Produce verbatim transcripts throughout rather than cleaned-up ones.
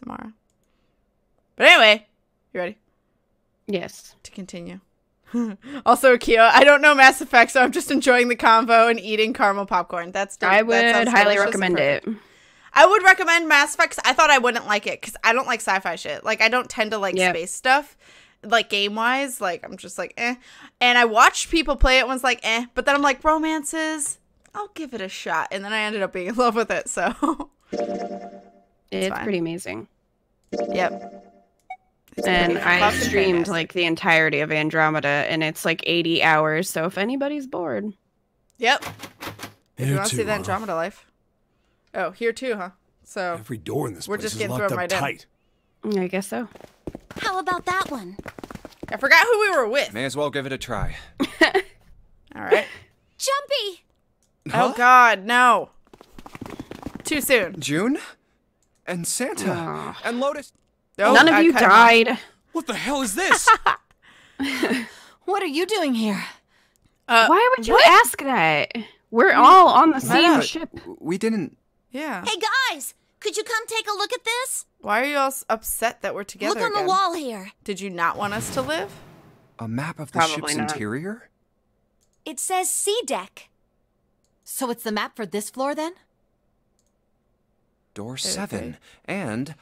Samara. But anyway, you ready? Yes. To continue. Also, Akio, I don't know Mass Effect, so I'm just enjoying the convo and eating caramel popcorn. That's dope. I would that highly recommend it. I would recommend Mass Effect. I thought I wouldn't like it because I don't like sci-fi shit. Like, I don't tend to like yep. space stuff, like game-wise. Like, I'm just like, eh. And I watched people play it and was like, eh. But then I'm like, romances, I'll give it a shot. And then I ended up being in love with it, so. it's it's pretty amazing. Yep. And I streamed like the entirety of Andromeda, and it's like eighty hours. So if anybody's bored, yep. If you want to see the Andromeda life? Oh, here too, huh? So every door in this we're just getting thrown right in. I guess so. How about that one? I forgot who we were with. May as well give it a try. All right. Jumpy. Huh? Oh God, no! Too soon. June, and Santa, oh. and Lotus. Oh, None of I you died. Me. What the hell is this? What are you doing here? Uh, Why would you what? ask that? We're all on the same yeah, ship. We didn't. Yeah. Hey guys, could you come take a look at this? Why are you all upset that we're together? Look on again? the wall here. Did you not want us to live? A map of the Probably ship's not. interior? It says Sea Deck. So it's the map for this floor then? Door seven and.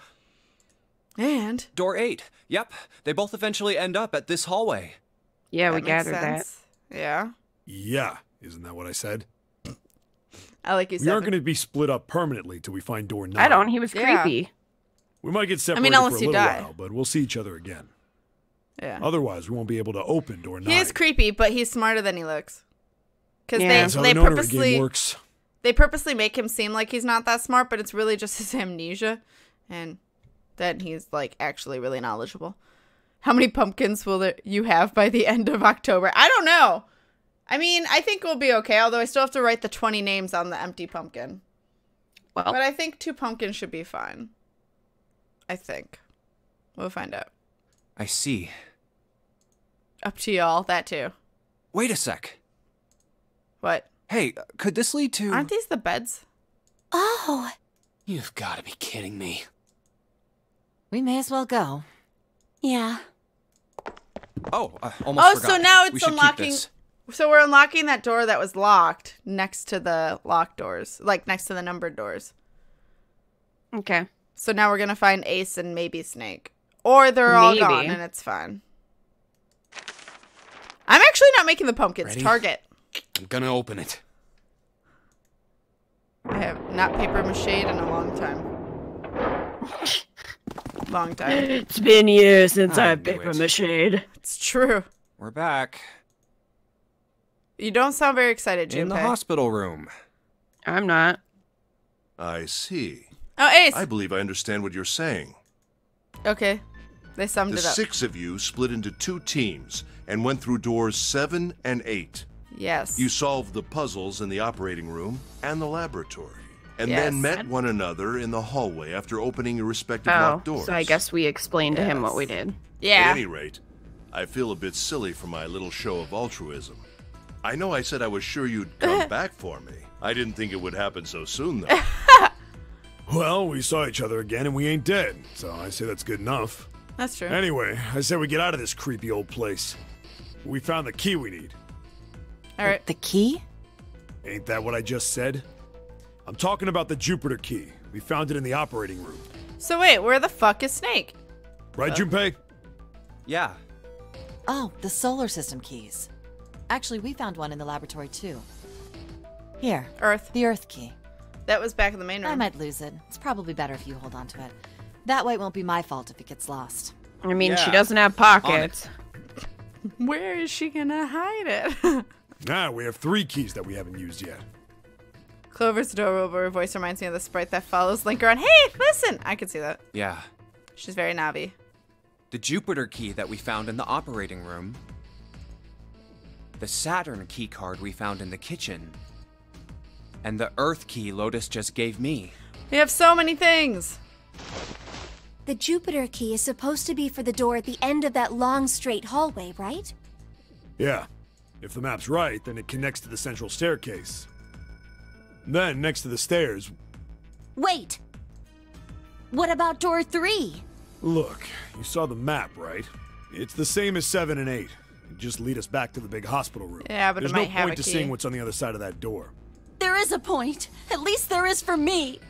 And? Door eight. Yep. They both eventually end up at this hallway. Yeah, we gathered that. Yeah. Yeah. Isn't that what I said? I like you said. We aren't going to be split up permanently till we find door nine. I don't. He was creepy. Yeah. We might get separated I mean, unless for a little you die. while, but we'll see each other again. Yeah. Otherwise, we won't be able to open door nine. He is creepy, but he's smarter than he looks. Because yeah. they, so they, purposely, works. they purposely make him seem like he's not that smart, but it's really just his amnesia. And... Then he's like actually really knowledgeable. How many pumpkins will there, you have by the end of October? I don't know. I mean, I think we'll be okay. Although I still have to write the twenty names on the empty pumpkin. Well, but I think two pumpkins should be fine. I think. We'll find out. I see. Up to y'all. That too. Wait a sec. What? Hey, could this lead to? Aren't these the beds? Oh. You've got to be kidding me. We may as well go. Yeah. Oh, I almost oh, forgot. Oh, so now it's we unlocking. So we're unlocking that door that was locked next to the locked doors, like next to the numbered doors. Okay. So now we're gonna find Ace and maybe Snake, or they're all maybe. gone and it's fine. I'm actually not making the pumpkins. Ready? Target. I'm gonna open it. I have not paper mache'd in a long time. Long time. It's been years since I, I paper mached. It's true. We're back. You don't sound very excited, Junpei. In the hospital room. I'm not. I see. Oh, Ace. I believe I understand what you're saying. Okay. They summed the it up. The six of you split into two teams and went through doors seven and eight. Yes. You solved the puzzles in the operating room and the laboratory. And yes. then met one another in the hallway after opening your respective oh, locked doors. So I guess we explained yes. to him what we did. Yeah. At any rate, I feel a bit silly for my little show of altruism. I know I said I was sure you'd come back for me. I didn't think it would happen so soon, though. Well, we saw each other again and we ain't dead, so I say that's good enough. That's true. Anyway, I say we get out of this creepy old place. We found the key we need. All right. The key? Ain't that what I just said? I'm talking about the Jupiter key. We found it in the operating room. So wait, where the fuck is Snake? Right, oh. Junpei? Yeah. Oh, the solar system keys. Actually, we found one in the laboratory too. Here. Earth. The Earth key. That was back in the main room. I might lose it. It's probably better if you hold on to it. That way it won't be my fault if it gets lost. I mean, yeah. she doesn't have pockets. Where is she gonna hide it? Now we have three keys that we haven't used yet. Clover's adorable voice reminds me of the sprite that follows Link around. Hey, listen! I could see that. Yeah. She's very Navi. The Jupiter key that we found in the operating room. The Saturn key card we found in the kitchen. And the Earth key Lotus just gave me. We have so many things! The Jupiter key is supposed to be for the door at the end of that long straight hallway, right? Yeah. If the map's right, then it connects to the central staircase. Then, next to the stairs... Wait! What about door three? Look, you saw the map, right? It's the same as seven and eight. It'd just lead us back to the big hospital room. Yeah, but there's no point to seeing what's on the other side of that door. There is a point. At least there is for me.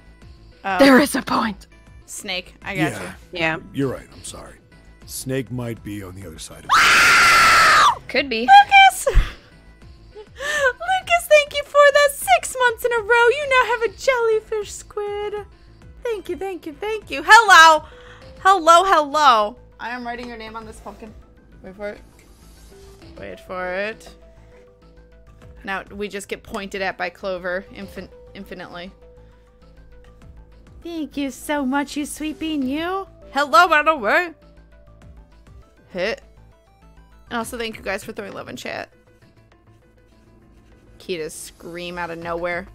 Uh, there is a point. Snake, I got yeah. you. Yeah. You're right. I'm sorry. Snake might be on the other side of it. Could be. Lucas! Lucas, thank you for that six months in a row. You now have a jellyfish squid. Thank you, thank you, thank you. Hello! Hello, hello. I am writing your name on this pumpkin. Wait for it. Wait for it. Now we just get pointed at by Clover infin infinitely. Thank you so much, you sweet bean, you. Hello, by the way. Hit. And also thank you guys for throwing love in chat. Kita's scream out of nowhere.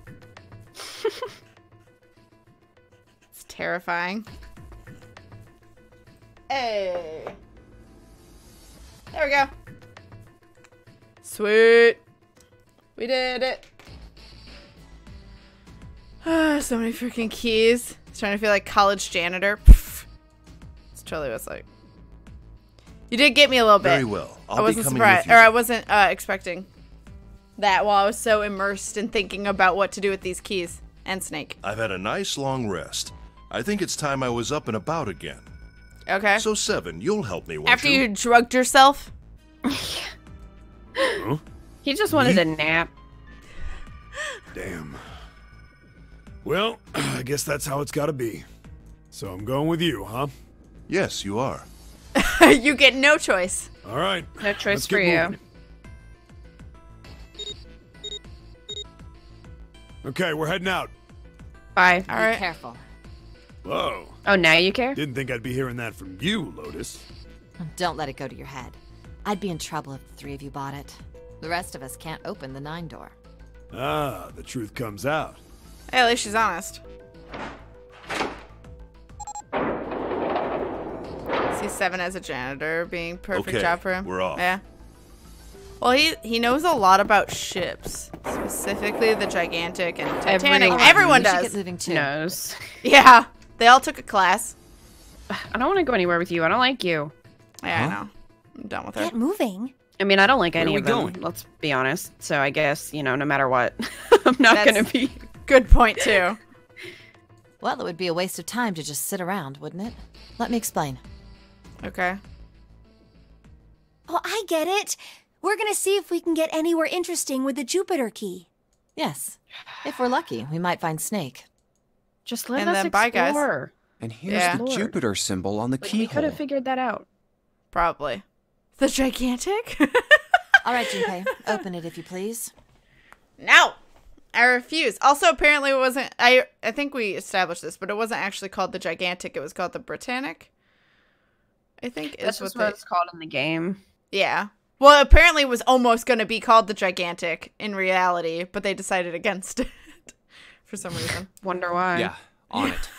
It's terrifying. Hey. There we go. Sweet. We did it. Oh, so many freaking keys. It's trying to feel like college janitor. Pff. That's totally what it's like. You did get me a little bit. Very well. I'll I wasn't surprised, or I wasn't uh, expecting that while I was so immersed in thinking about what to do with these keys and Snake. I've had a nice long rest. I think it's time I was up and about again. Okay. So Seven, you'll help me, won't After you? you drugged yourself? Huh? He just wanted a nap. Damn. Well, I guess that's how it's gotta be. So I'm going with you, huh? Yes, you are. You get no choice. All right. No choice for you. Okay, we're heading out. Bye. All right. Be careful. Whoa. Oh, now you care? Didn't think I'd be hearing that from you, Lotus. Don't let it go to your head. I'd be in trouble if the three of you bought it. The rest of us can't open the nine door. Ah, the truth comes out. Hey, at least she's honest. See Seven as a janitor being perfect okay, job for him. We're off. Yeah. Well, he he knows a lot about ships, specifically the Gigantic and Titanic. Everyone, Everyone does. Get living too. Knows. Yeah, they all took a class. I don't want to go anywhere with you. I don't like you. Yeah, huh? I know. I'm done with her. Get moving. I mean, I don't like Where any of them, going? Let's be honest. So I guess, you know, no matter what, I'm not That's gonna be... Good point, too. Well, it would be a waste of time to just sit around, wouldn't it? Let me explain. Okay. Oh, I get it. We're gonna see if we can get anywhere interesting with the Jupiter key. Yes. If we're lucky, we might find Snake. Just let and us then, explore. Bye, guys. And here's yeah. the Lord. Jupiter symbol on the keyhole. We could have figured that out. Probably. The Gigantic? All right, Junpei. Open it if you please. No. I refuse. Also, apparently it wasn't... I I think we established this, but it wasn't actually called the Gigantic. It was called the Britannic. I think is what, what it's called in the game. Yeah. Well, apparently it was almost going to be called the Gigantic in reality, but they decided against it for some reason. Wonder why. Yeah. On it.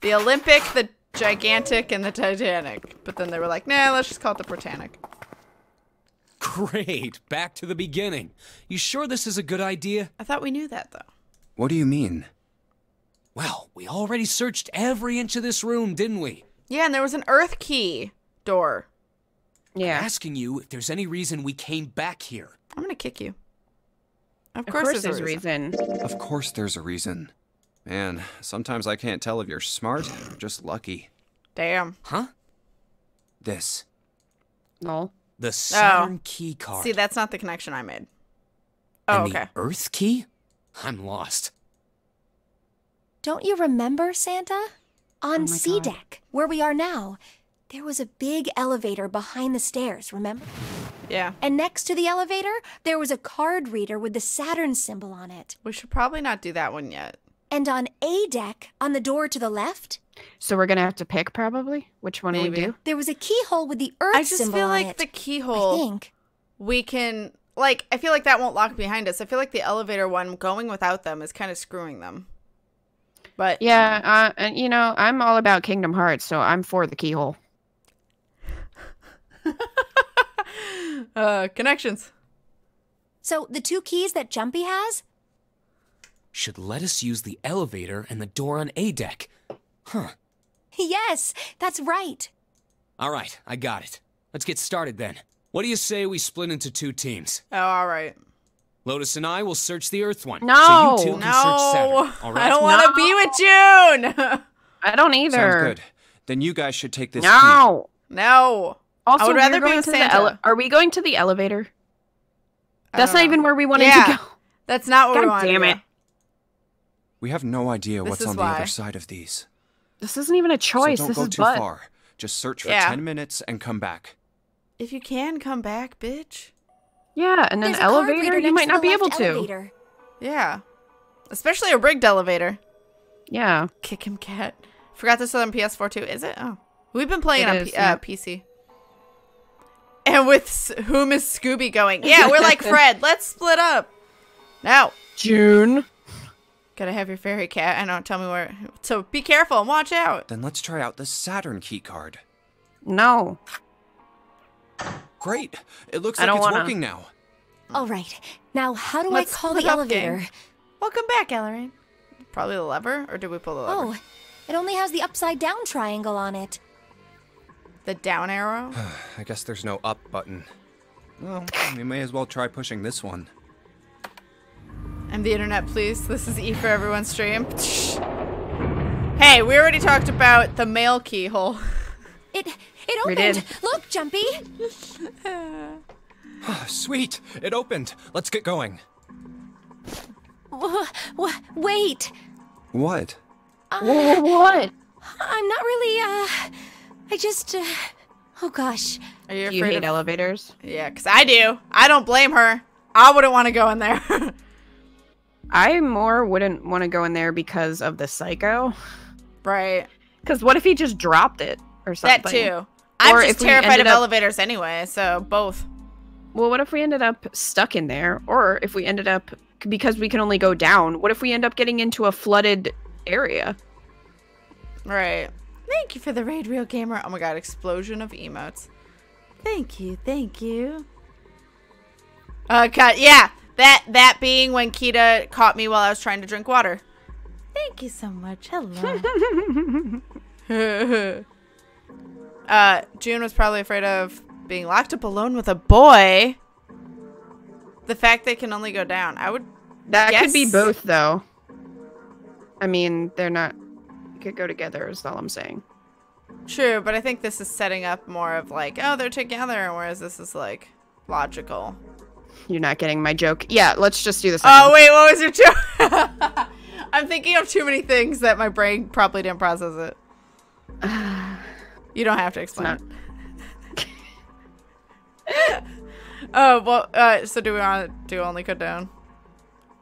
The Olympic, the... Gigantic and the Titanic, but then they were like, nah, let's just call it the Britannic. Great, back to the beginning. You sure this is a good idea? I thought we knew that, though. What do you mean? Well, we already searched every inch of this room, didn't we? Yeah, and there was an Earth key door. Yeah. I'm asking you if there's any reason we came back here. I'm gonna kick you. Of, of course, course there's, there's a reason. reason. Of course there's a reason. Man, sometimes I can't tell if you're smart or just lucky. Damn. Huh? This. No. The Saturn oh. key card. See, that's not the connection I made. Oh, and okay. The Earth key? I'm lost. Don't you remember, Santa? On oh C deck, where we are now, there was a big elevator behind the stairs, remember? Yeah. And next to the elevator, there was a card reader with the Saturn symbol on it. We should probably not do that one yet. And on A deck, on the door to the left. So we're going to have to pick, probably? Which one Maybe. do we do? There was a keyhole with the Earth symbol on it. I just symbol feel like the keyhole, I think. we can, like, I feel like that won't lock behind us. I feel like the elevator one, going without them, is kind of screwing them. But yeah, uh, and you know, I'm all about Kingdom Hearts, so I'm for the keyhole. uh, connections. So the two keys that Junpei has... should let us use the elevator and the door on A deck. Huh. Yes, that's right. All right, I got it. Let's get started then. What do you say we split into two teams? Oh, all right. Lotus and I will search the Earth one. No, so you two can no. search Saturn. All right? I don't want to no. be with June. I don't either. Sounds good. Then you guys should take this. No, team. no. Also, I would rather be with Santa. Are we going to the elevator? That's not know. even where we wanted yeah. to go. That's not where God we wanted damn to go. it. We have no idea this what's on why. the other side of these. This isn't even a choice. So don't this go is too but. far. Just search for yeah. ten minutes and come back. If you can, come back, bitch. Yeah, and an elevator, you might not be able to. Elevator. Yeah. Especially a rigged elevator. Yeah. Kick him, cat. Forgot this on P S four too, is it? Oh. We've been playing it on is, P yeah. uh, P C. And with S whom is Scooby going? Yeah, we're like Fred. Let's split up. Now. June. Gotta have your fairy cat. I don't tell me where. So be careful and watch out. Then let's try out the Saturn key card. No. Great. It looks I like it's wanna. working now. All right. Now, how do Let's I call the elevator? Game. Welcome back, Ellerine. Probably the lever, or did we pull the lever? Oh, it only has the upside-down triangle on it. The down arrow? I guess there's no up button. Well, we may as well try pushing this one. I'm the internet, please. This is E for Everyone stream. Hey, we already talked about the male keyhole. It... It opened! We did. Look, Jumpy! Sweet! It opened! Let's get going. W w wait! What? Uh, w what? I'm not really, uh... I just, uh... Oh, gosh. Are you afraid you hate of elevators? Yeah, because I do. I don't blame her. I wouldn't want to go in there. I more wouldn't want to go in there because of the psycho. Right. Because what if he just dropped it? Or that too. I'm or just terrified of up, elevators anyway, so both. Well, what if we ended up stuck in there? Or if we ended up, because we can only go down, what if we end up getting into a flooded area? Right. Thank you for the raid, Real Gamer. Oh my god, explosion of emotes. Thank you, thank you. Oh god, yeah. That, that being when Kita caught me while I was trying to drink water. Thank you so much. Hello. Uh, June was probably afraid of being locked up alone with a boy. The fact they can only go down. I would That guess. could be both, though. I mean, they're not... could go together, is all I'm saying. True, but I think this is setting up more of like, oh, they're together, whereas this is like, logical. You're not getting my joke. Yeah, let's just do this. Oh, wait, what was your joke? I'm thinking of too many things that my brain probably didn't process it. You don't have to explain. Oh, well, uh, so do we want to do only cut down?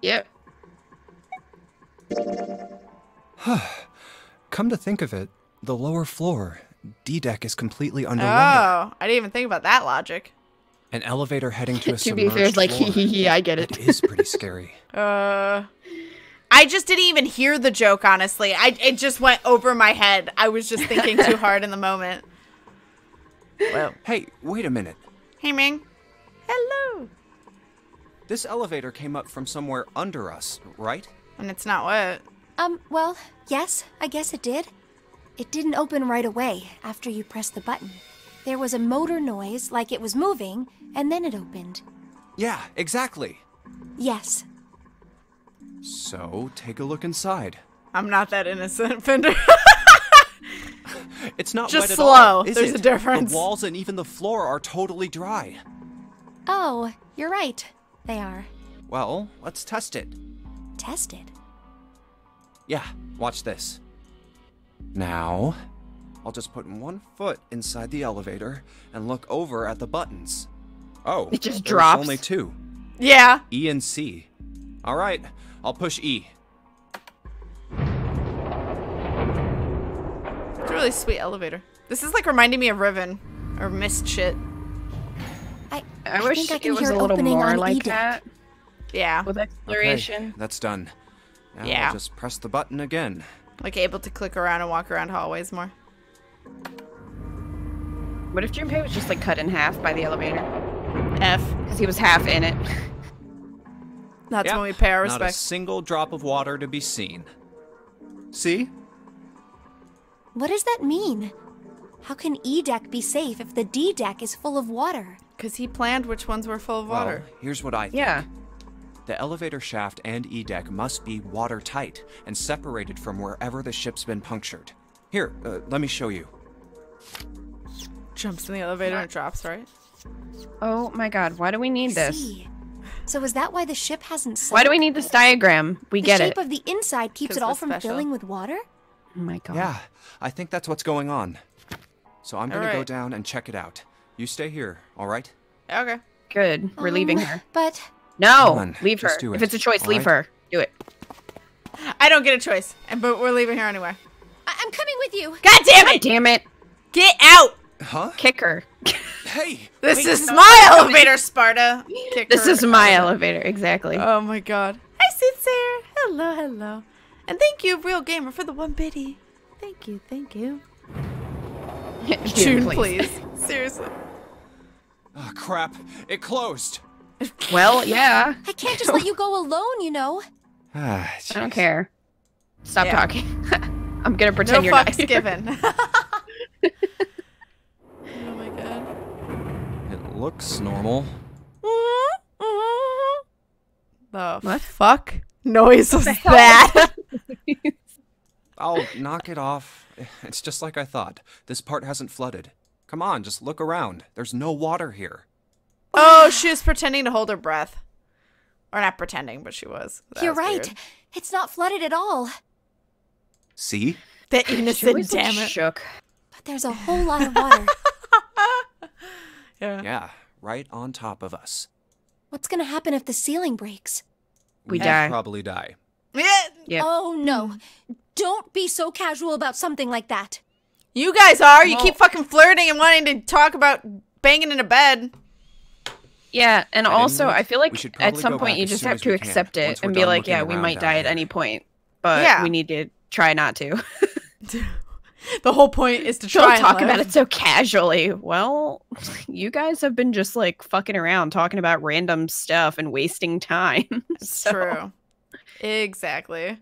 Yep. Come to think of it, the lower floor, D deck, is completely underwater. Oh, I didn't even think about that logic. An elevator heading to a submerged floor. To be fair, it's like, hee hee hee, I get it. It is pretty scary. uh... I just didn't even hear the joke, honestly. I it just went over my head. I was just thinking too hard in the moment. Well, hey, wait a minute. Hey, Ming. Hello. This elevator came up from somewhere under us, right? And it's not wet. Um, well, yes, I guess it did. It didn't open right away after you pressed the button. There was a motor noise, like it was moving, and then it opened. Yeah, exactly. Yes. So, take a look inside. I'm not that innocent, Fender. It's not just wet slow. At all, is There's it? a difference. The walls and even the floor are totally dry. Oh, you're right. They are. Well, let's test it. Test it? Yeah, watch this. Now, I'll just put one foot inside the elevator and look over at the buttons. Oh, it just drops. Only two. Yeah. E and C. All right, I'll push E. It's a really sweet elevator. This is like reminding me of Riven or Mist shit. I I, I wish think I can it was hear a little more like that. Yeah. With exploration. Okay, that's done. Now yeah. I'll just press the button again. Like able to click around and walk around hallways more. What if Junpei was just like cut in half by the elevator? F, because he was half in it. That's yep. when we pay our respects. Not a single drop of water to be seen. See? What does that mean? How can E deck be safe if the D deck is full of water? Because he planned which ones were full of water. Well, here's what I think. Yeah. The elevator shaft and E deck must be watertight and separated from wherever the ship's been punctured. Here, uh, let me show you. Jumps in the elevator and drops, right? Oh my god, why do we need this? See. So is that why the ship hasn't sunk? Why do we need this diagram? We the get it. The shape of the inside keeps it all from special. filling with water? Oh my god. Yeah, I think that's what's going on. So I'm gonna right. go down and check it out. You stay here, alright? Okay. Good. We're um, leaving her. But... No! Leave her. It. If it's a choice, all leave right? her. Do it. I don't get a choice, but we're leaving her anyway. I I'm coming with you! God damn it! God damn it! Get out! Huh? Kick her. Hey! This wait, is no, my no, elevator, Sparta! Kick this her. is my elevator, exactly. Oh my god. Hi, Sincere! Hello, hello. And thank you, Real Gamer, for the one bitty. Thank you, thank you. June, June please. please. Seriously. Oh, crap. It closed. Well, yeah. I can't just let you go alone, you know. Ah, I don't care. Stop yeah. talking. I'm gonna pretend no you're not given. Oh my god. It looks normal. The what? fuck noise was that? I'll knock it off. It's just like I thought. This part hasn't flooded. Come on, just look around. There's no water here. Oh, she was pretending to hold her breath. Or not pretending, but she was. That You're was right. Weird. It's not flooded at all. See? The innocent damn it. Shook. But there's a whole lot of water. yeah. Yeah, right on top of us. What's going to happen if the ceiling breaks? We, we die. probably die. Yep. Oh, no. Don't be so casual about something like that. You guys are. You well, keep fucking flirting and wanting to talk about banging in a bed. Yeah, and I also I feel like at some point you just have to accept it and be like, yeah, we might die at any point, but yeah. we need to try not to. The whole point is to try and talk about it so casually. Well, you guys have been just like fucking around talking about random stuff and wasting time. It's true. Exactly.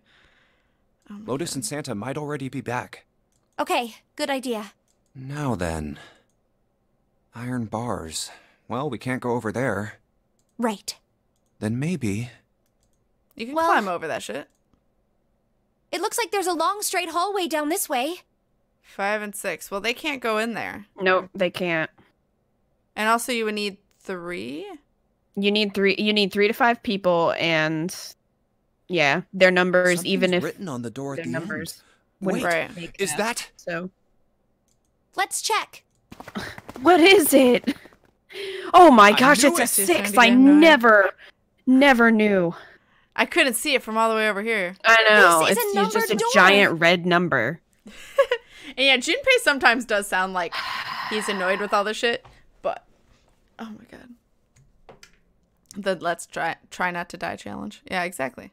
Oh, Lotus and Santa might already be back. Okay, good idea. Now then. Iron bars. Well, we can't go over there. Right. Then maybe... You can well, climb over that shit. It looks like there's a long straight hallway down this way. Five and six. Well, they can't go in there. Nope, they can't. And also you would need three? You need three, you need three to five people and... Yeah, their numbers, Something's even if... written on the door at their the numbers end. Wait, right. is out, that... So. Let's check. What is it? Oh my gosh, it's a six. I never, never knew. I couldn't see it from all the way over here. I know. It's, it's just a giant red number. And yeah, Junpei sometimes does sound like he's annoyed with all this shit, but oh my god. The let's try try not to die challenge. Yeah, exactly.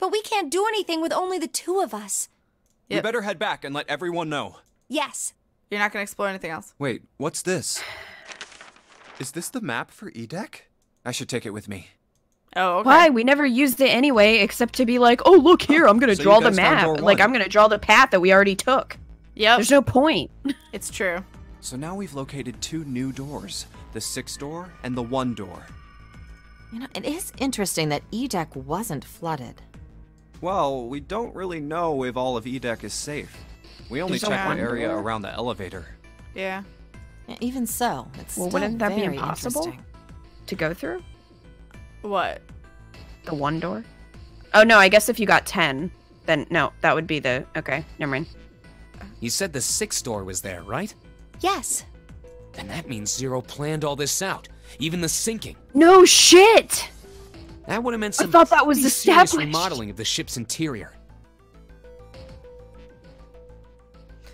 But we can't do anything with only the two of us. You yep. better head back and let everyone know. Yes. You're not going to explore anything else. Wait, what's this? Is this the map for E-Deck? I should take it with me. Oh, okay. Why? We never used it anyway, except to be like, oh, look here, I'm going to so draw the map. Like, I'm going to draw the path that we already took. Yep. There's no point. It's true. So now we've located two new doors, the six door and the one door. You know, it is interesting that E-Deck wasn't flooded. Well, we don't really know if all of E-Deck is safe. We only checked the area around the elevator. Yeah. yeah even so, it's well, still wouldn't that be impossible to go through? What? The one door? Oh no, I guess if you got ten, then no, that would be the okay. Never mind. You said the sixth door was there, right? Yes. Then that means Zero planned all this out, even the sinking. No shit. That would have meant some I thought that was established serious remodeling of the ship's interior.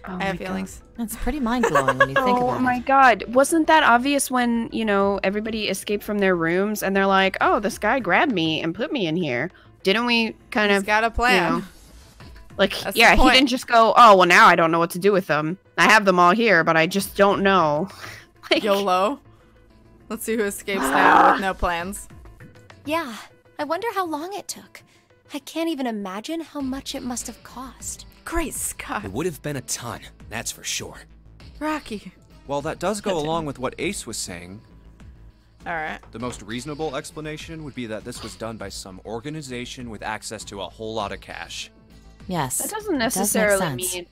Oh I have feelings. God. It's pretty mind-blowing when you think about it. Oh my god. Wasn't that obvious when, you know, everybody escaped from their rooms and they're like, oh, this guy grabbed me and put me in here. Didn't we kind He's of... He's got a plan. You know, like, That's yeah, he didn't just go, oh, well, now I don't know what to do with them. I have them all here, but I just don't know. Like, YOLO. Let's see who escapes now with no plans. Yeah, I wonder how long it took. I can't even imagine how much it must have cost. Great Scott. It would have been a ton, that's for sure. Rocky. Well, that does go along with what Ace was saying. All right. The most reasonable explanation would be that this was done by some organization with access to a whole lot of cash. Yes. That doesn't necessarily does mean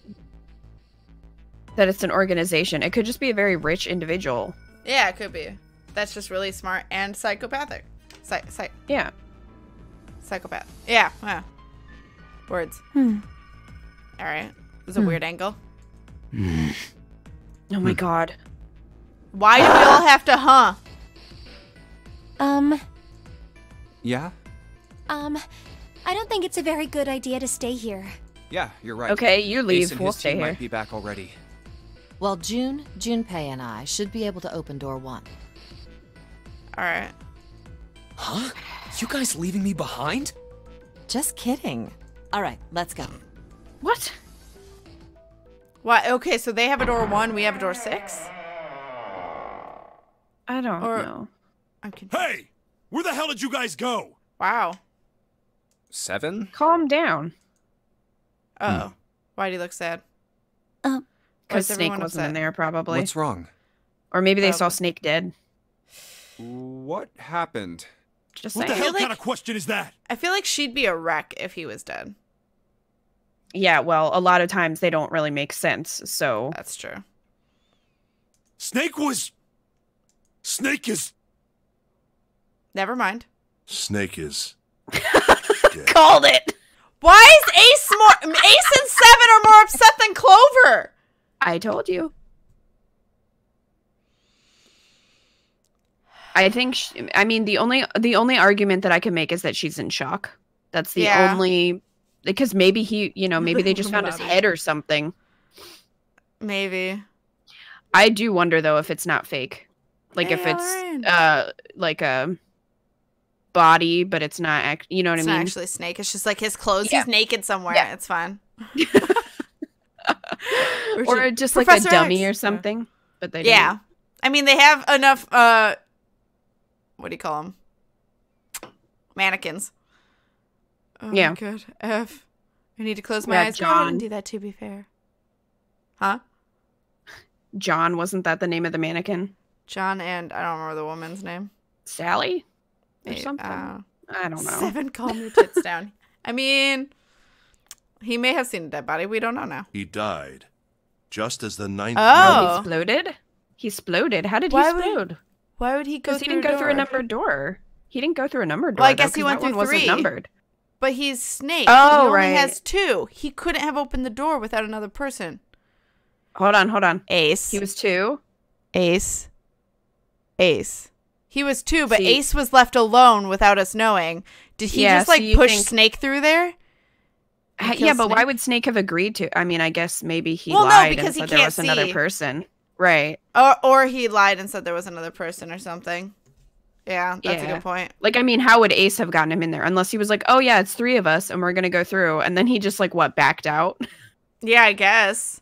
that it's an organization. It could just be a very rich individual. Yeah, it could be. That's just really smart and psychopathic. Psy psy yeah. Psychopath. Yeah. Wow. Words. Hmm. All right. It was a hmm. weird angle. Hmm. Oh my hmm. god. Why do we all have to, huh? Um. Yeah? Um, I don't think it's a very good idea to stay here. Yeah, you're right. Okay, you leave. We'll stay here. Might be back already. Well, June, Junpei, and I should be able to open door one. All right. Huh? You guys leaving me behind? Just kidding. All right, let's go. What? Why? Okay, so they have a door one, we have a door six? I don't or, know. I'm confused. Hey! Where the hell did you guys go? Wow. Seven? Calm down. Uh-oh. Hmm. Why do you look sad? Um, Because Snake wasn't upset? in there, probably. What's wrong? Or maybe they oh. saw Snake dead. What happened? Just what saying. the hell kind like, of question is that? I feel like she'd be a wreck if he was dead. Yeah, well, a lot of times they don't really make sense, so... That's true. Snake was... Snake is... Never mind. Snake is... Called it! Why is Ace more... Ace and Seven are more upset than Clover! I told you. I think... She, I mean, the only the only argument that I can make is that she's in shock. That's the yeah. only... Because maybe he, you know, maybe they just found his head or something. Maybe. I do wonder, though, if it's not fake. Like, hey, if it's, uh, like a body, but it's not, act you know what it's I mean? It's not actually Snake. It's just, like, his clothes. Yeah. He's naked somewhere. Yeah. It's fine. Or just, like, Professor a dummy X. or something. Yeah. But they yeah. Didn't. I mean, they have enough, uh, what do you call them? Mannequins. Oh yeah. Good. F. I need to close my yeah, eyes. John. I didn't do that, to be fair. Huh? John, wasn't that the name of the mannequin? John and I don't remember the woman's name. Sally? Or Eight, something. Uh, I don't know. Seven called me tits down. I mean, he may have seen a dead body. We don't know now. He died just as the ninth. Oh. He exploded? He exploded. How did why he explode? Would, why would he go through he didn't a go door? through a numbered door. He didn't go through a numbered door. Well, I guess though, he went through one three. Wasn't numbered. But he's Snake. Oh, he only right. has two. He couldn't have opened the door without another person. Hold on, hold on. Ace. He was two. Ace. Ace. He was two, but see, Ace was left alone without us knowing. Did he yeah, just, like, so push think... Snake through there? Yeah, Snake? But why would Snake have agreed to? I mean, I guess maybe he well, lied no, and said there was see. another person. Right. Or, or he lied and said there was another person or something. Yeah, that's yeah. a good point. Like, I mean, how would Ace have gotten him in there? Unless he was like, oh, yeah, it's three of us, and we're going to go through. And then he just, like, what, backed out? Yeah, I guess.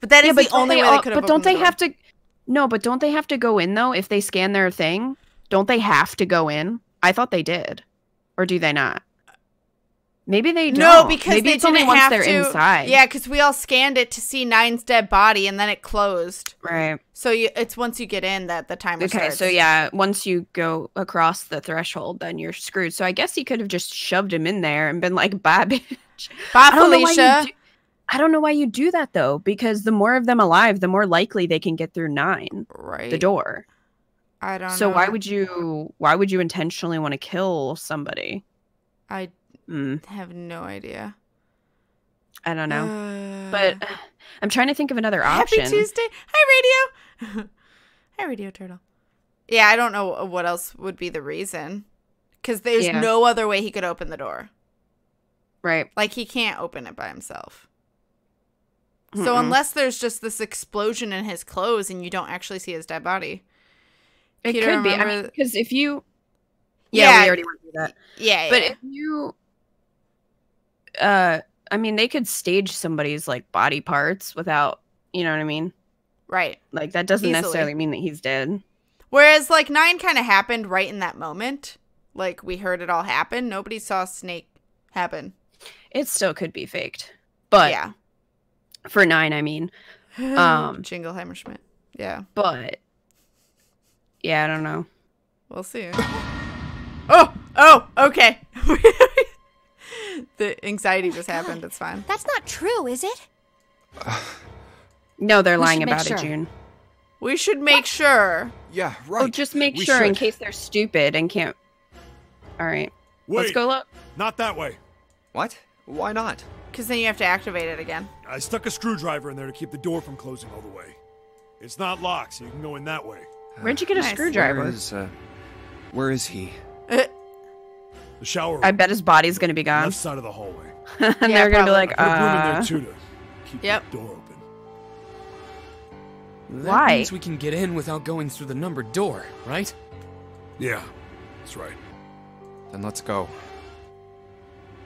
But that yeah, is but the only way all, they could have But don't they the have to... No, but don't they have to go in, though, if they scan their thing? Don't they have to go in? I thought they did. Or do they not? Maybe they don't. No, because Maybe they it's didn't only once have they're to... inside. Yeah, because we all scanned it to see Nine's dead body, and then it closed. Right. So you, it's once you get in that the timer okay, starts. Okay, so yeah, once you go across the threshold, then you're screwed. So I guess he could have just shoved him in there and been like, bye, bitch. Bye, I Felicia. Do, I don't know why you do that, though, because the more of them alive, the more likely they can get through nine. Right. The door. I don't so know. So why would you, why would you intentionally want to kill somebody? I don't. Mm. Have no idea. I don't know, uh, but I'm trying to think of another option. Happy Tuesday, hi radio, hi radio turtle. Yeah, I don't know what else would be the reason, because there's yeah. no other way he could open the door. Right, like he can't open it by himself. Mm-mm. So unless there's just this explosion in his clothes and you don't actually see his dead body, it Peter, could be. I mean, because if you, yeah, yeah, we already went through that. Yeah, but yeah. if you. Uh, I mean, they could stage somebody's, like, body parts without, you know what I mean? Right. Like, that doesn't Easily. necessarily mean that he's dead. Whereas, like, nine kind of happened right in that moment. Like, we heard it all happen. Nobody saw Snake happen. It still could be faked. But yeah. For nine, I mean. Um, Jingle Hammerschmidt. Yeah. But. Yeah, I don't know. We'll see. Oh! Oh! Okay. The anxiety just happened. It's fine. That's not true, is it? No, they're lying about it, June. We should make sure. Yeah, right. Oh, just make sure in case they're stupid and can't. All right. Let's go look. Not that way. What? Why not? Because then you have to activate it again. I stuck a screwdriver in there to keep the door from closing all the way. It's not locked, so you can go in that way. Where'd you get a screwdriver? Where is, uh, where is he? Uh, the shower room. I bet his body's going to be gone. Left side of the hallway. And yeah, they're going to be like, uh... I put a room in there, too, to keep yep. the door open. That Why? means we can get in without going through the numbered door, right? Yeah, that's right. Then let's go.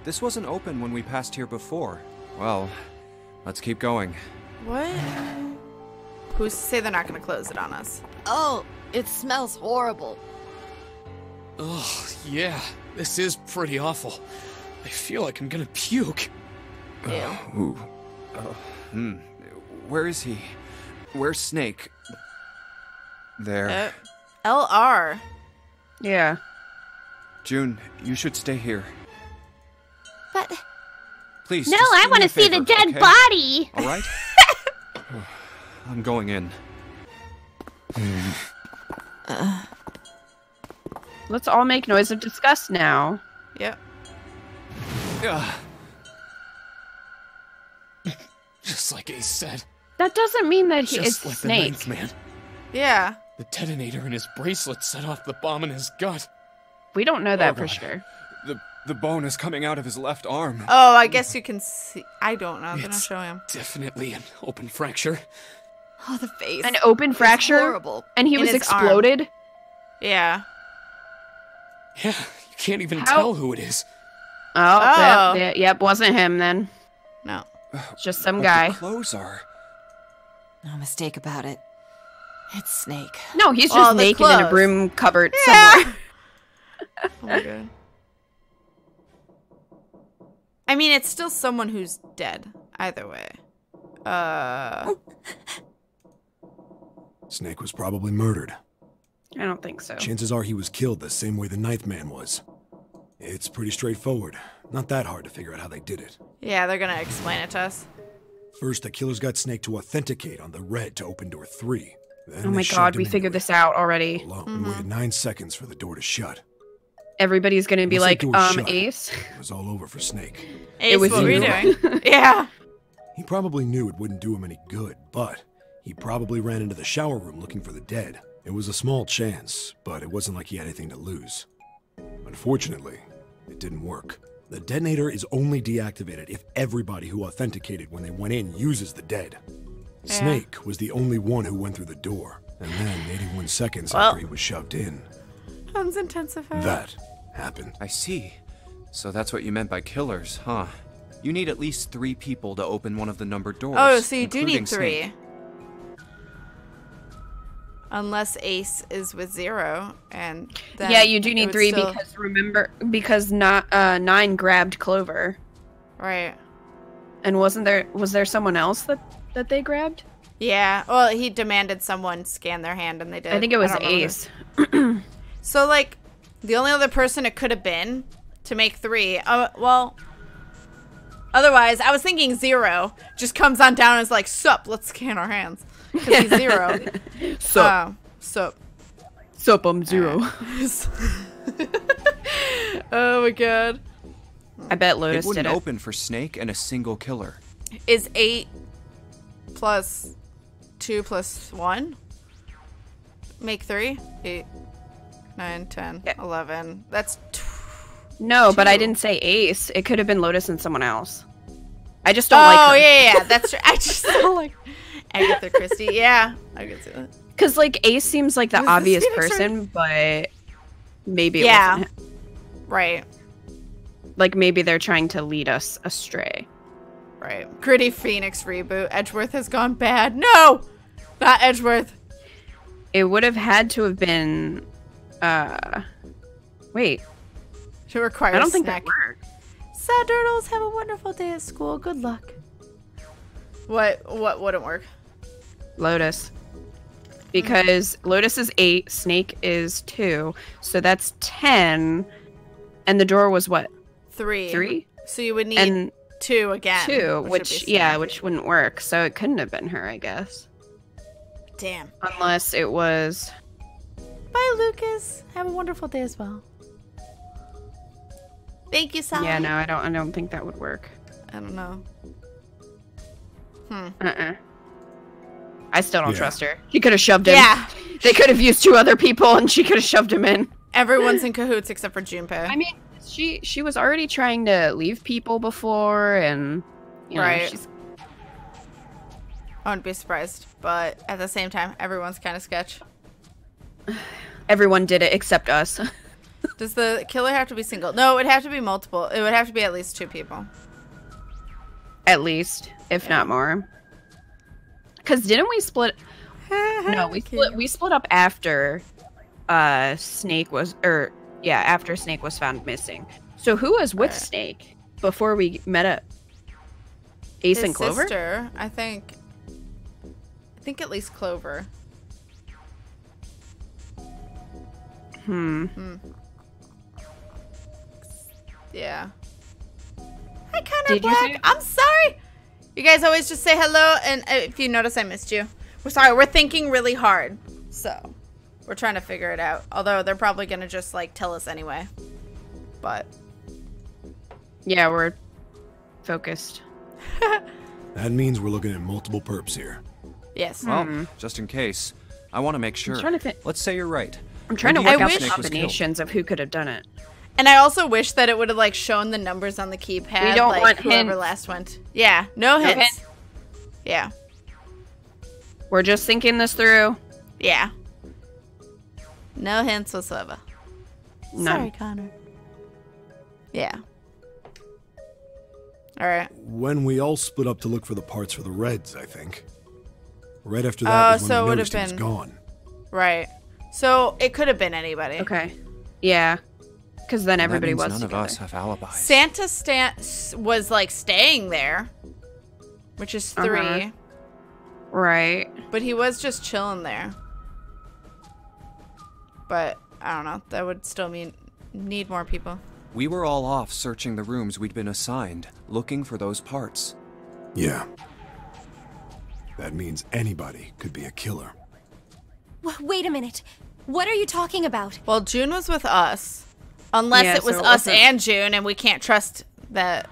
This wasn't open when we passed here before. Well, let's keep going. What? Who's to say they're not going to close it on us? Oh, it smells horrible. Ugh, yeah. This is pretty awful. I feel like I'm gonna puke. Ew. Ooh. Uh, hmm. Where is he? Where's Snake? There. Uh, L R. Yeah. June, you should stay here. But... Please, no, I want to see the dead okay? body! Alright? I'm going in. Uh... Let's all make noise of disgust now. Yep. Yeah. Just like Ace said. That doesn't mean that he is like Snake. Just like the ninth man. Yeah. The detonator in his bracelet set off the bomb in his gut. We don't know that oh, for God. sure. The the bone is coming out of his left arm. Oh, I guess you can see. I don't know. I'm gonna show him. Definitely an open fracture. Oh, the face. An open fracture. Horrible. And he in was exploded. Arm. Yeah. Yeah, you can't even How? tell who it is. Oh, oh. That, that, yep, wasn't him then. No. It's just some but guy. The clothes are... No mistake about it. It's Snake. No, he's just oh, naked in a broom cupboard yeah. somewhere. Oh my God. I mean, it's still someone who's dead. Either way. Uh... Snake was probably murdered. I don't think so. Chances are he was killed the same way the ninth man was. It's pretty straightforward. Not that hard to figure out how they did it. Yeah, they're gonna explain it to us. First, the killers got Snake to authenticate on the red to open door three. Then oh my God, we figured this out already. Mm-hmm. We waited nine seconds for the door to shut. Everybody's gonna be like, um, shut, Ace? It was all over for Snake. Ace, it was what you. Were you doing? Yeah. He probably knew it wouldn't do him any good, but he probably ran into the shower room looking for the dead. It was a small chance, but it wasn't like he had anything to lose. Unfortunately, it didn't work. The detonator is only deactivated if everybody who authenticated when they went in uses the dead. Yeah. Snake was the only one who went through the door, and then eighty-one seconds well, after he was shoved in. Sounds intensified. That happened. I see. So that's what you meant by killers, huh? You need at least three people to open one of the numbered doors. Oh, so you do need three. Snake. Unless Ace is with Zero, and then yeah, you do need three still... because remember because not uh, nine grabbed Clover, right? And wasn't there was there someone else that that they grabbed? Yeah, well, he demanded someone scan their hand, and they did. I think it was Ace. So like, the only other person it could have been to make three. Uh, well, otherwise, I was thinking Zero just comes on down and is like, "Sup, let's scan our hands." Because he's Zero. Sup. Uh, sup. Sup, I'm Zero. Right. Oh my God. I bet Lotus did it. Wouldn't open for Snake and a single killer. Is eight plus two plus one? Make three? Eight, nine, ten, yeah. eleven. That's two. No, but I didn't say Ace. It could have been Lotus and someone else. I just don't oh, like her. Oh, yeah, yeah. That's true. I just don't like her. Agatha Christie, yeah, I can see that. Because like Ace seems like the was obvious person, but maybe it yeah, wasn't him. Right. Like maybe they're trying to lead us astray. Right. Gritty Phoenix reboot. Edgeworth has gone bad. No, not Edgeworth. It would have had to have been. Uh, wait, It requires I don't think snack. that works. Sad turtles, have a wonderful day at school. Good luck. What what wouldn't work? Lotus. Because mm-hmm. Lotus is eight, Snake is two, so that's ten. And the door was what? Three. Three? So you would need and two again. Two, which, which yeah, which wouldn't work. So it couldn't have been her, I guess. Damn. Unless it was... Bye, Lucas. Have a wonderful day as well. Thank you, Sally. Yeah, no, I don't I don't think that would work. I don't know. Hmm. Uh-uh. I still don't yeah. trust her. She could have shoved him. Yeah. They could have used two other people and she could have shoved him in. Everyone's in cahoots except for Junpei. I mean, she she was already trying to leave people before and you know, right. she's I wouldn't be surprised, but at the same time, everyone's kind of sketch. Everyone did it except us. Does the killer have to be single? No, it would have to be multiple. It would have to be at least two people. At least, if yeah. not more. Because didn't we split? No, we split, we split up after uh, Snake was, or yeah, after Snake was found missing. So who was with right. Snake before we met up? Ace His and Clover? Sister, I think. I think at least Clover. Hmm. hmm. Yeah. Hi, Connor Black. I'm sorry. You guys always just say hello, and if you notice, I missed you. We're sorry. We're thinking really hard, so we're trying to figure it out. Although they're probably gonna just like tell us anyway. But yeah, we're focused. That means we're looking at multiple perps here. Yes. Well, mm-hmm. just in case, I want to make sure. I'm trying to fit. Let's say you're right. I'm trying Maybe to work out the combinations of who could have done it. And I also wish that it would have like shown the numbers on the keypad. We don't like, want whoever hints. last went. Yeah, no, no hints. Hint. Yeah. We're just thinking this through. Yeah. No hints whatsoever. None. Sorry, Connor. Yeah. All right. When we all split up to look for the parts for the Reds, I think. Right after that, oh, was when so we noticed it would have been gone. Right. So it could have been anybody. Okay. Yeah. Because then everybody was none together. of us have alibis. Santa Stan was like staying there, which is three. Uh-huh. Right. But he was just chilling there. But I don't know. That would still mean need more people. We were all off searching the rooms we'd been assigned, looking for those parts. Yeah. That means anybody could be a killer. W wait a minute. What are you talking about? Well, June was with us. Unless yeah, it was so it us and June, and we can't trust that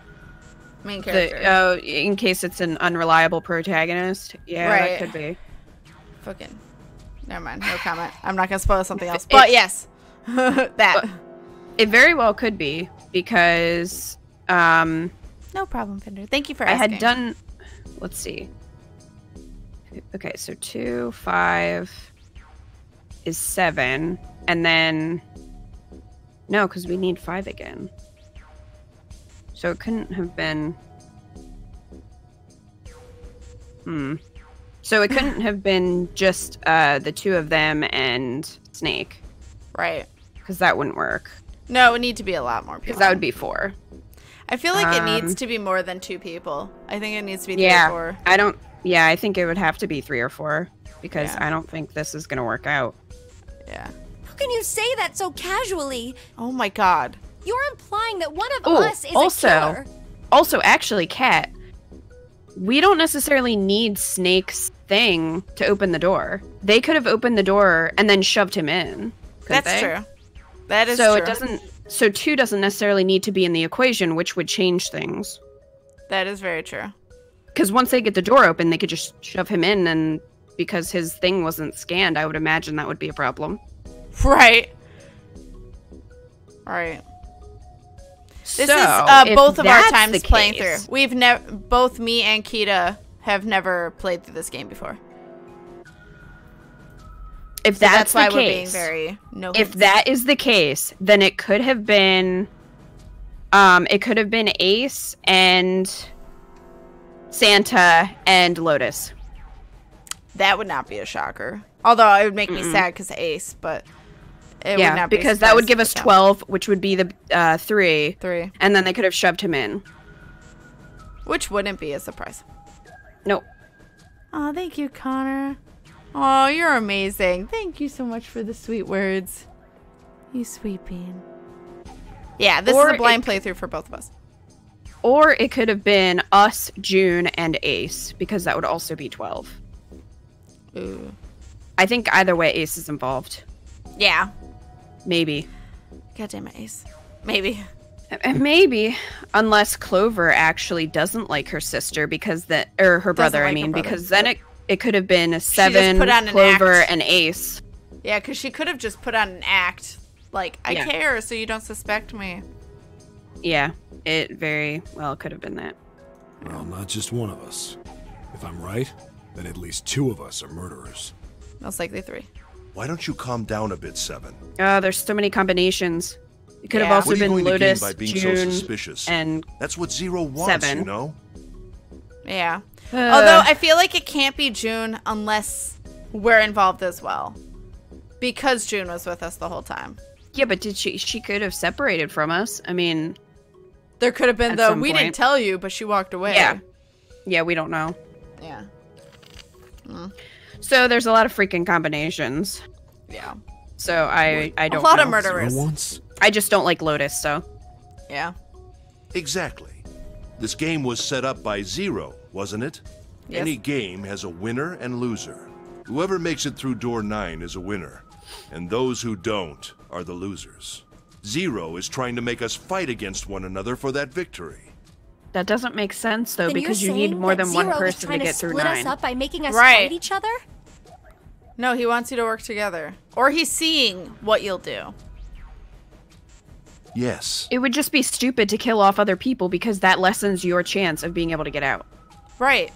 main character. The, oh, in case it's an unreliable protagonist. Yeah, right. that could be. Fucking. Never mind. No comment. I'm not going to spoil something else. But it, yes, that. But it very well could be, because... Um, no problem, Pinder. Thank you for asking. I had done... Let's see. Okay, so two, five is seven, and then... No, because we need five again. So it couldn't have been... Hmm. So it couldn't have been just uh, the two of them and Snake. Right. Because that wouldn't work. No, it would need to be a lot more people. Because that would be four. I feel like um, it needs to be more than two people. I think it needs to be three yeah, or four. I don't, yeah, I think it would have to be three or four. Because yeah. I don't think this is going to work out. Yeah. How can you say that so casually? Oh my god. You're implying that one of Ooh, us is also, a killer. Also, actually, Kat, we don't necessarily need Snake's thing to open the door. They could have opened the door and then shoved him in. That's they? true. That is so true. It doesn't, so two doesn't necessarily need to be in the equation, which would change things. That is very true. Because once they get the door open, they could just shove him in, and because his thing wasn't scanned, I would imagine that would be a problem. Right. Right. This so, is uh, both of our times playing through. We've never, both me and Kita have never played through this game before. If so that's, that's the why case, we're being very no. If hints. that is the case, then it could have been, um, it could have been Ace and Santa and Lotus. That would not be a shocker. Although it would make me mm-mm. sad because Ace, but It yeah, would not because be that would give us twelve, which would be the uh, three. Three. And then they could have shoved him in. Which wouldn't be a surprise. Nope. Aw, oh, thank you, Connor. Oh, you're amazing. Thank you so much for the sweet words. You sweet bean. Yeah, this or is a blind playthrough for both of us. Or it could have been us, June, and Ace, because that would also be twelve. Ooh. I think either way, Ace is involved. Yeah. Maybe. God damn it, Ace. Maybe. Maybe, unless Clover actually doesn't like her sister because that, or her brother, like I mean, brother. because then it it could have been a Seven, Clover, an and Ace. Yeah, because she could have just put on an act, like I yeah. care, so you don't suspect me. Yeah, it very well could have been that. Well, not just one of us. If I'm right, then at least two of us are murderers. Most likely three. Why don't you calm down a bit, Seven? Oh, there's so many combinations. It could yeah. have also been Lotus, June, so and that's what Zero wants, Seven. You know? Yeah. Uh, Although I feel like it can't be June unless we're involved as well, because June was with us the whole time. Yeah, but did she? She could have separated from us. I mean, there could have been the we point. didn't tell you, but she walked away. Yeah. Yeah, we don't know. Yeah. Mm. So there's a lot of freaking combinations. Yeah. So I I don't. A lot know. of murderers. I just don't like Lotus, so. Yeah. Exactly. This game was set up by Zero, wasn't it? Yes. Any game has a winner and loser. Whoever makes it through door nine is a winner, and those who don't are the losers. Zero is trying to make us fight against one another for that victory. That doesn't make sense, though, then because you need more than Zero one person to get to through nine. Zero is trying to split us up by making us right. fight each other? No, he wants you to work together. Or he's seeing what you'll do. Yes. It would just be stupid to kill off other people because that lessens your chance of being able to get out. Right.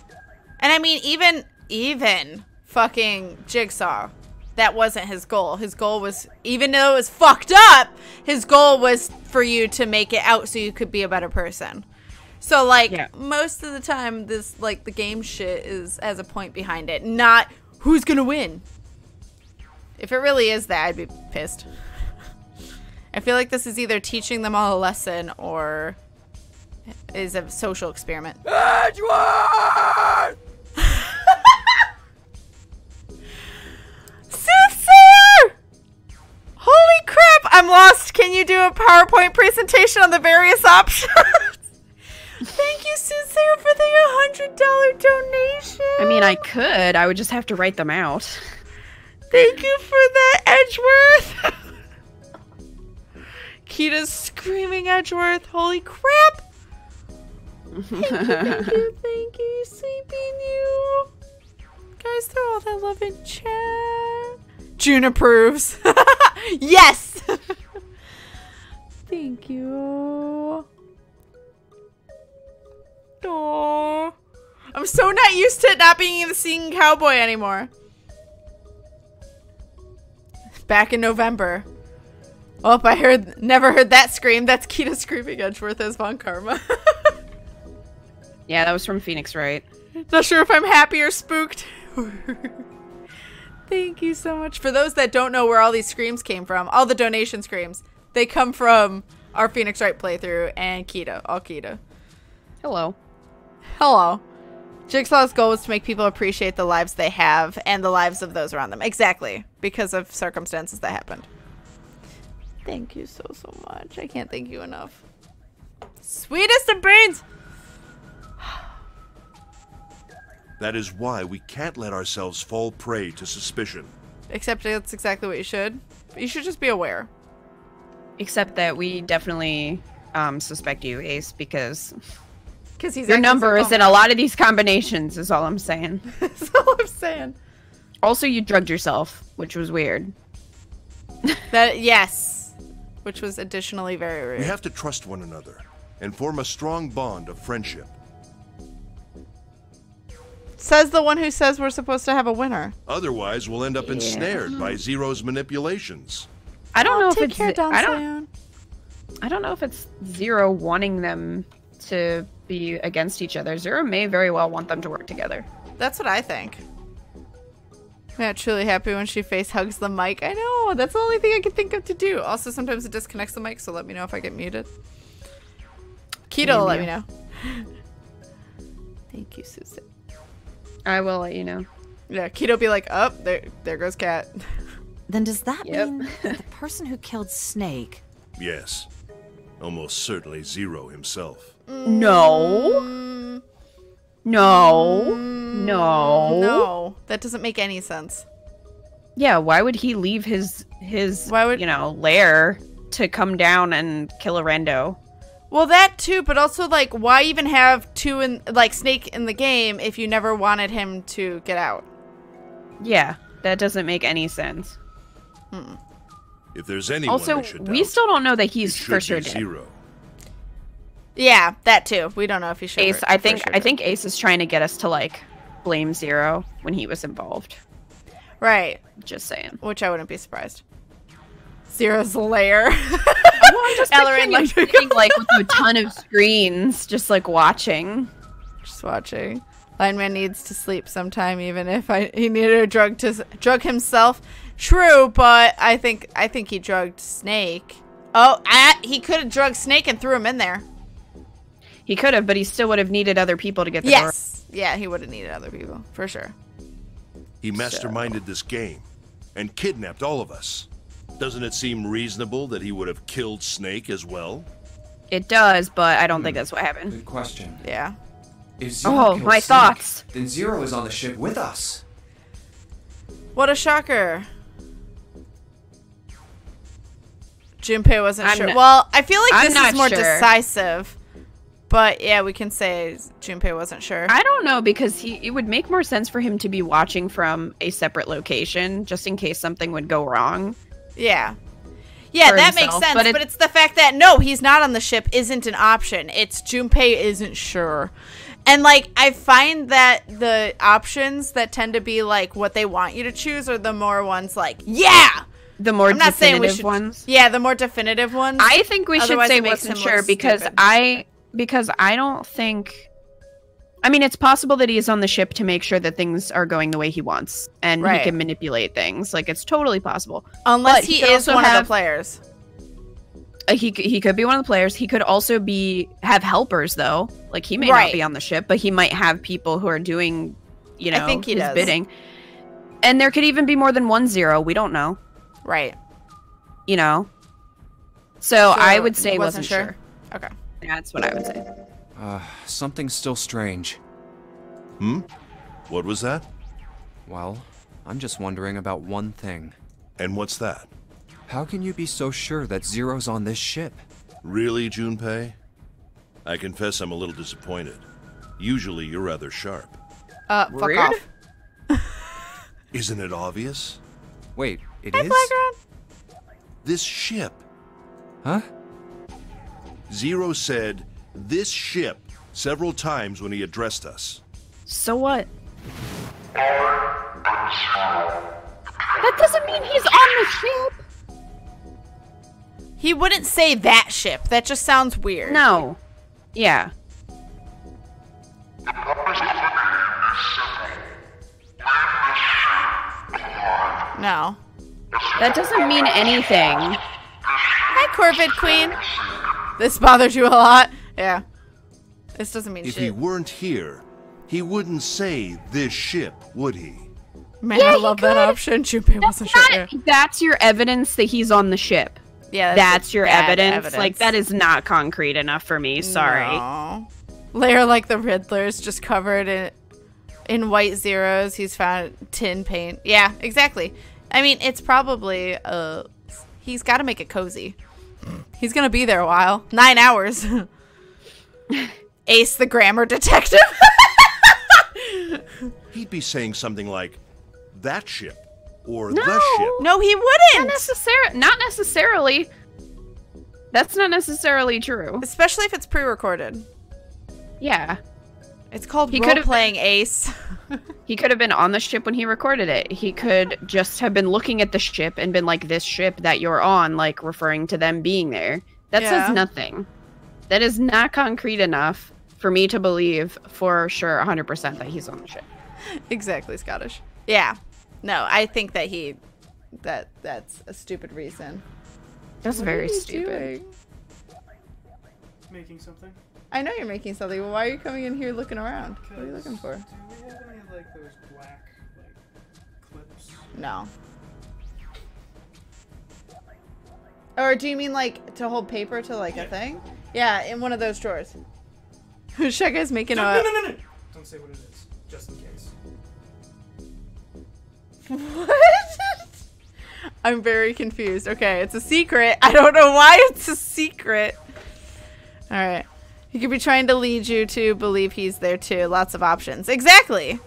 And I mean, even, even fucking Jigsaw, that wasn't his goal. His goal was, even though it was fucked up, his goal was for you to make it out so you could be a better person. So like, yeah. most of the time, this, like, the game shit is as a point behind it, not who's gonna win. If it really is that, I'd be pissed. I feel like this is either teaching them all a lesson or is a social experiment. Edgeworth! Sister! Holy crap, I'm lost. Can you do a PowerPoint presentation on the various options? Thank you, Sister, for the one hundred dollar donation. I mean, I could. I would just have to write them out. Thank you for that, Edgeworth. Kita's screaming, Edgeworth. Holy crap! Thank you, thank you, thank you, sleeping you. Guys, throw all that love in chat. June approves. Yes! Thank you. Aww. I'm so not used to it not being the singing cowboy anymore. Back in November. Oh, I heard, never heard that scream. That's Kita screaming Edgeworth as Von Karma. Yeah, that was from Phoenix Wright. Not sure if I'm happy or spooked. Thank you so much. For those that don't know where all these screams came from, all the donation screams, they come from our Phoenix Wright playthrough and Kita, all Kita. Hello. Hello. Jigsaw's goal was to make people appreciate the lives they have and the lives of those around them. Exactly, because of circumstances that happened. Thank you so, so much. I can't thank you enough. Sweetest of brains! That is why we can't let ourselves fall prey to suspicion. Except that's exactly what you should. You should just be aware. Except that we definitely um, suspect you, Ace, because he's your number is in a lot of these combinations, is all I'm saying. That's all I'm saying. Also, you drugged yourself, which was weird. That, yes. Which was additionally very rude. We have to trust one another and form a strong bond of friendship. Says the one who says we're supposed to have a winner. Otherwise, we'll end up yeah. ensnared by Zero's manipulations. I don't know if it's care, I don't. I don't know if it's Zero wanting them to be against each other. Zero may very well want them to work together. That's what I think. Not truly happy when she face hugs the mic. I know, that's the only thing I can think of to do. Also, sometimes it disconnects the mic, so let me know if I get muted. Keto will let me know. Thank you, Susan. I will let you know. Yeah, Keto will be like, oh, there, there goes Kat. Then does that yep. mean that the person who killed Snake? Yes. Almost certainly Zero himself. No. Mm. No. Mm. No. No. That doesn't make any sense. Yeah, why would he leave his, his why would... you know, lair to come down and kill a rando? Well, that too, but also, like, why even have two in, like, Snake in the game if you never wanted him to get out? Yeah, that doesn't make any sense. Mm. If there's anyone also, doubt, we still don't know that he's for sure dead. Zero. Yeah, that too. We don't know if he should. Ace, I think sure I did. think Ace is trying to get us to, like, blame Zero when he was involved. Right. Just saying. Which I wouldn't be surprised. Zero's lair. Well, I'm just Ellerin, like, sitting, like, with a ton of screens, just like watching. Just watching. Lineman needs to sleep sometime, even if I, he needed a drug to drug himself. True, but I think I think he drugged Snake. Oh, I, he could have drugged Snake and threw him in there. He could have, but he still would have needed other people to get the yes. door. Yeah, he would have needed other people for sure. He masterminded so. this game and kidnapped all of us. Doesn't it seem reasonable that he would have killed Snake as well? It does, but I don't mm. think that's what happened. Good question. Yeah. If Zero oh, my Snake, thoughts. Then Zero is on the ship with us. What a shocker. Junpei wasn't I'm sure. Well, I feel like I'm this is more sure. decisive. But yeah, we can say Junpei wasn't sure. I don't know, because he it would make more sense for him to be watching from a separate location just in case something would go wrong. Yeah. Yeah, that himself, makes sense, but, it, but it's the fact that, no, he's not on the ship isn't an option. It's Junpei isn't sure. And, like, I find that the options that tend to be, like, what they want you to choose are the more ones, like, yeah! The more I'm not definitive saying we should, ones? Yeah, the more definitive ones. I think we Otherwise should say wasn't sure because stupid. I because I don't think... I mean, it's possible that he's on the ship to make sure that things are going the way he wants, and right. he can manipulate things. Like, it's totally possible. Unless he, he is one have, of the players. Uh, he he could be one of the players. He could also be have helpers, though. Like, he may right. not be on the ship, but he might have people who are doing, you know, I think he his does. bidding. And there could even be more than one Zero. We don't know. Right. You know? So, so I would say wasn't, wasn't sure. sure. Okay. That's what I would say. Uh, something's still strange. Hmm? What was that? Well, I'm just wondering about one thing. And what's that? How can you be so sure that Zero's on this ship? Really, Junpei? I confess I'm a little disappointed. Usually you're rather sharp. Uh, fuck Weird? off. Isn't it obvious? Wait, it hey, is? Black Red. This ship. Huh? Zero said... this ship several times when he addressed us. So what? That doesn't mean he's on the ship. He wouldn't say that ship. That just sounds weird. No. Yeah. No. That doesn't mean anything. Hi, Corvid Queen. This bothers you a lot. Yeah. This doesn't mean if shit. If he weren't here, he wouldn't say this ship, would he? Man, yeah, I love that option. Junpei wasn't sure. That's your evidence that he's on the ship. Yeah. That's, that's your evidence. evidence. Like, that is not concrete enough for me. Sorry. No. Lair like the Riddler's just covered in, in white zeros. He's found tin paint. Yeah, exactly. I mean, it's probably... Uh, he's got to make it cozy. He's going to be there a while. Nine hours. Ace the grammar detective. He'd be saying something like, that ship, or no. the ship. No, he wouldn't. Not, necessar not necessarily. That's not necessarily true. Especially if it's pre-recorded. Yeah. It's called role-playing, Ace. He could have been on the ship when he recorded it. He could just have been looking at the ship and been like, this ship that you're on, like, referring to them being there. That yeah. says nothing. That is not concrete enough for me to believe for sure one hundred percent that he's on the ship. Exactly, Scottish. Yeah. No, I think that he, that that's a stupid reason. That's what very stupid. Doing? Making something. I know you're making something, but why are you coming in here looking around? What are you looking for? Do we have any like those black like clips? No. Or do you mean like to hold paper to like yeah. a thing? Yeah, in one of those drawers. Sheka's making no, a. No, no, no, no! Don't say what it is, just in case. What? I'm very confused. Okay, it's a secret. I don't know why it's a secret. All right. He could be trying to lead you to believe he's there too. Lots of options. Exactly.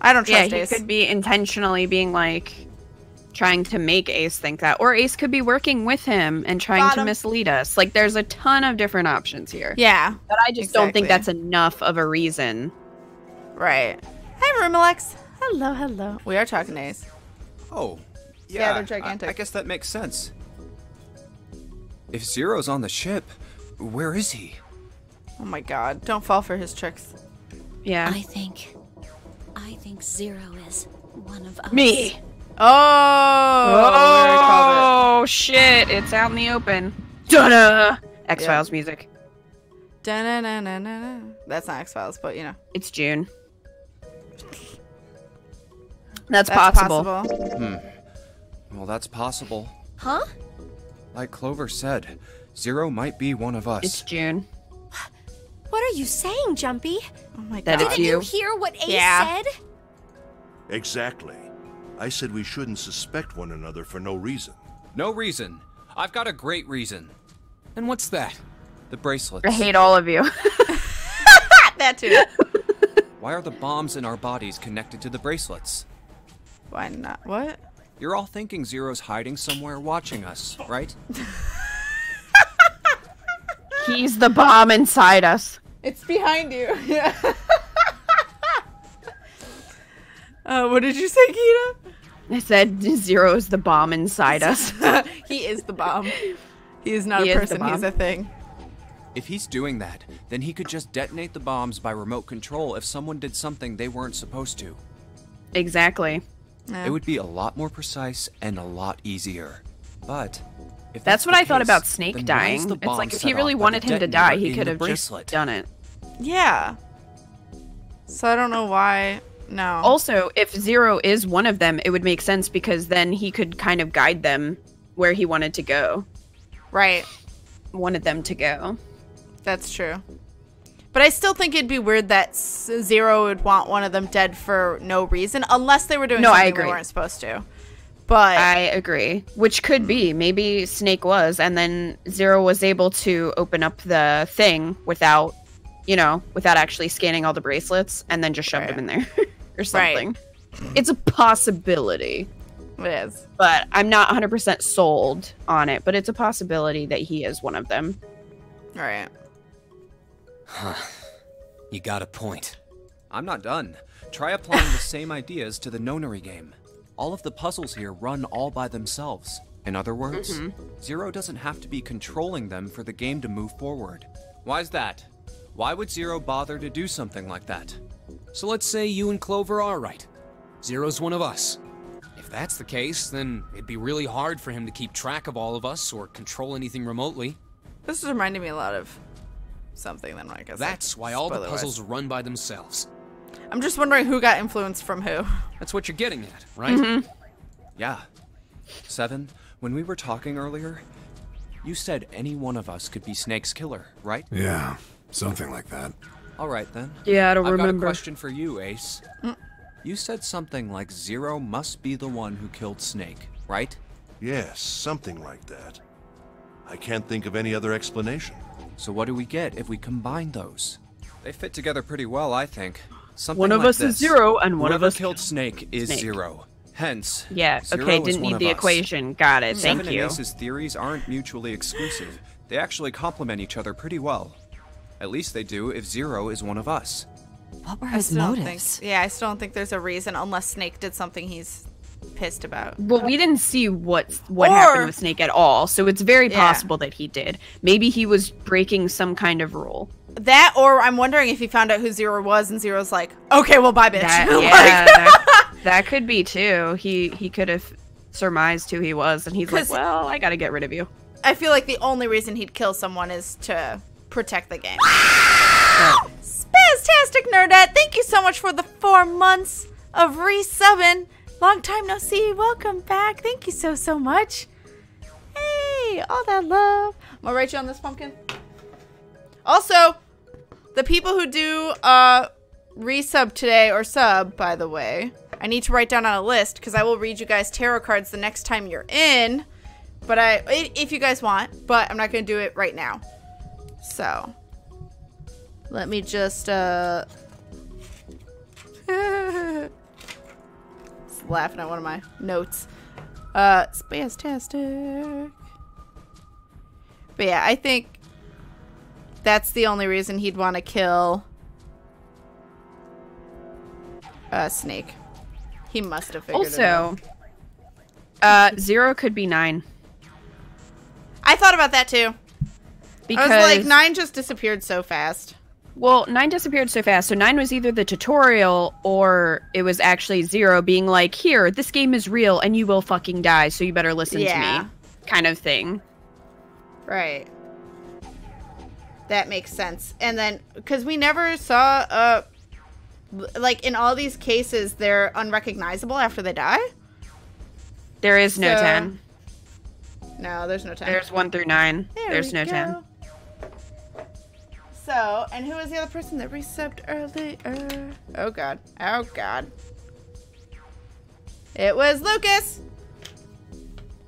I don't trust yeah, Ace. He could be intentionally being like trying to make Ace think that, or Ace could be working with him and trying Bottom. to mislead us. Like there's a ton of different options here. Yeah. But I just exactly. don't think that's enough of a reason. Right. Hi, Rumalex. Hello, hello. We are talking to Ace. Oh. Yeah, yeah, they're gigantic. I, I guess that makes sense. If Zero's on the ship, where is he? Oh my god, don't fall for his tricks. Yeah. I think... I think Zero is one of us. Me! Oh! Oh, oh shit, it's out in the open. Da-da! X-Files yeah. music. Da-na-na-na-na-na. That's not X-Files, but you know. It's June. That's, That's possible. possible. Hmm. Well, that's possible. Huh? Like Clover said, Zero might be one of us. It's June. What are you saying, Junpei? Oh my god. Didn't you hear what Ace yeah. said? Exactly. I said we shouldn't suspect one another for no reason. No reason. I've got a great reason. And what's that? The bracelets. I hate all of you. That too. Why are the bombs in our bodies connected to the bracelets? Why not? What? You're all thinking Zero's hiding somewhere watching us, right? He's the bomb inside us. It's behind you. Yeah. uh, what did you say, Kita? I said Zero is the bomb inside us. He is the bomb. He is not he a is person, he's a thing. If he's doing that, then he could just detonate the bombs by remote control if someone did something they weren't supposed to. Exactly. Yeah. It would be a lot more precise and a lot easier. But if that's, that's what I case, thought about Snake dying. It's like if he really wanted him to die, he could have just done it. Yeah. So I don't know why. No. Also, if Zero is one of them, it would make sense because then he could kind of guide them where he wanted to go. Right. Wanted them to go. That's true. But I still think it'd be weird that Zero would want one of them dead for no reason, unless they were doing no, something I agree. they weren't supposed to. But I agree. Which could be. Maybe Snake was, and then Zero was able to open up the thing without, you know, without actually scanning all the bracelets, and then just shoved right. him in there or something. Right. It's a possibility. It is. But I'm not one hundred percent sold on it, but it's a possibility that he is one of them. All right. Huh. You got a point. I'm not done. Try applying the same ideas to the Nonary game. All of the puzzles here run all by themselves. In other words, mm-hmm. Zero doesn't have to be controlling them for the game to move forward. Why's that? Why would Zero bother to do something like that? So let's say you and Clover are right. Zero's one of us. If that's the case, then it'd be really hard for him to keep track of all of us or control anything remotely. This is reminding me a lot of... something then I guess that's why all the puzzles run by themselves. I'm just wondering who got influenced from who. That's what you're getting at, right? Mm-hmm. Yeah. Seven, when we were talking earlier, you said any one of us could be Snake's killer, right? Yeah, something like that. All right then. Yeah, I don't I've remember. I've got a question for you, Ace. Mm. You said something like Zero must be the one who killed Snake, right? Yes, yeah, something like that. I can't think of any other explanation. So what do we get if we combine those? They fit together pretty well, I think. Something one of like us this. is Zero, and one Whoever of us killed Snake is Snake. Zero. Hence, yeah. Zero okay, didn't need the us. equation. Got it. Seven Thank you. Seven and Ace's theories aren't mutually exclusive. They actually complement each other pretty well. At least they do if Zero is one of us. What were his motives? Think, yeah, I still don't think there's a reason unless Snake did something he's pissed about. Well, we didn't see what what or, happened with Snake at all, so it's very possible yeah. that he did. Maybe he was breaking some kind of rule. That, or I'm wondering if he found out who Zero was, and Zero's like, okay, well, bye, bitch. That, yeah, like, That could be too. He he could have surmised who he was, and he's like, well, I gotta get rid of you. I feel like the only reason he'd kill someone is to protect the game. Oh. Spaztastic Nerdette, thank you so much for the four months of resubbing. Long time no see, welcome back. Thank you so, so much. Hey, all that love. I'm gonna write you on this pumpkin. Also, the people who do uh, resub today, or sub, by the way, I need to write down on a list because I will read you guys tarot cards the next time you're in. But I, if you guys want, but I'm not going to do it right now. So, let me just, uh, just laughing at one of my notes. Uh, spastastic. But yeah, I think that's the only reason he'd want to kill a snake. He must have figured also, it out. Also, uh, zero could be nine. I thought about that too. Because I was like, nine just disappeared so fast. Well, nine disappeared so fast. So nine was either the tutorial or it was actually zero being like, here, this game is real and you will fucking die. So you better listen yeah. to me kind of thing. Right. That makes sense. And then, because we never saw, uh, like in all these cases, they're unrecognizable after they die. There is no so, ten. No, there's no ten. There's one through nine. There there's no go. ten. So, and who was the other person that resubbed earlier? Oh, God. Oh, God. It was Lucas.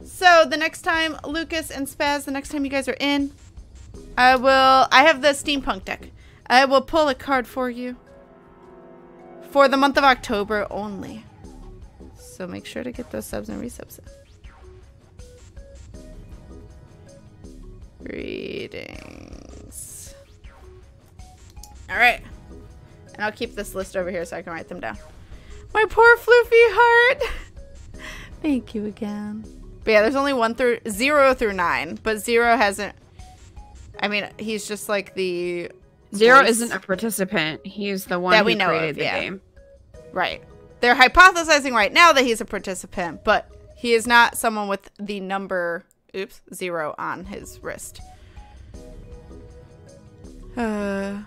So, the next time, Lucas and Spaz, the next time you guys are in, I will... I have the steampunk deck. I will pull a card for you. For the month of October only. So, make sure to get those subs and resubs in. Readings. Alright. And I'll keep this list over here so I can write them down. My poor floofy heart. Thank you again. But yeah, there's only one through zero through nine, but zero hasn't. I mean, he's just like the zero place. Isn't a participant. He's the one that who we know created of, the yeah. game. Right. They're hypothesizing right now that he's a participant, but he is not someone with the number. Oops, zero on his wrist. Uh,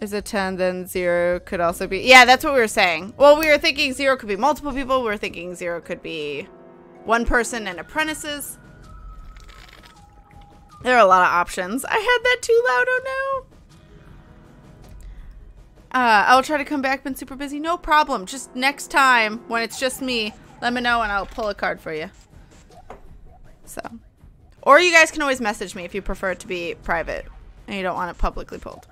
is it ten, then zero could also be... Yeah, that's what we were saying. Well, we were thinking zero could be multiple people. We were thinking zero could be one person and apprentices. There are a lot of options. I had that too loud, oh no. Uh, I'll try to come back. Been super busy. No problem. Just next time when it's just me, let me know and I'll pull a card for you. So, or you guys can always message me if you prefer it to be private and you don't want it publicly pulled.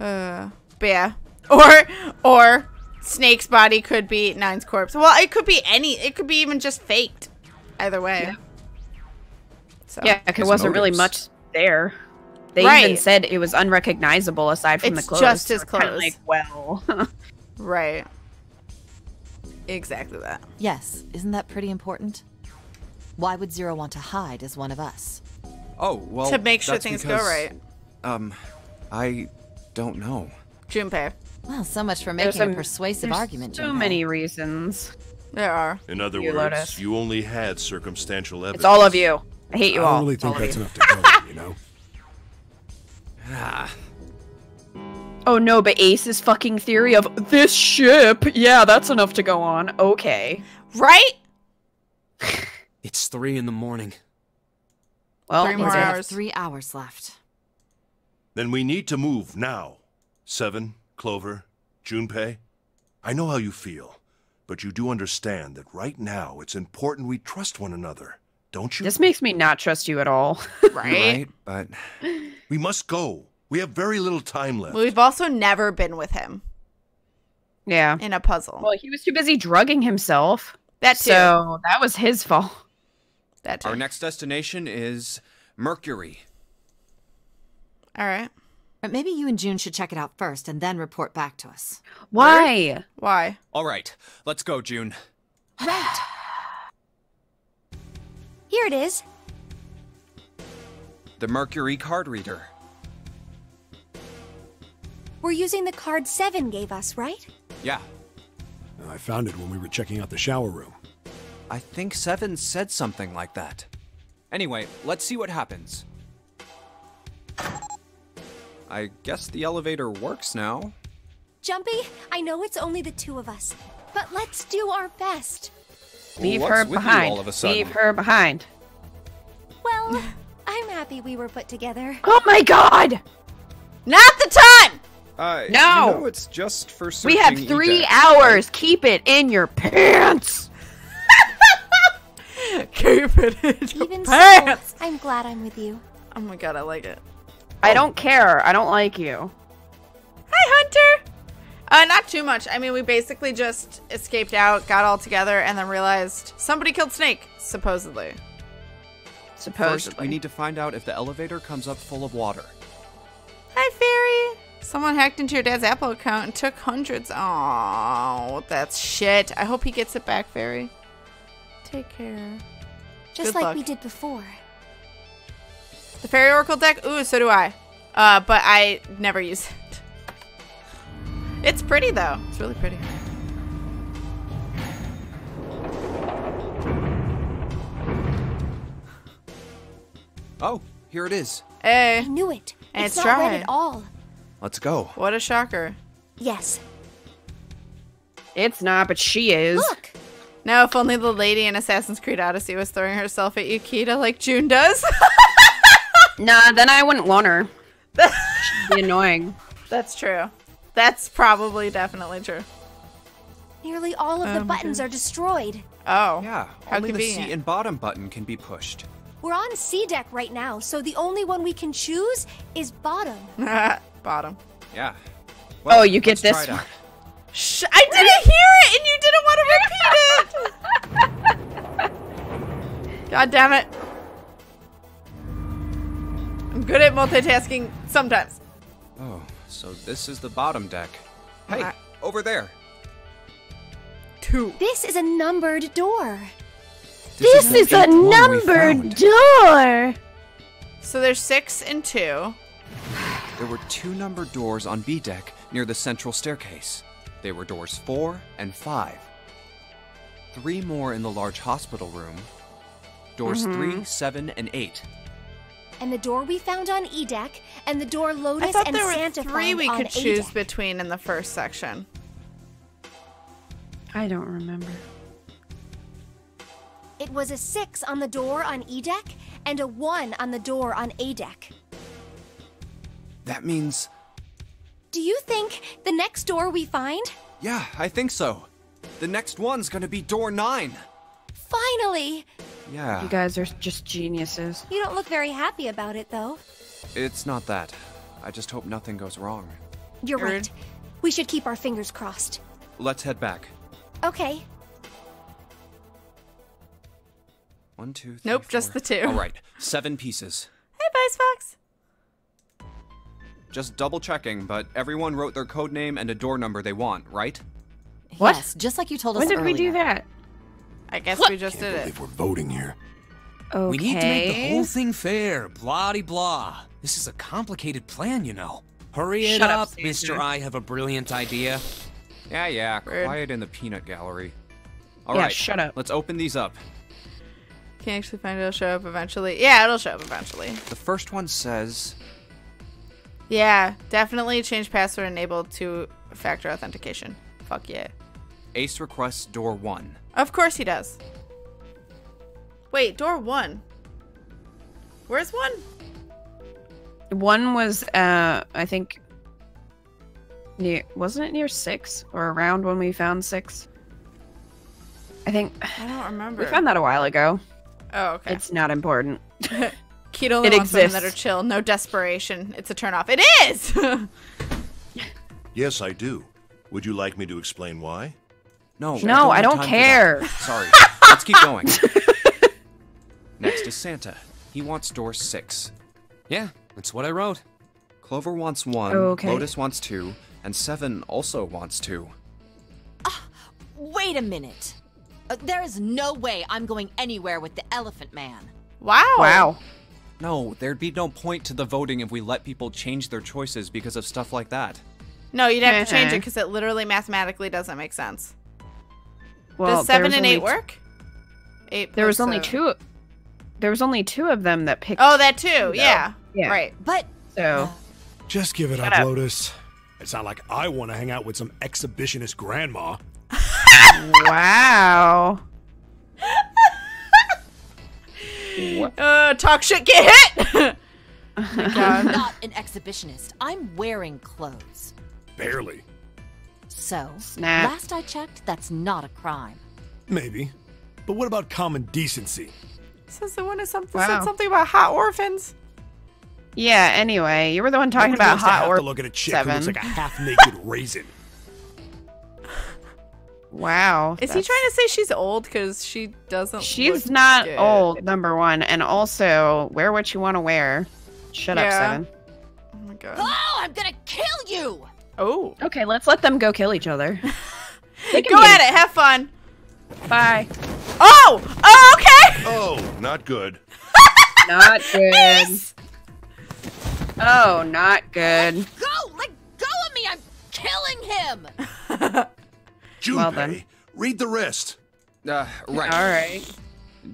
Uh, but yeah, or or Snake's body could be Nine's corpse. Well, it could be any. It could be even just faked. Either way. Yeah. So yeah, it wasn't motives. really much there. They right. even said it was unrecognizable aside from it's the clothes. Just his clothes. Kind of like, well, right. Exactly that. Yes, isn't that pretty important? Why would Zero want to hide as one of us? Oh, well, to make sure things because, go right. Um, I don't know. Junpei. Well, so much for making a, a persuasive argument, so Junpei. Many reasons. There are. In other you words, Lotus. You only had circumstantial evidence. It's all of you. I hate you I all. I only think all that's enough to go, you know? Ah. Oh, no, but Ace's fucking theory of this ship. Yeah, that's enough to go on. Okay. Right? It's three in the morning. Well, three more hours. Three hours left. Then we need to move now. Seven, Clover, Junpei. I know how you feel, but you do understand that right now it's important we trust one another, don't you? This makes me not trust you at all. Right? Right, but... We must go. We have very little time left. Well, we've also never been with him. Yeah. In a puzzle. Well, he was too busy drugging himself. That too. So, that was his fault. Our next destination is Mercury. All right. But maybe you and June should check it out first and then report back to us. Why? Why? Why? All right. Let's go, June. Right. Here it is. The Mercury card reader. We're using the card Seven gave us, right? Yeah. I found it when we were checking out the shower room. I think Seven said something like that. Anyway, let's see what happens. I guess the elevator works now. Junpei, I know it's only the two of us, but let's do our best. Leave her behind. All of a sudden? Leave her behind. Well, I'm happy we were put together. Oh my god! Not the time! Uh, no! You know, it's just for searching. We have three Ita. hours. Keep it in your pants! Keep it in your Even pants! So, I'm glad I'm with you. Oh my god, I like it. I oh. don't care. I don't like you. Hi, Hunter! Uh, not too much. I mean, we basically just escaped out, got all together, and then realized somebody killed Snake, supposedly. Supposedly. First, we need to find out if the elevator comes up full of water. Hi, Fairy! Someone hacked into your dad's Apple account and took hundreds. Oh, that's shit. I hope he gets it back, Fairy. Take care. Just Good like luck. we did before. The Fairy Oracle deck? Ooh, so do I. Uh, but I never use it. It's pretty, though. It's really pretty. Oh, here it is. Hey. I knew it. And it's, it's not red at all. Let's go. What a shocker. Yes. It's not, but she is. Look. Now, if only the lady in Assassin's Creed Odyssey was throwing herself at you, Kita, like June does. Nah, then I wouldn't want her. She'd be annoying. That's true. That's probably definitely true. Nearly all of um, the buttons are destroyed. Oh. Yeah. How only convenient. The C and bottom button can be pushed. We're on C deck right now, so the only one we can choose is bottom. Bottom. Yeah. Well, oh, you get this one. Sh I didn't hear it, and you didn't want to repeat it. God damn it! I'm good at multitasking sometimes. Oh, so this is the bottom deck. Hey, uh, over there. Two. This is a numbered door. This, this is, is a numbered door. So there's six and two. There were two numbered doors on B deck near the central staircase. They were doors four and five. Three more in the large hospital room. Doors mm-hmm. three, seven, and eight. And the door we found on E deck, and the door Lotus I thought and there Santa were three we could choose deck. between in the first section. I don't remember. It was a six on the door on E deck, and a one on the door on A deck. That means... Do you think the next door we find? Yeah, I think so. The next one's gonna be door nine. Finally! Yeah. You guys are just geniuses. You don't look very happy about it, though. It's not that. I just hope nothing goes wrong. You're Aaron. right. We should keep our fingers crossed. Let's head back. Okay. One, two, three, Nope, four. just the two. All right, seven pieces. Hey, Vice Fox. Just double checking, but everyone wrote their code name and a door number they want, right? What? Yes, just like you told us earlier. When did we do that? I guess what? we just Can't did believe it. We're voting here. Okay. We need to make the whole thing fair. Blah de blah. This is a complicated plan, you know. Hurry it Shut up, up Mister I have a brilliant idea. Yeah, yeah. Weird. Quiet in the peanut gallery. All yeah, right. Shut up. Let's open these up. Can actually find it'll show up eventually. Yeah, it'll show up eventually. The first one says. Yeah, definitely change password enabled to factor authentication. Fuck yeah. Ace requests door one. Of course he does. Wait, door one. Where's one? One was, uh, I think, near, wasn't it near six or around when we found six? I think. I don't remember. We found that a while ago. Oh, okay. It's not important. Keto only it wants exists. women that are chill. No desperation. It's a turnoff. It is! Yes, I do. Would you like me to explain why? No. Sure, no, I don't, I don't care. Sorry. Let's keep going. Next is Santa. He wants door six. Yeah, that's what I wrote. Clover wants one, oh, okay. Lotus wants two, and Seven also wants two. Uh, wait a minute. Uh, there is no way I'm going anywhere with the Elephant Man. Wow. Wow. No, there'd be no point to the voting if we let people change their choices because of stuff like that. No, you'd have to change it because it literally mathematically doesn't make sense. Well, does seven and eight work? Eight. There was only two. There was only two of them that picked. Oh, that too. Yeah. Yeah. Right. But so. Just give it up, up, Lotus. It's not like I want to hang out with some exhibitionist grandma. Wow. Uh, talk shit, get hit! Oh my God. I'm not an exhibitionist. I'm wearing clothes. Barely. So, Snap. Last I checked, that's not a crime. Maybe. But what about common decency? Says the one who something, wow. said something about hot orphans. Yeah, anyway, you were the one talking Nobody about hot orphans. Look at a chick seven. Who looks like a half-naked raisin. Wow. Is he trying to say she's old because she doesn't She's look not good. Old, number one. And also, wear what you want to wear. Shut yeah. up, Seven. Oh, my God. Oh, I'm going to kill you! Oh. Okay, let's let them go kill each other. Go at it. Have fun. Bye. Oh! Oh, okay! Oh, not good. Not good. Ace. Oh, not good. Let go! Let go of me! I'm killing him! Junpei, well then. Read the rest. Uh, right. All right.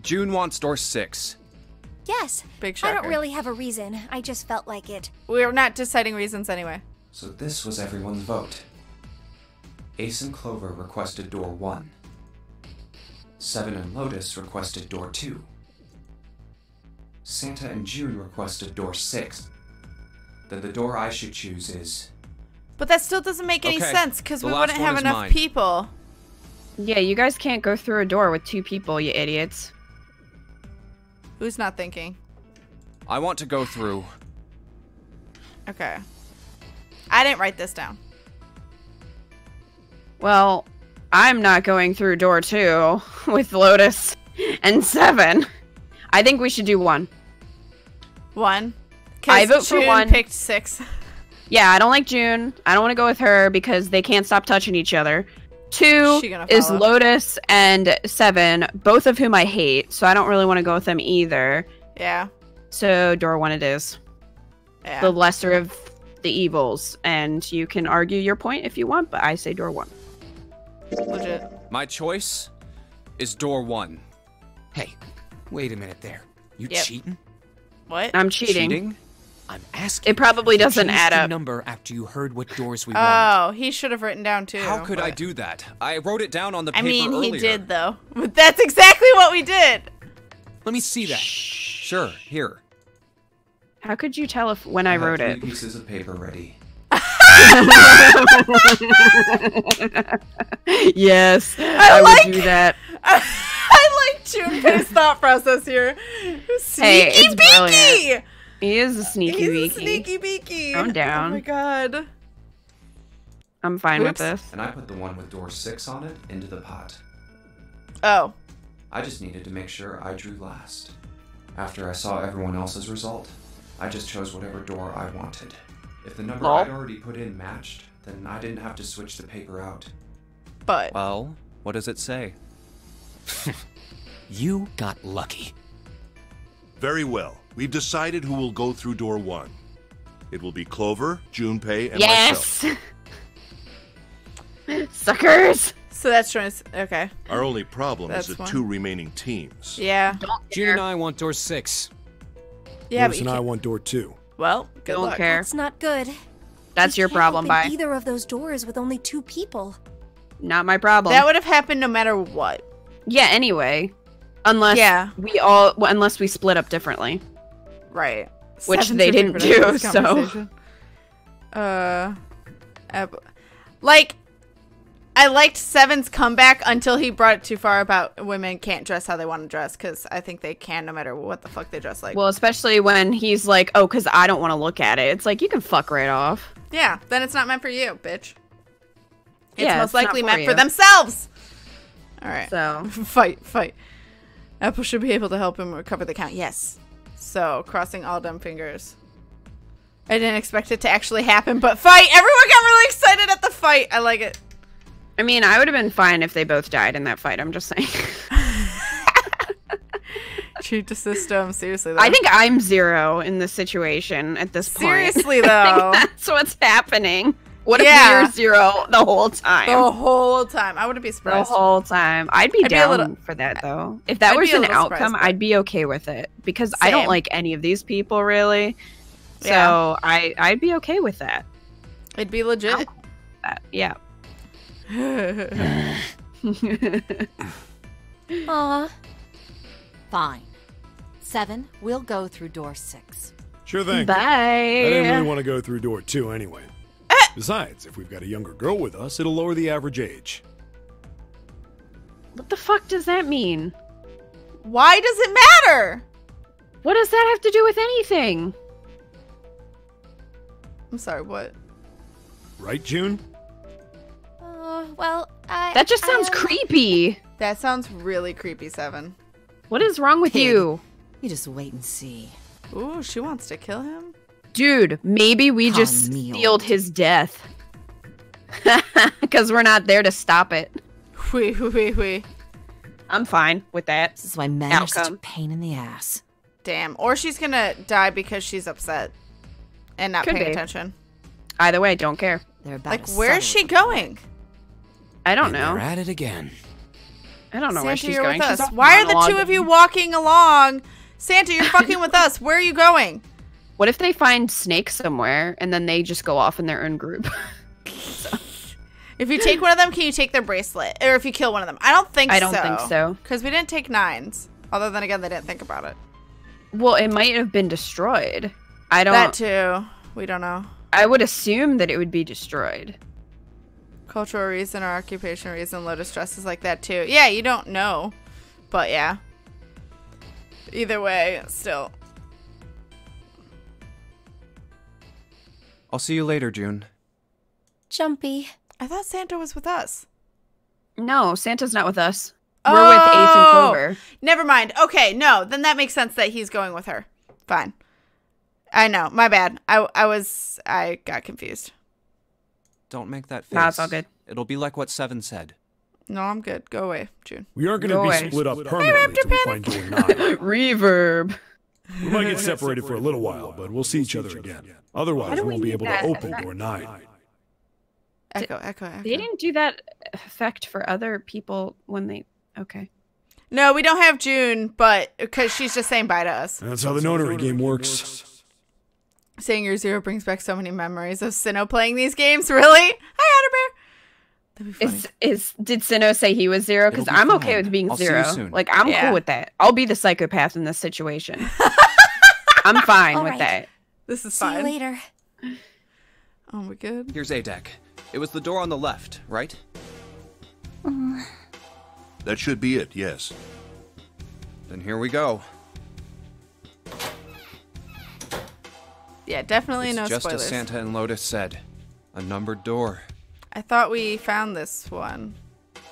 June wants door six. Yes. Big shocker. I don't really have a reason. I just felt like it. We're not deciding reasons anyway. So this was everyone's vote. Ace and Clover requested door one. Seven and Lotus requested door two. Santa and June requested door six. Then the door I should choose is... But that still doesn't make any okay. sense, because we wouldn't have enough mine. people. Yeah, you guys can't go through a door with two people, you idiots. Who's not thinking? I want to go through. Okay. I didn't write this down. Well, I'm not going through door two with Lotus and Seven. I think we should do one. One? I vote for one. Picked six. Yeah, I don't like June. I don't want to go with her because they can't stop touching each other. Two is Lotus and Seven, both of whom I hate, so I don't really want to go with them either. Yeah. So door one it is. Yeah. The lesser of the evils, and you can argue your point if you want, but I say door one. Legit. My choice is door one. Hey, wait a minute there. You yep. cheating? What? I'm cheating. Cheating? I'm asking. It probably doesn't add up. Number after you heard what doors we wanted. Oh, he should have written down too. How could but... I do that? I wrote it down on the I paper mean, earlier. I mean, he did though. But that's exactly what we did. Let me see that. Shh. Sure, here. How could you tell if when I, I wrote three it? Pieces of paper ready. Yes, I, I like... would do that. I like Junpei's thought process here. Sneaky hey, it's beaky. Brilliant. He is a sneaky beaky. He's a sneaky beaky. I'm down. Oh my God. I'm fine Oops. with this. And I put the one with door six on it into the pot. Oh. I just needed to make sure I drew last. After I saw everyone else's result, I just chose whatever door I wanted. If the number oh. I'd already put in matched, then I didn't have to switch the paper out. But. Well, what does it say? You got lucky. Very well. We've decided who will go through door one. It will be Clover, Junpei, and yes! myself. Yes! Suckers! So that's trying to... Okay. Our only problem that's is the one. two remaining teams. Yeah. June and I want door six. Yeah, Lewis but and I want door two. Well, good Don't luck. Care. That's not good. That's you your problem, bye. Either of those doors with only two people. Not my problem. That would have happened no matter what. Yeah, anyway. Unless yeah. we all... Well, unless we split up differently. Right. Which Seven they didn't do, so. Uh, like, I liked Seven's comeback until he brought it too far about women can't dress how they want to dress, because I think they can no matter what the fuck they dress like. Well, especially when he's like, oh, because I don't want to look at it. It's like, you can fuck right off. Yeah, then it's not meant for you, bitch. It's yeah, most it's likely for meant you. for themselves. All right. So. Fight, fight. Apple should be able to help him recover the count. Yes. So, crossing all dumb fingers. I didn't expect it to actually happen, but fight! Everyone got really excited at the fight! I like it. I mean, I would have been fine if they both died in that fight, I'm just saying. Cheat the system, seriously though. I think I'm zero in this situation at this point. Seriously though. That's what's happening. What yeah. if we were zero the whole time? The whole time. I wouldn't be surprised. The whole time. I'd be I'd down be little, for that, though. If that I'd was an outcome, I'd be okay with it. Because same. I don't like any of these people, really. So yeah. I, I'd be okay with that. It'd be legit. That. Yeah. Aw. Fine. Seven, we'll go through door six. Sure thing. Bye. I didn't really want to go through door two anyway. Besides, if we've got a younger girl with us, it'll lower the average age. What the fuck does that mean? Why does it matter? What does that have to do with anything? I'm sorry, what? Right, June? Uh, well, I... That just sounds I, creepy. That sounds really creepy, Seven. What is wrong with hey, you? You just wait and see. Ooh, she wants to kill him? Dude, maybe we Call just sealed his death. Because we're not there to stop it. Wee, wee, wee. I'm fine with that. This is why men are such a pain in the ass. Damn. Or she's going to die because she's upset and not Could paying be. attention. Either way, don't care. They're about like, where is she going? I don't and know. We're at it again. I don't know Santa, where she's going. She's why are the two of you walking along? Santa, you're fucking with us. Where are you going? What if they find Snake somewhere and then they just go off in their own group? So. If you take one of them, can you take their bracelet? Or if you kill one of them? I don't think so. I don't so. think so. Because we didn't take nines. Although then again, they didn't think about it. Well, it might have been destroyed. I don't. That too. We don't know. I would assume that it would be destroyed. Cultural reason or occupation reason, low distress is like that too. Yeah, you don't know. But yeah. Either way, still. I'll see you later, June. Junpei. I thought Santa was with us. No, Santa's not with us. Oh. We're with Ace and Clover. Never mind. Okay, no. Then that makes sense that he's going with her. Fine. I know. My bad. I, I was... I got confused. Don't make that face. Nah, it's all good. It'll be like what Seven said. No, I'm good. Go away, June. We are going to be away. split up permanently until we find June nine. Reverb. We might get separated for a little while, but we'll see each other again. Otherwise, we won't be able to open door nine. Echo, echo, echo. They didn't do that effect for other people when they... Okay. No, we don't have June, but... Because she's just saying bye to us. That's how the notary game works. Saying your zero brings back so many memories of Sinnoh playing these games. Really? Hi, Otterbear. Is, is did Sinnoh say he was zero? Because I'm fine. okay with being I'll zero. Like I'm yeah. cool with that. I'll be the psychopath in this situation. I'm fine All with right. that. This is see fine. See you later. Oh my god. Here's A D E C. It was the door on the left, right? Mm. That should be it. Yes. Then here we go. Yeah, definitely it's no just spoilers. Just as Santa and Lotus said, a numbered door. I thought we found this one.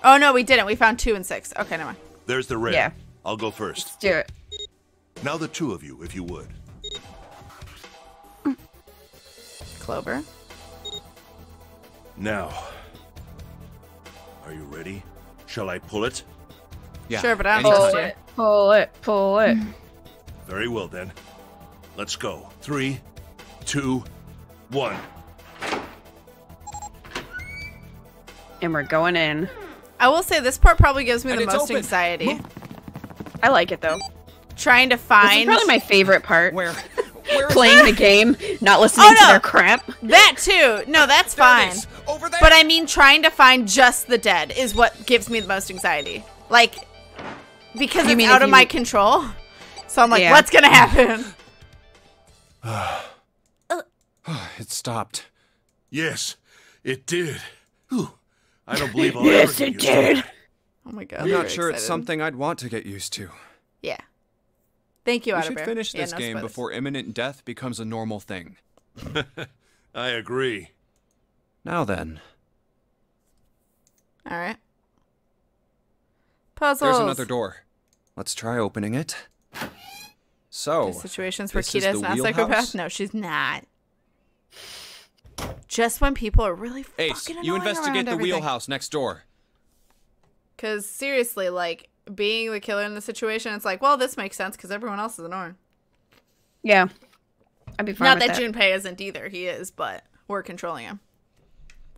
Oh, no, we didn't. We found two and six. Okay, never mind. There's the red. Yeah. I'll go first. Let's do it. Now the two of you, if you would. Clover. Now. Are you ready? Shall I pull it? Yeah. Sure, but I don't pull it. Pull it. Pull it. Very well, then. Let's go. Three, two, one. And we're going in. I will say this part probably gives me and the most open. anxiety. I like it though. Trying to find. This is probably my favorite part. Where? Where playing the game, not listening oh, no. to their crap. That too. No, that's there fine. Over there. But I mean, trying to find just the dead is what gives me the most anxiety. Like, because you it's mean out of you... my control. So I'm like, yeah. what's gonna happen? It stopped. Yes, it did. Whew. I don't believe I'll yes, ever it did. Oh my god! I'm not sure excited. It's something I'd want to get used to. Yeah. Thank you, Otterbear. We should finish this yeah, no game spoilers. before imminent death becomes a normal thing. I agree. Now then. All right. Puzzles. There's another door. Let's try opening it. So. There's situations where Kita is not a psychopath. No, she's not. Just when people are really fucking Ace, you investigate the everything. wheelhouse next door. Because seriously, like, being the killer in the situation, it's like, well, this makes sense because everyone else is annoying. Yeah. I'd be fine Not with that, that Junpei isn't either. He is, but we're controlling him.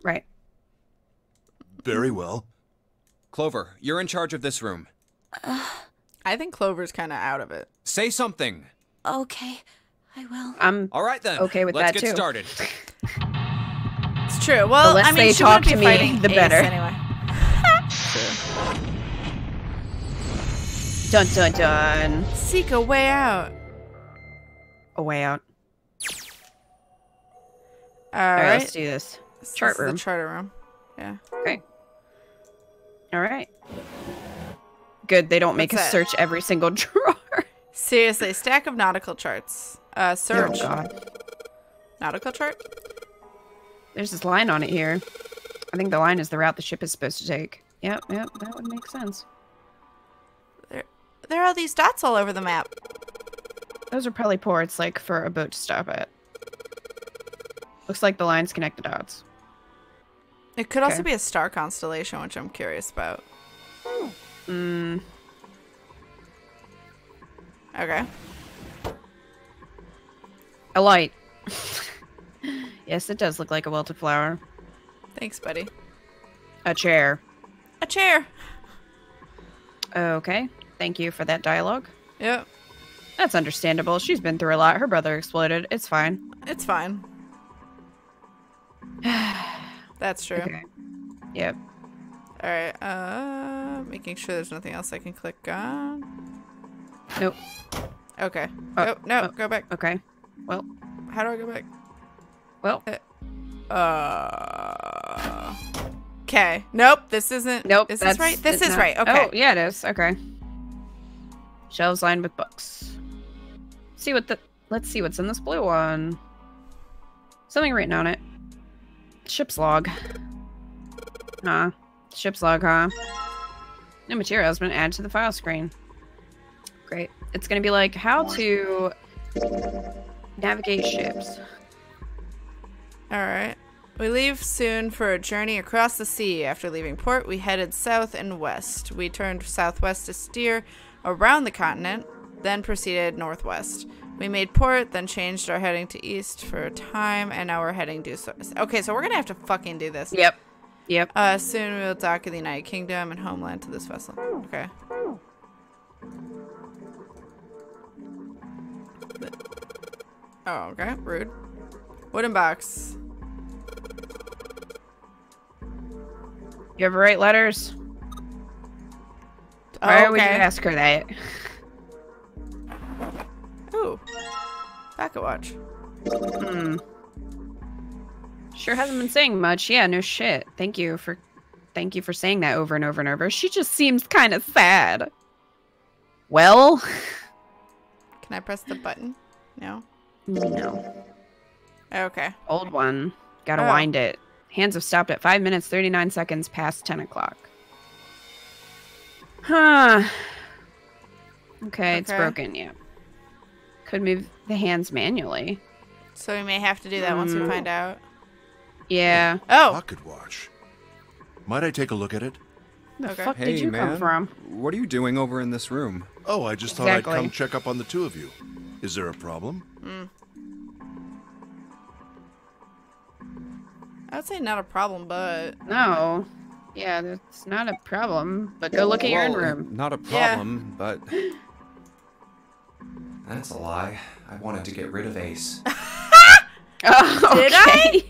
Right. Very well. Clover, you're in charge of this room. Uh, I think Clover's kind of out of it. Say something. Okay, I will. I'm All right, then. okay with Let's that, too. Let's get starstarted. It's true. Well, I mean, she wouldn't be fighting Ace anyway. Dun dun dun. Seek a way out. A way out. All, All right. right. Let's do this. this chart room. The charter room. Yeah. Okay. All right. Good. They don't make That's us it. search every single drawer. Seriously, stack of nautical charts. Uh, search. Oh God. Nautical chart. There's this line on it here. I think the line is the route the ship is supposed to take. Yep. Yep. That would make sense. There, there are these dots all over the map. Those are probably ports, like, for a boat to stop at. Looks like the lines connect the dots. It could okay. also be a star constellation, which I'm curious about. Hmm. Okay. A light. Yes, it does look like a wilted flower. Thanks, buddy. A chair. A chair! Okay. Thank you for that dialogue. Yep. That's understandable. She's been through a lot. Her brother exploded. It's fine. It's fine. That's true. Okay. Yep. Alright, uh... making sure there's nothing else I can click on. Nope. Okay. Oh, oh no, oh, go back. Okay. Well. How do I go back? Well. Uh... Okay. Nope, this isn't... Nope, Is this right? This is not... right, okay. Oh, yeah, it is. Okay. Shelves lined with books. See what the... Let's see what's in this blue one. Something written on it. Ship's log. Huh. Ship's log, huh? New material has been added to the file screen. Great. It's gonna be like, how to navigate ships. Alright. We leave soon for a journey across the sea. After leaving port, we headed south and west. We turned southwest to steer around the continent, then proceeded northwest. We made port, then changed our heading to east for a time, and now we're heading due south. Okay, so we're gonna have to fucking do this. Yep. Yep. Uh, soon we will dock in the United Kingdom and homeland to this vessel. Okay. Oh, okay. Rude. Wooden box. You ever write letters? Oh, Why okay. would you ask her that? Ooh. Pocket watch. Hmm. Sure hasn't been saying much. Yeah, no shit. Thank you for thank you for saying that over and over and over. She just seems kind of sad. Well, can I press the button? No. No. Okay. Old one. Gotta oh. wind it. Hands have stopped at five minutes, thirty-nine seconds past ten o'clock. Huh. Okay, okay, it's broken, yeah. Could move the hands manually. So we may have to do that mm. once we find out. Yeah. Oh. Pocket watch. Might I take a look at it? The okay. fuck hey, did you man. come from? What are you doing over in this room? Oh, I just exactly. thought I'd come check up on the two of you. Is there a problem? Mm. I would say not a problem, but no. Yeah, that's not a problem. But go look at well, your own room. Not a problem, yeah. but. That's a lie. I wanted to get rid of Ace. oh, okay. Did I?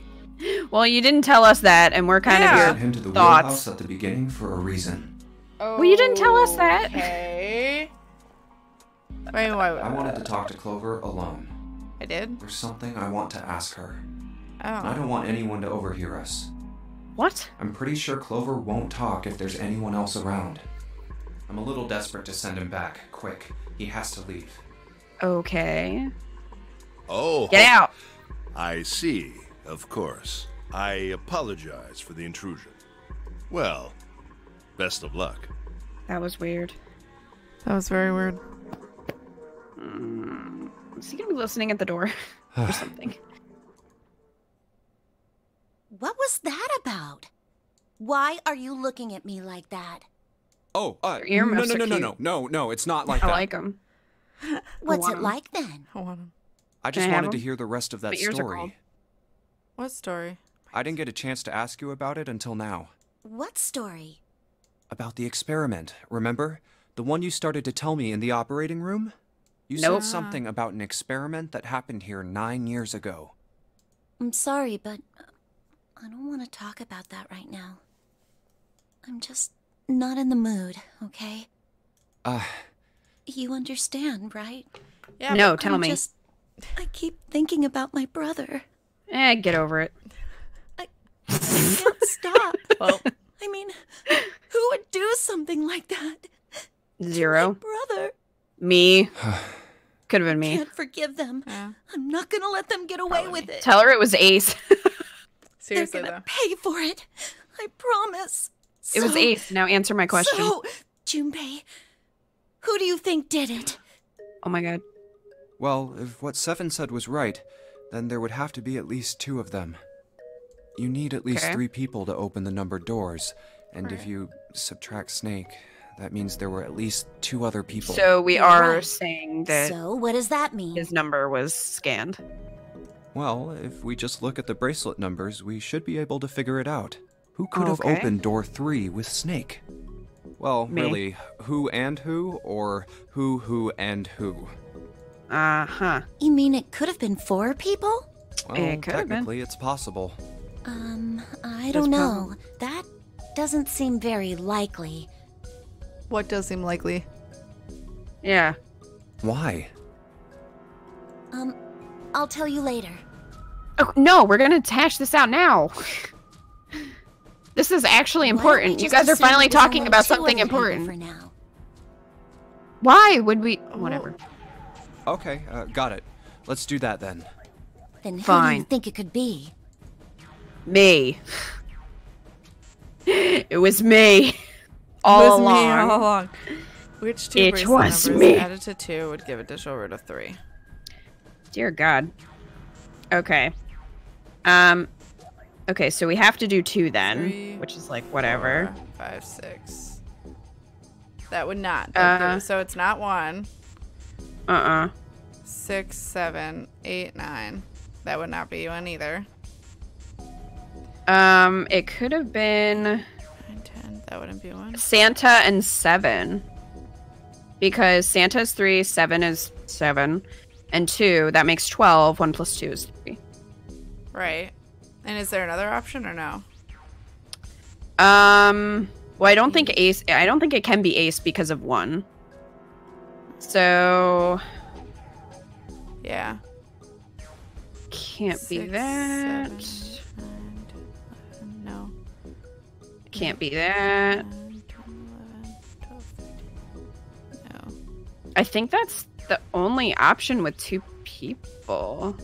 Well, you didn't tell us that, and we're kind yeah. of your him to the thoughts at the beginning for a reason. Oh, well, you didn't tell us that. Okay. Wait, wait, wait, I wanted to talk to Clover alone. I did. There's something I want to ask her. Oh. And I don't want anyone to overhear us. What? I'm pretty sure Clover won't talk if there's anyone else around. I'm a little desperate to send him back. Quick, he has to leave. Okay. Oh. Get out. I see. Of course. I apologize for the intrusion. Well, best of luck. That was weird. That was very weird. Mm, is he gonna be listening at the door or something? What was that about? Why are you looking at me like that? Oh, uh, no, no, no, no, no, no, no, no! It's not like I that. I like them. What's it like then? I just wanted to hear the rest of that story. What story? I didn't get a chance to ask you about it until now. What story? About the experiment, remember? The one you started to tell me in the operating room? You nope. said something about an experiment that happened here nine years ago. I'm sorry, but I don't want to talk about that right now. I'm just not in the mood, okay? Uh... You understand, right? Yeah, no, tell I'm me. Just, I keep thinking about my brother. Eh, get over it. I, I can't stop. Well, I mean, who would do something like that? Zero. My brother. Me. Could have been me. I can't forgive them. Yeah. I'm not going to let them get away Probably. with it. Tell her it was Ace. Seriously, They're gonna though. pay for it. I promise. It so, was Ace. Now answer my question. So, Junpei, who do you think did it? Oh my god. Well, if what Seven said was right, then there would have to be at least two of them. You need at least okay. three people to open the numbered doors. And right. if you subtract Snake, that means there were at least two other people. So we are right. saying that... So what does that mean? His number was scanned. Well, if we just look at the bracelet numbers, we should be able to figure it out. Who could okay. have opened door three with Snake? Well, Me. really, who and who, or who, who, and who? Uh-huh. You mean it could have been four people? Well, it could technically have been. It's possible. Um, I That's don't know. Probably. That doesn't seem very likely. What does seem likely? Yeah. Why? Um, I'll tell you later. Oh, no, we're gonna hash this out now. This is actually important. You guys are finally talking about something important. For now. Why would we? Whatever. Okay, uh, got it. Let's do that then. Then who do you think it could be? Me. It was me. All it was along. me all along. Which two it bracelet was numbers me. added to two would give a dish over to three? Dear God. Okay. Um. Okay, so we have to do two then, three, which is like whatever. Four, five, six. That would not. Okay, uh, so it's not one. Uh-uh. Six, seven, eight, nine. That would not be one either. Um, it could have been. ten. That wouldn't be one. Santa and Seven. Because Santa's three, Seven is seven, and two, that makes twelve. One plus two is three. Right. And is there another option or no? Um. Well, I don't think Ace. I don't think it can be Ace because of one. So. Yeah. Can't Six, be that. Seven. Can't be that. No. I think that's the only option with two people.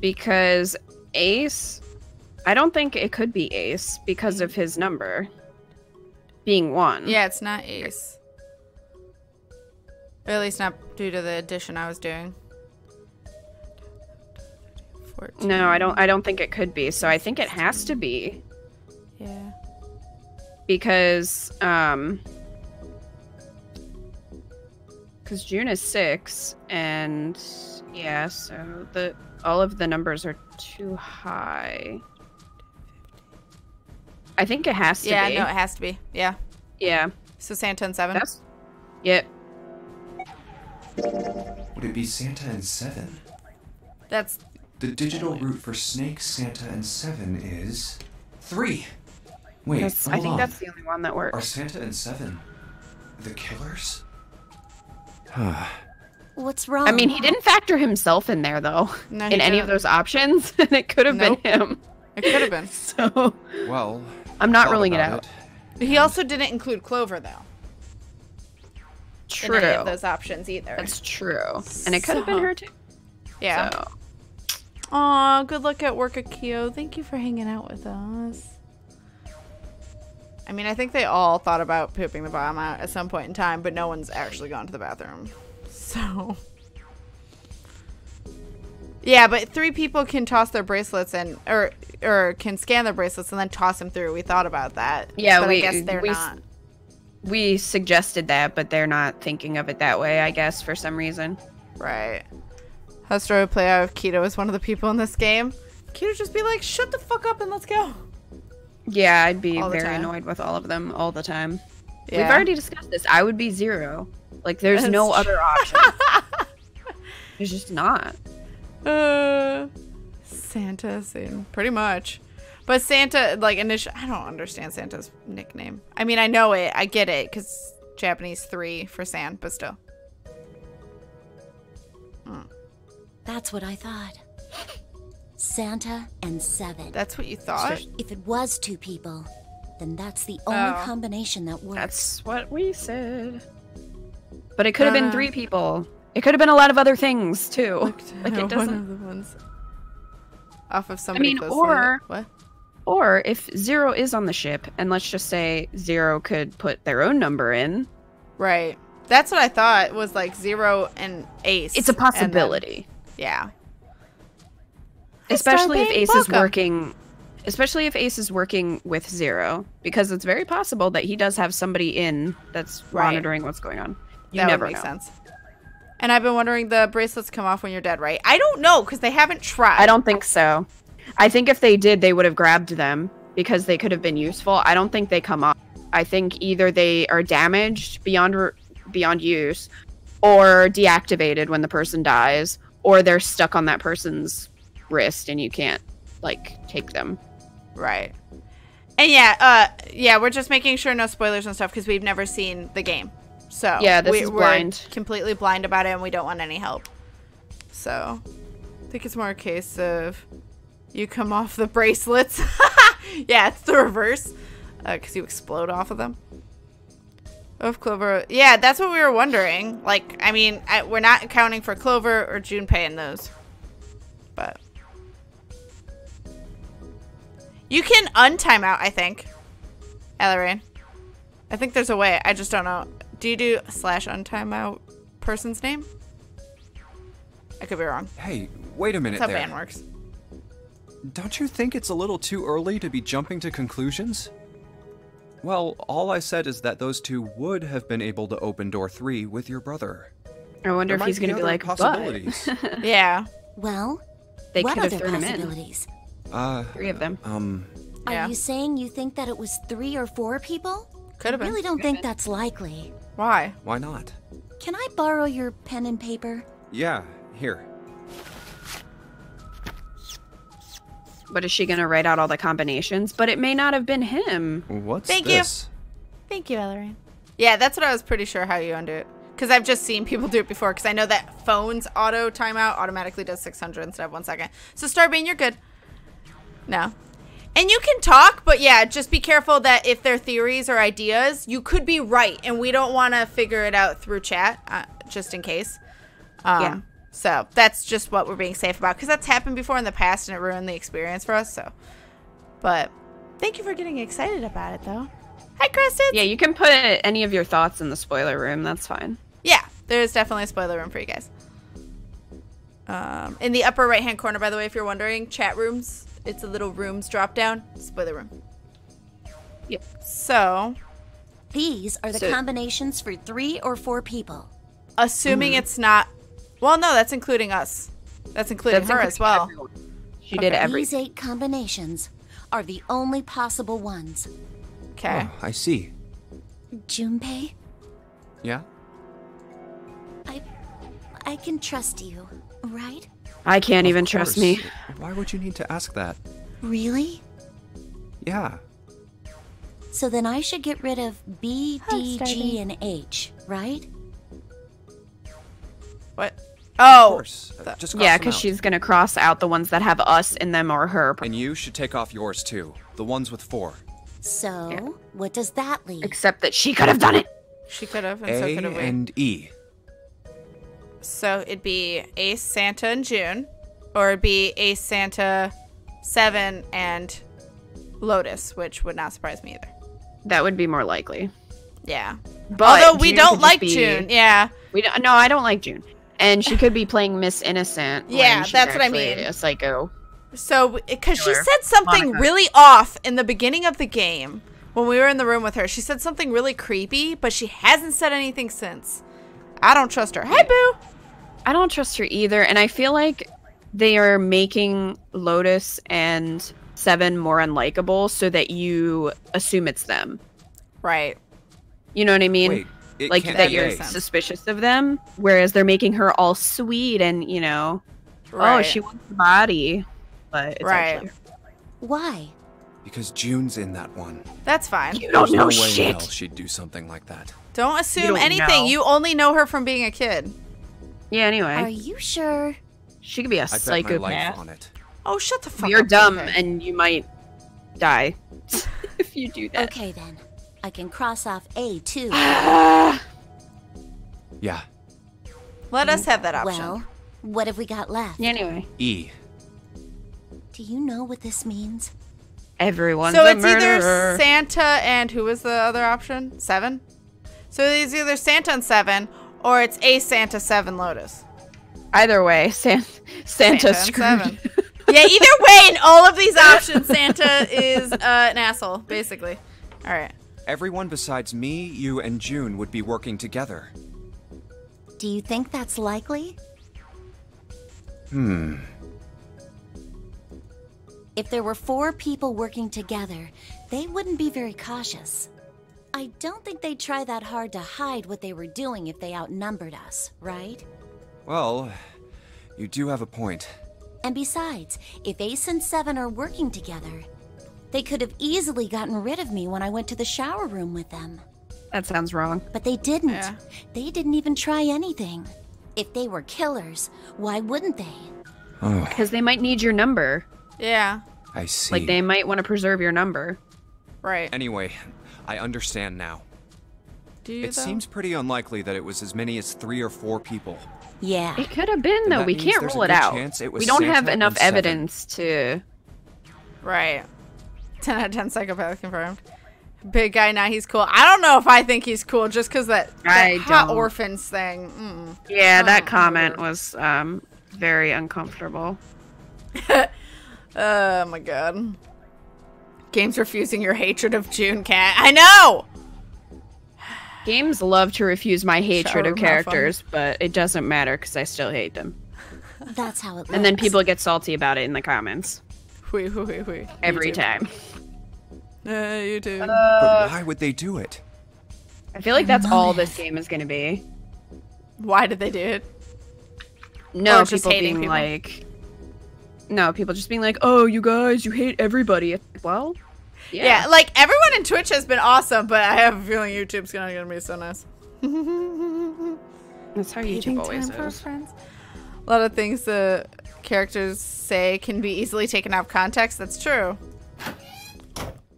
Because Ace, I don't think it could be Ace because of his number being one. Yeah, it's not Ace. Or at least not due to the addition I was doing. fourteen. No, I don't I don't think it could be. So I think it has to be. Yeah. Because, um... Because June is six, and... Yeah, so the all of the numbers are too high. I think it has to yeah, be. Yeah, no, it has to be. Yeah. Yeah. So Santa and Seven? That's, yep. Would it be Santa and Seven? That's... The digital root for Snake, Santa, and Seven is... Three! Wait, yes, I think on. that's the only one that works. Are Santa and Seven the killers? Huh. What's wrong? I mean, he didn't factor himself in there, though. No, in didn't. any of those options, and it could have nope. been him. It could have been. So, well, I'm not ruling it out. It. He also didn't include Clover, though. True. In any of those options either. That's true. And it could have so. been her too. Yeah. So. Aw, good luck at work, Akio. Thank you for hanging out with us. I mean, I think they all thought about pooping the bomb out at some point in time, but no one's actually gone to the bathroom. So. Yeah, but three people can toss their bracelets and, or or can scan their bracelets and then toss them through. We thought about that. Yeah, but we, I guess they're we, not. We suggested that, but they're not thinking of it that way, I guess, for some reason. Right. How story play out of Kita is one of the people in this game. Kid'd just be like, shut the fuck up and let's go. Yeah, I'd be very annoyed with all of them all the time. Yeah. We've already discussed this. I would be zero. Like, there's That's no other option. There's just not. Uh, Santa soon. Pretty much. But Santa, like, initially, I don't understand Santa's nickname. I mean, I know it. I get it. Because Japanese three for San, but still. Hmm. That's what I thought. Santa and Seven. That's what you thought? If it was two people, then that's the only oh. combination that works. That's what we said. But it could have uh, been three people. It could have been a lot of other things, too. Like, it doesn't... One of the ones off of somebody I mean, close or, to it. What? Or if Zero is on the ship, and let's just say Zero could put their own number in. Right. That's what I thought, was like Zero and Ace. It's a possibility. Then, yeah. Especially if Ace welcome. is working, especially if Ace is working with Zero, because it's very possible that he does have somebody in that's right. monitoring what's going on. You that never would make know. sense. And I've been wondering, the bracelets come off when you're dead, right? I don't know because they haven't tried. I don't think so. I think if they did, they would have grabbed them because they could have been useful. I don't think they come off. I think either they are damaged beyond beyond use, or deactivated when the person dies, or they're stuck on that person's wrist and you can't like take them, right? And yeah, uh yeah, we're just making sure no spoilers and stuff because we've never seen the game, so yeah, this we, is blind. We're completely blind about it and we don't want any help, so I think it's more a case of you come off the bracelets. Yeah, it's the reverse because uh, you explode off of them. Of Clover, yeah, that's what we were wondering. Like, I mean, I, we're not accounting for Clover or Junpei in those, but you can untime out, I think. Ellerine. I think there's a way. I just don't know. Do you do slash untime out person's name? I could be wrong. Hey, wait a minute there. That's how ban works. Don't you think it's a little too early to be jumping to conclusions? Well, all I said is that those two would have been able to open door three with your brother. I wonder if he's going to be like, possibilities. But. Yeah. Well, they could have thrown him in. Uh, three of them. Um, yeah. Are you saying you think that it was three or four people? Could have been. I really don't think that's likely. Why? Why not? Can I borrow your pen and paper? Yeah, here. But is she going to write out all the combinations? But it may not have been him. What's Thank this? you. Thank you, Ellerine. Yeah, that's what I was pretty sure how you undo it. Because I've just seen people do it before. Because I know that phone's auto timeout automatically does six hundred instead of one second. So Starbane, you're good. No. And you can talk, but yeah, just be careful that if they're theories or ideas, you could be right. And we don't want to figure it out through chat, uh, just in case. Um, yeah. So that's just what we're being safe about. Because that's happened before in the past and it ruined the experience for us. So, but thank you for getting excited about it, though. Hi, Kristen. Yeah, you can put any of your thoughts in the spoiler room. That's fine. Yeah, there is definitely a spoiler room for you guys. Um, in the upper right-hand corner, by the way, if you're wondering, chat rooms. It's a little rooms drop down. Spoiler room. Yep. So. These are the so, combinations for three or four people. Assuming mm. it's not. Well, no, that's including us. That's including that's her including as well. Everyone. She okay. did everything. These eight combinations are the only possible ones. Okay. Oh, I see. Junpei? Yeah? I, I can trust you, right? I can't even trust me. Why would you need to ask that? Really? Yeah. So then I should get rid of B, D, G, and H, right? What? Oh. Just yeah, because she's going to cross out the ones that have us in them or her. And you should take off yours too. The ones with four. So, yeah. What does that leave? Except that she could have done it. She could have. And A so could have and E. So it'd be Ace, Santa, and June, or it'd be Ace, Santa, Seven, and Lotus, which would not surprise me either. That would be more likely. Yeah. But although we June don't like be, June. Yeah. We don't, no, I don't like June. And she could be playing Miss Innocent. Yeah, that's what I mean. A psycho. So, because she said something Monica. really off in the beginning of the game when we were in the room with her. She said something really creepy, but she hasn't said anything since. I don't trust her. Hey, Boo! I don't trust her either, and I feel like they are making Lotus and Seven more unlikable so that you assume it's them. Right. You know what I mean? Wait, it like that you're sense. suspicious of them, whereas they're making her all sweet and, you know, right. oh, she wants the body. But it's right. Why? Because June's in that one. That's fine. You don't There's know no way shit. In hell she'd do something like that. Don't assume you don't anything. Know. You only know her from being a kid. Yeah. Anyway. Are you sure? She could be a I psychopath. Bet my life on it. Oh, shut the fuck You're up. You're dumb, okay. and you might die if you do that. Okay then, I can cross off A too. Yeah. Let us have that option. Well, what have we got left? Anyway. E. Do you know what this means? Everyone's so a it's murderer. Either Santa and who was the other option? Seven? So it's either Santa and Seven or it's Ace, Santa, Seven, Lotus. Either way, San Santa, Santa screwed. Seven. Yeah, either way in all of these options, Santa is uh, an asshole, basically. All right. Everyone besides me, you, and June would be working together. Do you think that's likely? Hmm. If there were four people working together, they wouldn't be very cautious. I don't think they'd try that hard to hide what they were doing if they outnumbered us, right? Well, you do have a point. And besides, if Ace and Seven are working together, they could have easily gotten rid of me when I went to the shower room with them. That sounds wrong. But they didn't. Yeah. They didn't even try anything. If they were killers, why wouldn't they? Because they might need your number. Yeah. I see. Like, they might want to preserve your number. Right. Anyway, I understand now. Do you, It though? Seems pretty unlikely that it was as many as three or four people. Yeah. It could have been, though. We can't rule it out. It we don't Santa have enough evidence to... Right. ten out of ten psychopath confirmed. Big guy, now nah, he's cool. I don't know if I think he's cool just because that, that hot orphans thing. Mm-mm. Yeah, that comment remember. was um, very uncomfortable. Oh my god. Game's refusing your hatred of June Cat. I know! Games love to refuse my hatred Shower of characters, but it doesn't matter because I still hate them. That's how it looks. And then people get salty about it in the comments. Hui, hui, hui. Every YouTube. time. Uh, you too. Uh, but why would they do it? I feel like that's all this game is going to be. Why did they do it? No, people just hating being people. like... No, people just being like, oh, you guys, you hate everybody. Well, yeah. Yeah, like, everyone in Twitch has been awesome, but I have a feeling YouTube's not going to be so nice. That's how Painting YouTube always is. A lot of things the characters say can be easily taken out of context. That's true.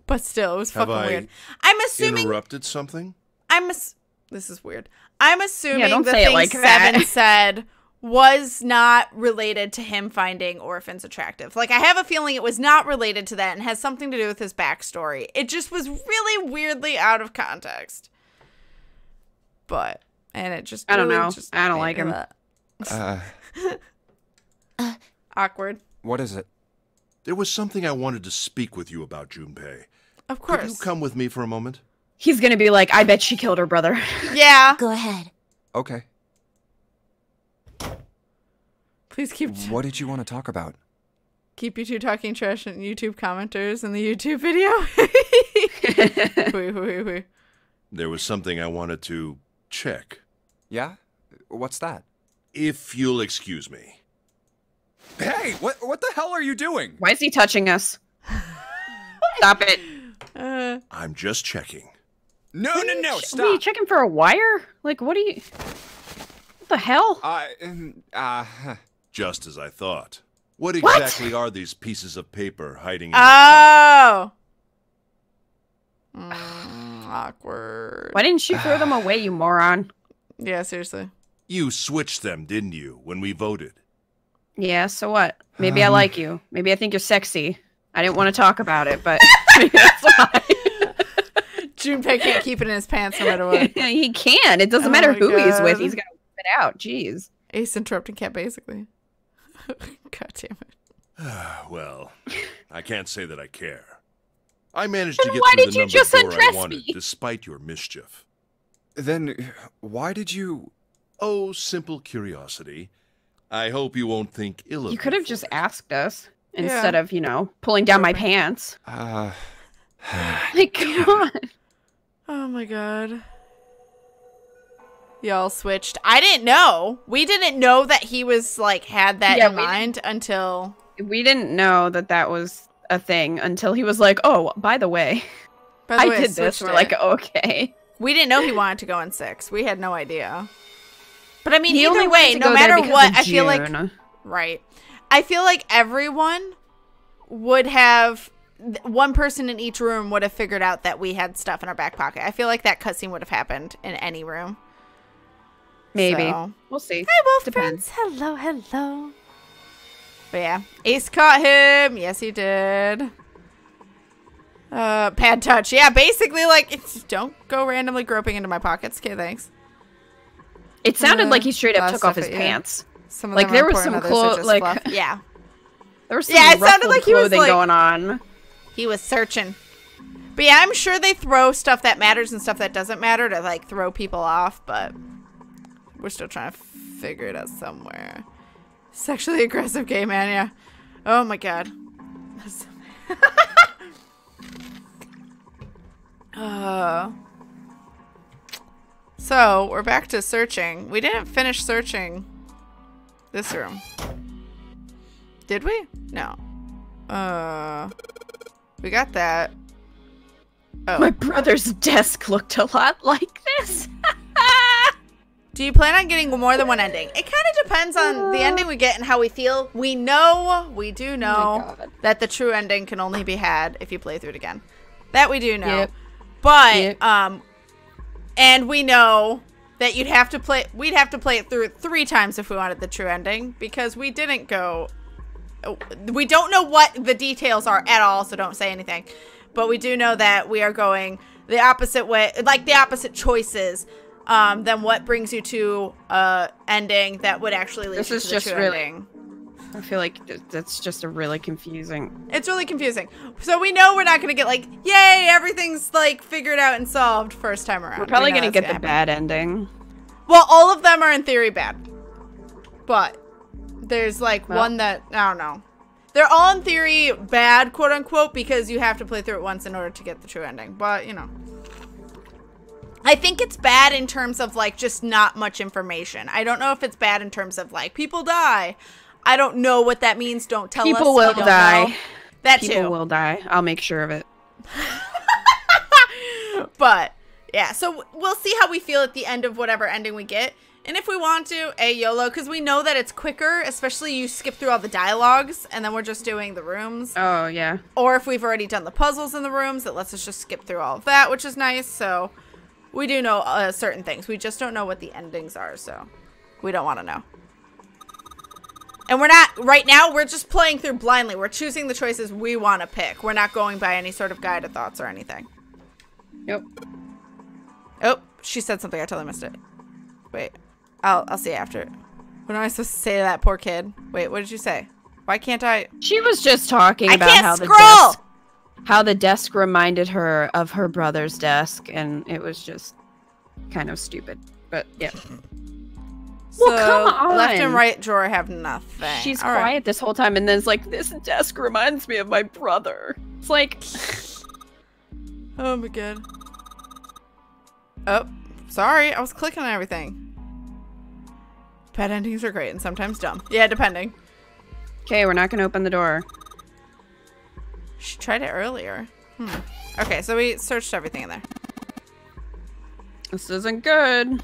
But still, it was have fucking I weird. I'm assuming... interrupted something? I'm ass This is weird. I'm assuming yeah, the thing like Seven said... was not related to him finding orphans attractive. Like, I have a feeling it was not related to that and has something to do with his backstory. It just was really weirdly out of context. But, and it just... I don't really know. Just I don't like him. Uh, Awkward. What is it? There was something I wanted to speak with you about, Junpei. Of course. Could you come with me for a moment? He's gonna be like, I bet she killed her brother. Yeah. Go ahead. Okay. Please keep... What did you want to talk about? Keep you two talking trash and YouTube commenters in the YouTube video. There was something I wanted to check. Yeah? What's that? If you'll excuse me. Hey, what what the hell are you doing? Why is he touching us? Stop it. Uh, I'm just checking. No, no, no, stop. What are you checking for a wire? Like, what are you... What the hell? Uh, uh... Just as I thought. What exactly what? are these pieces of paper hiding in oh. your pocket? Mm, awkward. Why didn't you throw them away, you moron? Yeah, seriously. You switched them, didn't you, when we voted? Yeah, so what? Maybe um, I like you. Maybe I think you're sexy. I didn't want to talk about it, but that's why. Junpei can't keep it in his pants no matter what. He can. It doesn't oh matter who God. he's with. He's got to whip it out. Jeez. Ace interrupting Cat, basically. God damn it. Well, I can't say that I care. I managed then to get why through did the you number just four I wanted, me? despite your mischief. Then why did you... Oh, simple curiosity. I hope you won't think ill of me. You could have just asked us instead yeah. of, you know, pulling down my pants. Ah. Uh, my God. Oh my God. Y'all switched. I didn't know. We didn't know that he was like had that yeah, in mind until we didn't know that that was a thing until he was like, "Oh, by the way, by the I way, did I this." It. We're like, "Okay." We didn't know he wanted to go in six. We had no idea. But I mean, he either way, no matter what, I feel like right. I feel like everyone would have one person in each room would have figured out that we had stuff in our back pocket. I feel like that cutscene would have happened in any room. Maybe. So. We'll see. Hey, Wolf Depends. Friends. Hello, hello. But yeah. Ace caught him. Yes, he did. Uh, pad touch. Yeah, basically, like, it's, don't go randomly groping into my pockets. Okay, thanks. It sounded uh, like he straight up took off his it, pants. Yeah. Some of like, there was some clothes, like, fluff. Yeah. There was some yeah, it sounded like he was, like, going on. He was searching. But yeah, I'm sure they throw stuff that matters and stuff that doesn't matter to, like, throw people off, but... We're still trying to figure it out somewhere. Sexually aggressive gay man, yeah. Oh my God. That's uh, so, we're back to searching. We didn't finish searching this room. Did we? No. Uh, we got that. Oh. My brother's desk looked a lot like this. Do you plan on getting more than one ending? It kind of depends on the ending we get and how we feel. We know, we do know oh that the true ending can only be had if you play through it again. That we do know. Yep. But, yep. um, and we know that you'd have to play, we'd have to play it through three times if we wanted the true ending because we didn't go, we don't know what the details are at all, so don't say anything. But we do know that we are going the opposite way, like the opposite choices. Um, then what brings you to uh ending that would actually lead this you to is the just true really, ending. I feel like th that's just a really confusing. It's really confusing. So we know we're not gonna get like, yay, everything's like figured out and solved first time around. We're probably we gonna get gonna the happen. bad ending. Well, all of them are in theory bad, but there's like well. one that I don't know. They're all in theory bad, quote unquote, because you have to play through it once in order to get the true ending. But you know. I think it's bad in terms of, like, just not much information. I don't know if it's bad in terms of, like, people die. I don't know what that means. Don't tell us. People will die. That too. People will die. I'll make sure of it. But, yeah. So, we'll see how we feel at the end of whatever ending we get. And if we want to, a YOLO. Because we know that it's quicker. Especially you skip through all the dialogues. And then we're just doing the rooms. Oh, yeah. Or if we've already done the puzzles in the rooms, it lets us just skip through all of that, which is nice. So... We do know uh, certain things. We just don't know what the endings are, so we don't want to know. And we're not, right now, we're just playing through blindly. We're choosing the choices we want to pick. We're not going by any sort of guided thoughts or anything. Yep. Oh, she said something. I totally missed it. Wait, I'll, I'll see after. What am I supposed to say to that poor kid? Wait, what did you say? Why can't I? She was just talking I about how scroll! the desk... How the desk reminded her of her brother's desk, and it was just kind of stupid. But yeah. So, well, come on. Left and right drawer have nothing. She's All quiet right. this whole time, and then it's like, this desk reminds me of my brother. It's like, oh my God. Oh, sorry, I was clicking on everything. Bad endings are great and sometimes dumb. Yeah, depending. Okay, we're not gonna open the door. She tried it earlier. Hmm. Okay, so we searched everything in there. This isn't good.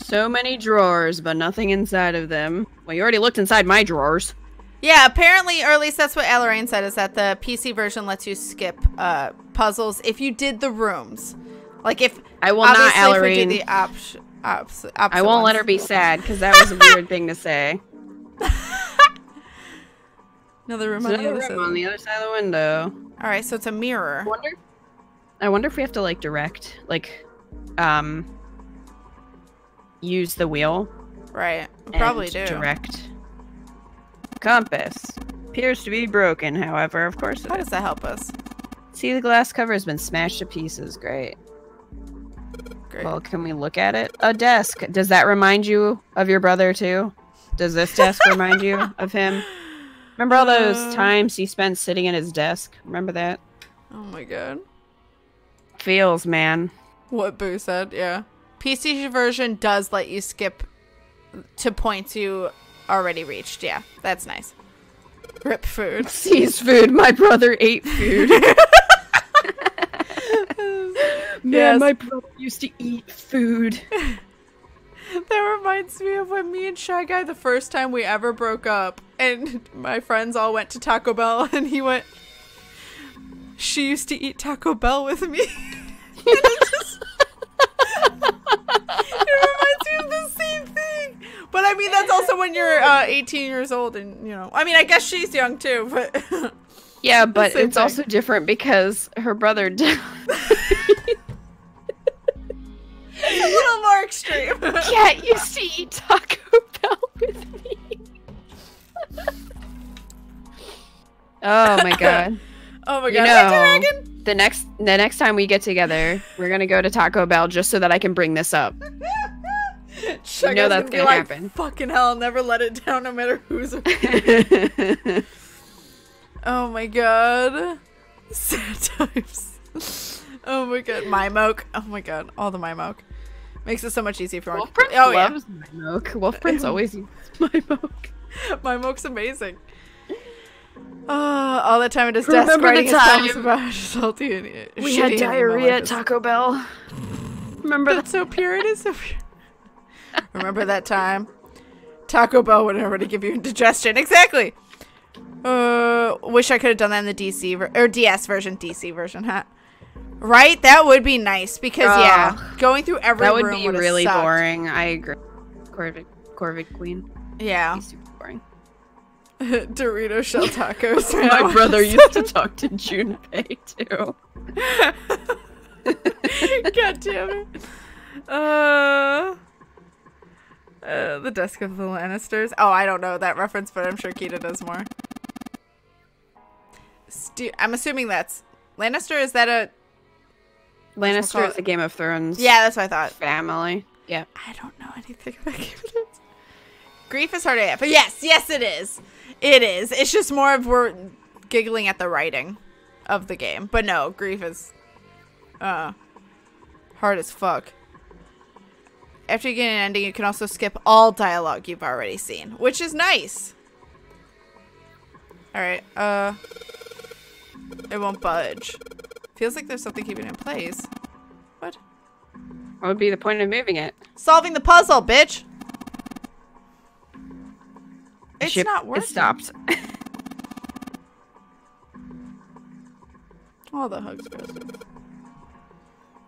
So many drawers, but nothing inside of them. Well, you already looked inside my drawers. Yeah, apparently, or at least that's what Elloraine said, is that the P C version lets you skip uh, puzzles if you did the rooms. Like if- I will not, Elloraine. The op op op I won't ones. let her be sad, because that was a weird thing to say. Another room, on, another the other room on the other side of the window. All right, so it's a mirror. I wonder, I wonder if we have to like direct, like, um, use the wheel. Right, we probably do. Direct. Compass appears to be broken. However, of course. How does that help us? See, the glass cover has been smashed to pieces. Great. Great. Well, can we look at it? A desk. Does that remind you of your brother too? Does this desk remind you of him? Remember all those uh, times he spent sitting at his desk? Remember that? Oh my god. Feels, man. What Boo said, yeah. P C version does let you skip to points you already reached. Yeah, that's nice. Rip food. Seize food. My brother ate food. Man, yes. My brother used to eat food. That reminds me of when me and Shy Guy, the first time we ever broke up, and my friends all went to Taco Bell, and he went, she used to eat Taco Bell with me. It, just... it reminds me of the same thing. But I mean, that's also when you're uh, eighteen years old, and you know, I mean, I guess she's young too, but. Yeah, but it's thing. Also different because her brother died. A little more extreme. Cat used to eat Taco Bell with me. Oh my god. Oh my god. You know, Wait, the next the next time we get together, we're gonna go to Taco Bell just so that I can bring this up. You know that's gonna, gonna like, happen. Fucking hell, I'll never let it down no matter who's around. Oh my god. Sad times. Oh my god. Mimoke. Oh my god. All the Mimoke. Makes it so much easier for Wolf Prince. Oh, loves yeah. Mimoke. Wolf Prince always uses Mimoke. Mimoke's amazing. Uh, all that time at his desk writing his songs about salty and shitty. We had diarrhea at Taco Bell. Remember that? That's so pure. It is so pure. Remember that time? Taco Bell would already give you indigestion. Exactly. Uh, wish I could have done that in the D C ver or D S version. D C version, huh? Right? That would be nice because uh, yeah, going through every that would room be really sucked. Boring. I agree. Corvic, Corvic Queen. Yeah. He's super boring. Dorito shell tacos. My brother used to talk to Junpei too. God damn it. Uh, uh, the desk of the Lannisters. Oh, I don't know that reference, but I'm sure Kita does more. St I'm assuming that's Lannister. Is that a Lannister is a Game of Thrones. Yeah, that's what I thought. Family. Yeah. I don't know anything about Game of Thrones. Grief is hard to get, but yes, yes it is. It is. It's just more of we're giggling at the writing of the game. But no, grief is uh, hard as fuck. After you get an ending, you can also skip all dialogue you've already seen, which is nice. Alright, uh... it won't budge. Feels like there's something keeping it in place. What? What would be the point of moving it? Solving the puzzle, bitch! It's Ship, not working. It stopped. All the hugs.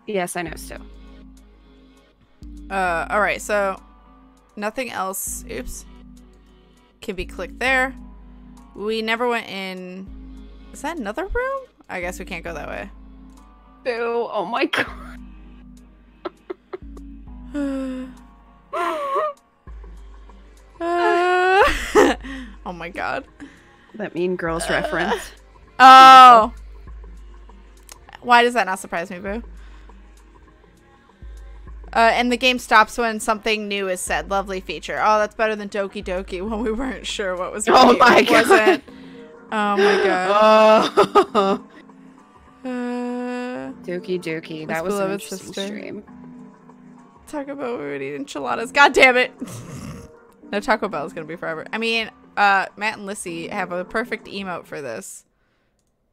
Yes, I know still. Uh, alright, so nothing else, oops, can be clicked there. We never went in, is that another room? I guess we can't go that way. Boo, oh my god. uh, oh my god. That Mean Girls uh, reference. Oh! Why does that not surprise me, Boo? Uh, and the game stops when something new is said. Lovely feature. Oh, that's better than Doki Doki when we weren't sure what was going on. Oh my god. Oh my god. Oh. Uh, Doki Doki. That was an interesting stream. Talk about we would eat enchiladas. God damn it. No, Taco Bell is going to be forever. I mean, uh, Matt and Lissy have a perfect emote for this.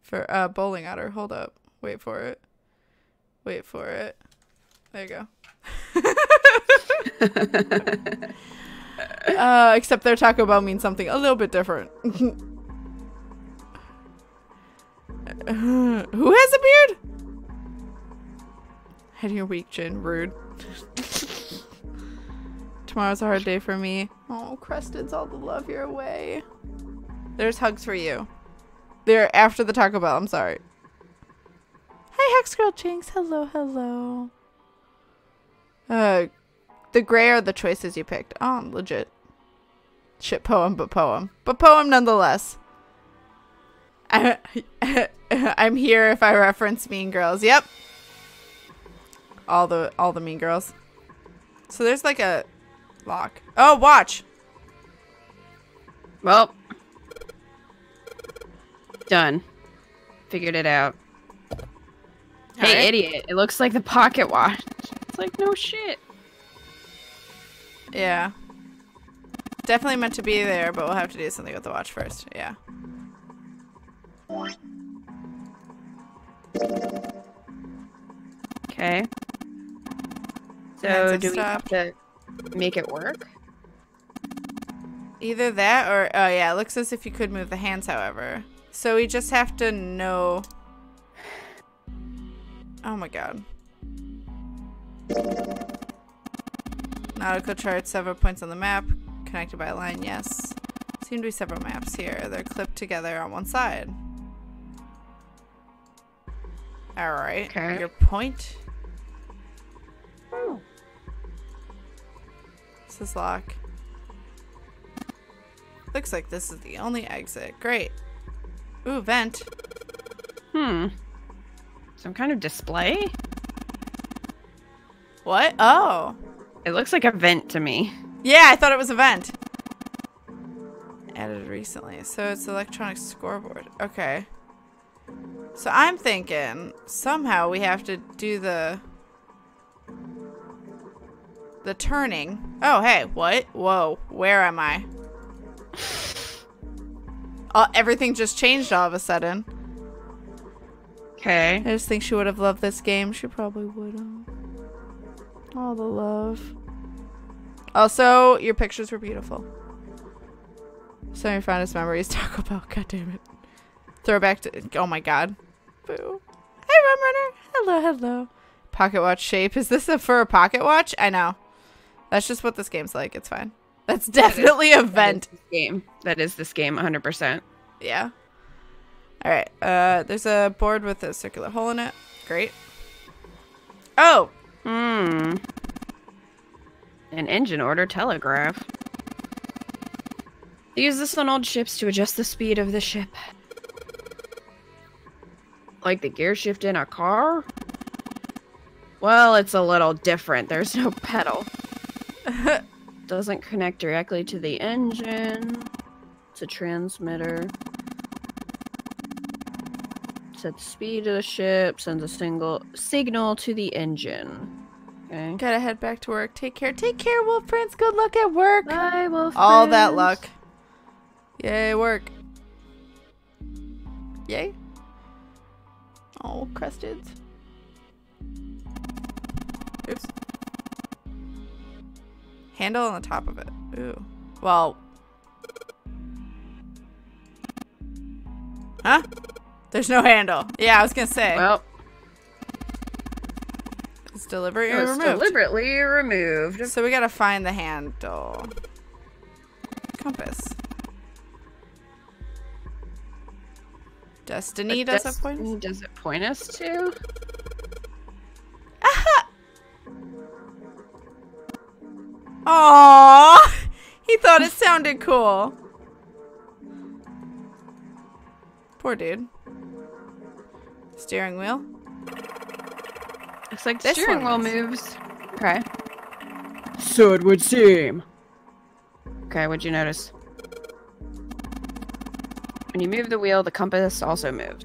For uh, Bowling Otter. Hold up. Wait for it. Wait for it. There you go. uh, except their Taco Bell means something a little bit different. Who has a beard? Head your weak chin, rude. Tomorrow's a hard day for me. Oh, Crested's all the love your way. There's hugs for you. They're after the Taco Bell, I'm sorry. Hi, Hex Girl Jinx. Hello, hello. Uh, the gray are the choices you picked. Oh, legit. Shit poem, but poem. But poem nonetheless. I, I'm here if I reference Mean Girls. Yep. All the, all the Mean Girls. So there's like a lock. Oh, watch. Well. Done. Figured it out. All hey, right. Idiot. It looks like the pocket watch. It's like, no shit. Yeah. Definitely meant to be there, but we'll have to do something with the watch first. Yeah. Okay. So, do we have to make it work? Either that or... Oh, yeah. It looks as if you could move the hands, however. So, we just have to know... Oh, my God. Nautical chart, several points on the map. Connected by a line, yes. Seem to be several maps here. They're clipped together on one side. Alright. Okay. Your point... Oh. This is locked. Looks like this is the only exit. Great. Ooh, vent. Hmm. Some kind of display? What? Oh. It looks like a vent to me. Yeah, I thought it was a vent. Added recently. So it's electronic scoreboard. Okay. So I'm thinking somehow we have to do the... The turning. Oh, hey, what? Whoa, where am I? All, everything just changed all of a sudden. Okay. I just think she would have loved this game. She probably would have. All the love. Also, your pictures were beautiful. Some of your fondest memories, Taco Bell. God damn it. Throwback to. Oh my god. Boo. Hey, Rum Runner. Hello, hello. Pocket watch shape. Is this a, for a pocket watch? I know. That's just what this game's like. It's fine. That's definitely that is, a vent. That is this game. That is this game, one hundred percent. Yeah. All right. Uh, there's a board with a circular hole in it. Great. Oh. Hmm. An engine order telegraph. They use this on old ships to adjust the speed of the ship. Like the gear shift in a car? Well, it's a little different. There's no pedal. Doesn't connect directly to the engine. It's a transmitter. Set the speed of the ship. Sends a single signal to the engine. Okay. Gotta head back to work. Take care. Take care, Wolf Prince. Good luck at work. Bye, Wolf Prince. All that luck. Yay, work. Yay. Oh, crusted. Oops. Handle on the top of it. Ooh. Well. Huh? There's no handle. Yeah, I was gonna say. Well. It's deliberately it removed. deliberately removed. So we gotta find the handle. Compass. Destiny does it point us? Does it point us to? Aha! Aww, he thought it sounded cool. Poor dude. Steering wheel. Looks like the steering wheel moves. Okay. So it would seem. Okay, what'd you notice? When you move the wheel, the compass also moves.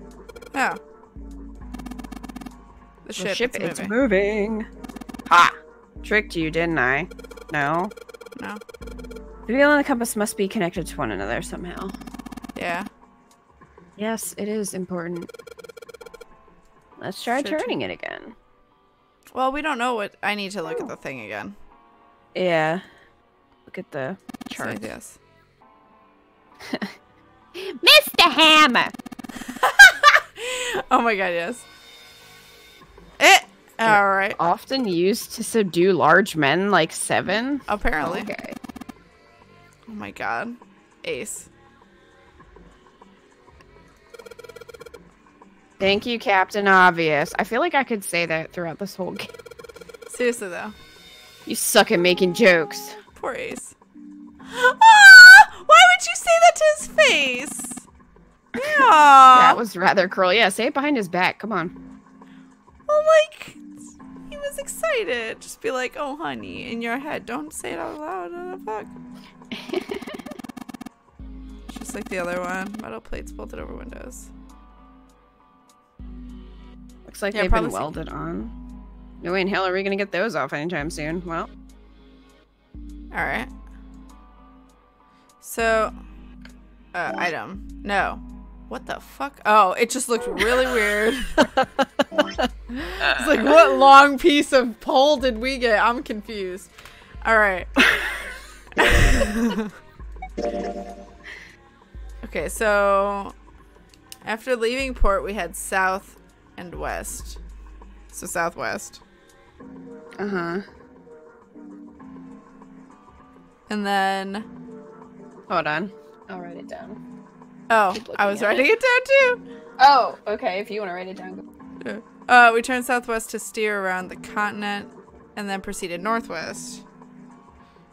Oh. The ship, the ship it's, it's moving. moving. Ha! Tricked you, didn't I? No. No. The wheel and the compass must be connected to one another somehow. Yeah. Yes, it is important. Let's try Should turning it again. Well, we don't know what... I need to look oh. at the thing again. Yeah. Look at the chart. Yes. Mister Hammer! Oh my god, yes. Eh! All right. Often used to subdue large men like Seven. Apparently. Okay. Oh my god. Ace. Thank you, Captain Obvious. I feel like I could say that throughout this whole game. Seriously, though. You suck at making jokes. Poor Ace. Ah! Why would you say that to his face? Yeah. That was rather cruel. Yeah, say it behind his back. Come on. Well, like... He was excited. Just be like, oh, honey, in your head. Don't say it out loud. What the fuck? just like the other one. Metal plates bolted over windows. Looks like yeah, they've been welded on. No way in hell are we gonna get those off anytime soon. Well. Alright. So... Uh, item. No. What the fuck? Oh, it just looked really weird. It's like, what long piece of pole did we get? I'm confused. Alright. Okay, so... After leaving port, we had south and west. So southwest. Uh-huh. And then... Hold on. I'll write it down. Oh, I was writing it. it down too! Oh, okay, if you want to write it down. Sure. Uh, we turned southwest to steer around the continent, and then proceeded northwest.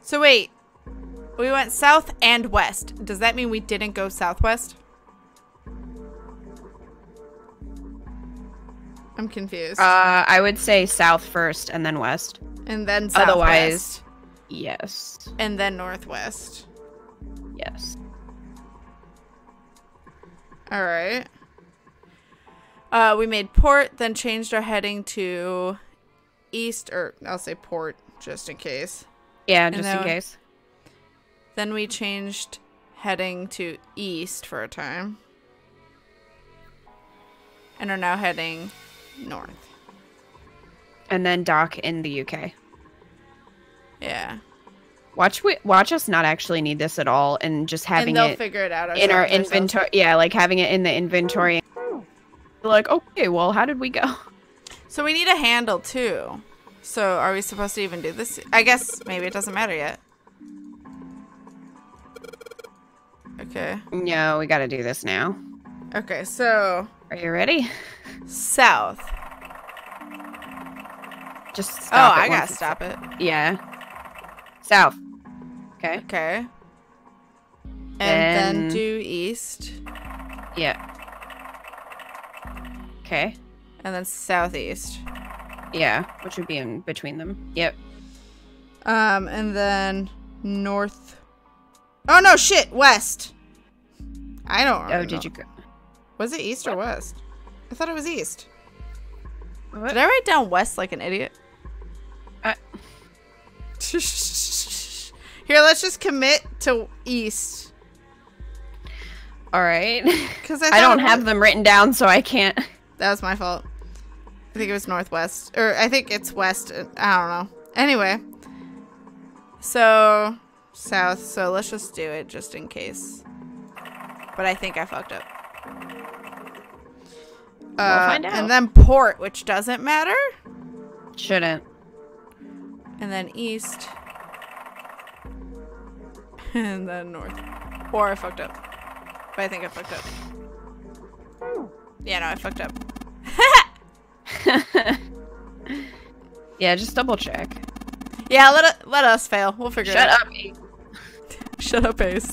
So wait, we went south and west. Does that mean we didn't go southwest? I'm confused. Uh, I would say south first, and then west. And then southwest. Otherwise, yes. And then northwest. Yes. All right. Uh, we made port, then changed our heading to east, or I'll say port, just in case. Yeah, just in case. Then we changed heading to east for a time. And are now heading north. And then dock in the U K. Yeah. Watch we watch us not actually need this at all, and just having and it, figure it out in our inventory. Yeah, like having it in the inventory. Like, okay, well, how did we go? So we need a handle too. So are we supposed to even do this? I guess maybe it doesn't matter yet. Okay. No, we got to do this now. Okay, so are you ready? South. Just stop. Oh, it I gotta stop it. Yeah. South. Okay. Okay. And then, then due east. Yeah. Okay. And then southeast. Yeah, which would be in between them. Yep. Um, and then north. Oh no, shit! West. I don't remember. Oh, did you go? Was it east or west? I thought it was east. What? Did I write down west like an idiot? I... Here, let's just commit to east. All right. Because I, I don't have them written down, so I can't. That was my fault. I think it was northwest, or I think it's west. I don't know. Anyway, so south. So let's just do it, just in case. But I think I fucked up. We'll uh, find out. And then port, which doesn't matter. Shouldn't. And then east. And then north. Or I fucked up. But I think I fucked up. Yeah, no, I fucked up. Yeah, just double check. Yeah, let it, let us fail. We'll figure Shut it out. Up, Ace. Shut up, Ace.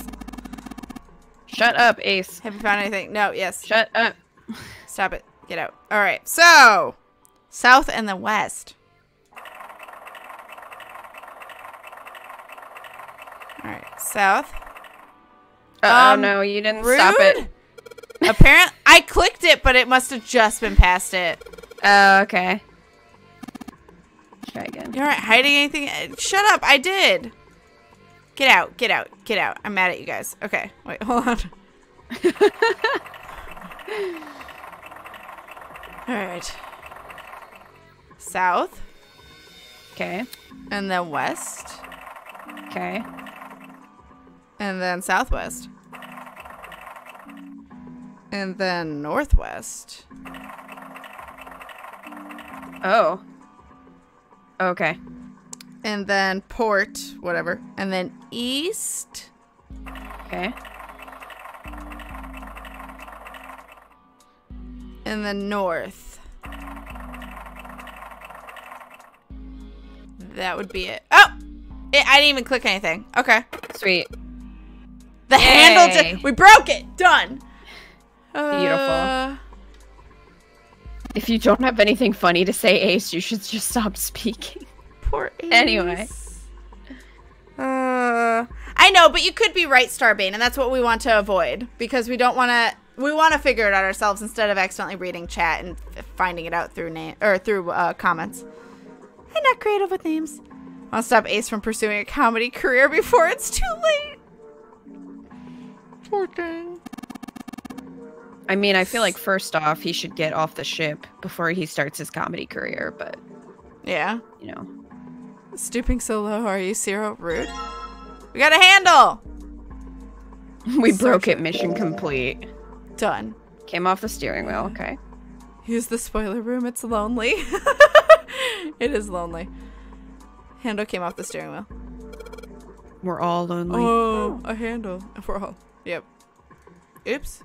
Shut up, Ace. Have you found anything? No, yes. Shut up. Stop it. Get out. All right. So, south and then west. All right, south. Uh oh, um, no, you didn't rude? Stop it. Apparently, I clicked it, but it must have just been past it. Oh, okay. Try again. You aren't hiding anything? Shut up, I did. Get out, get out, get out. I'm mad at you guys. Okay, wait, hold on. All right. South. Okay. And then west. Okay. And then southwest. And then northwest. Oh. Okay. And then port, whatever. And then east. Okay. And then north. That would be it. Oh! It, I didn't even click anything. Okay. Sweet. The Yay. handle just- We broke it! Done! Beautiful. Uh, if you don't have anything funny to say, Ace, you should just stop speaking. Poor Ace. Anyway. Uh, I I know, but you could be right, Starbane, and that's what we want to avoid, because we don't want to. We want to figure it out ourselves instead of accidentally reading chat and finding it out through name or through uh, comments. I'm not creative with names. I'll stop Ace from pursuing a comedy career before it's too late. Poor thing. I mean, I feel like first off, he should get off the ship before he starts his comedy career, but yeah, you know, stooping so low, are you Zero? Rude. We got a handle. We so broke it. Mission complete. Done. Came off the steering wheel. Okay. Use the spoiler room. It's lonely. It is lonely. Handle came off the steering wheel. We're all lonely. Oh, a handle. We're all. Yep. Oops.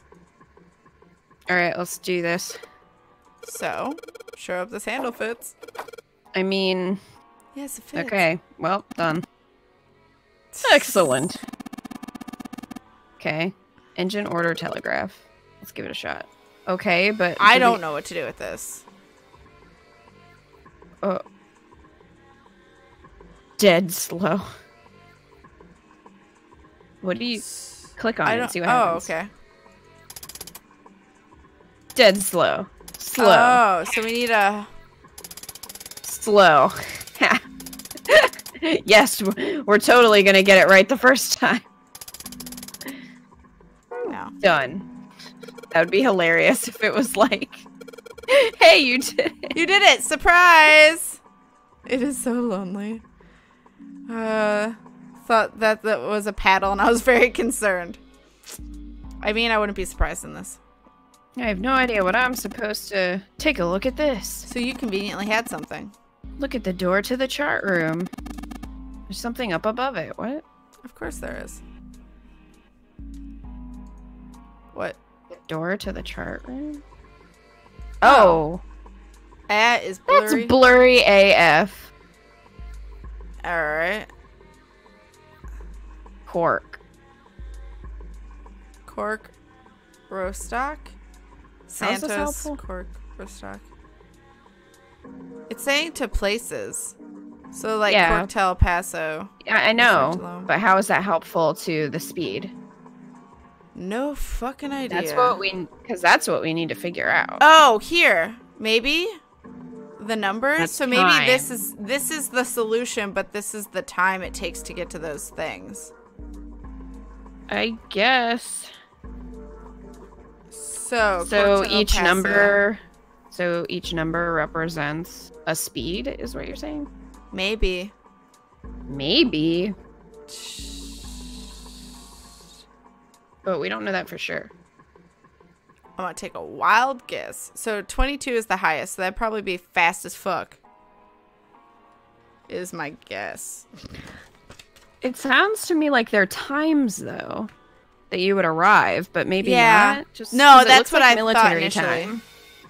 All right, let's do this. So, show up this handle fits. I mean. Yes, it fits. Okay. Well done. Excellent. Okay. Engine order telegraph. Let's give it a shot. Okay, but I don't we... know what to do with this. Oh. Dead slow. What do you click on I it and see what happens? Oh, okay. Dead slow. Slow. Oh, so we need a slow. Yes, we're totally gonna get it right the first time. No. Done. That would be hilarious if it was like, hey, you did it. You did it! Surprise! It is so lonely. Uh, thought that that was a paddle and I was very concerned. I mean, I wouldn't be surprised in this. I have no idea what I'm supposed to... Take a look at this. So you conveniently had something. Look at the door to the chart room. There's something up above it. What? Of course there is. What? Door to the chart room? Oh. That is blurry. That's blurry A F. Alright. Cork. Cork. Rostock. Santos. Cork. Rostock. It's saying to places. So like yeah. Cork to El Paso. Yeah, I know. But how is that helpful to the speed? No fucking idea. That's what we, because that's what we need to figure out. Oh, here, maybe the numbers. That's so maybe time. this is this is the solution, but this is the time it takes to get to those things. I guess. So so each number, so each number represents a speed, is what you're saying? Maybe. Maybe. But we don't know that for sure. I'm gonna take a wild guess. So twenty-two is the highest, so that'd probably be fast as fuck. Is my guess. It sounds to me like there are times though that you would arrive, but maybe yeah. not. Just no, that's what like I thought initially. Time.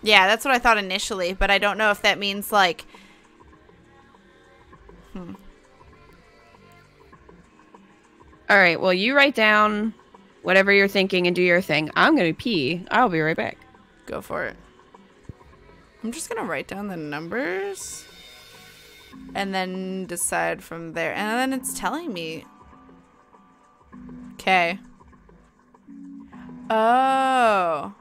Yeah, that's what I thought initially, but I don't know if that means like. Hmm. All right. Well, you write down whatever you're thinking and do your thing. I'm gonna pee. I'll be right back. Go for it. I'm just gonna write down the numbers and then decide from there. And then it's telling me. Okay. Oh.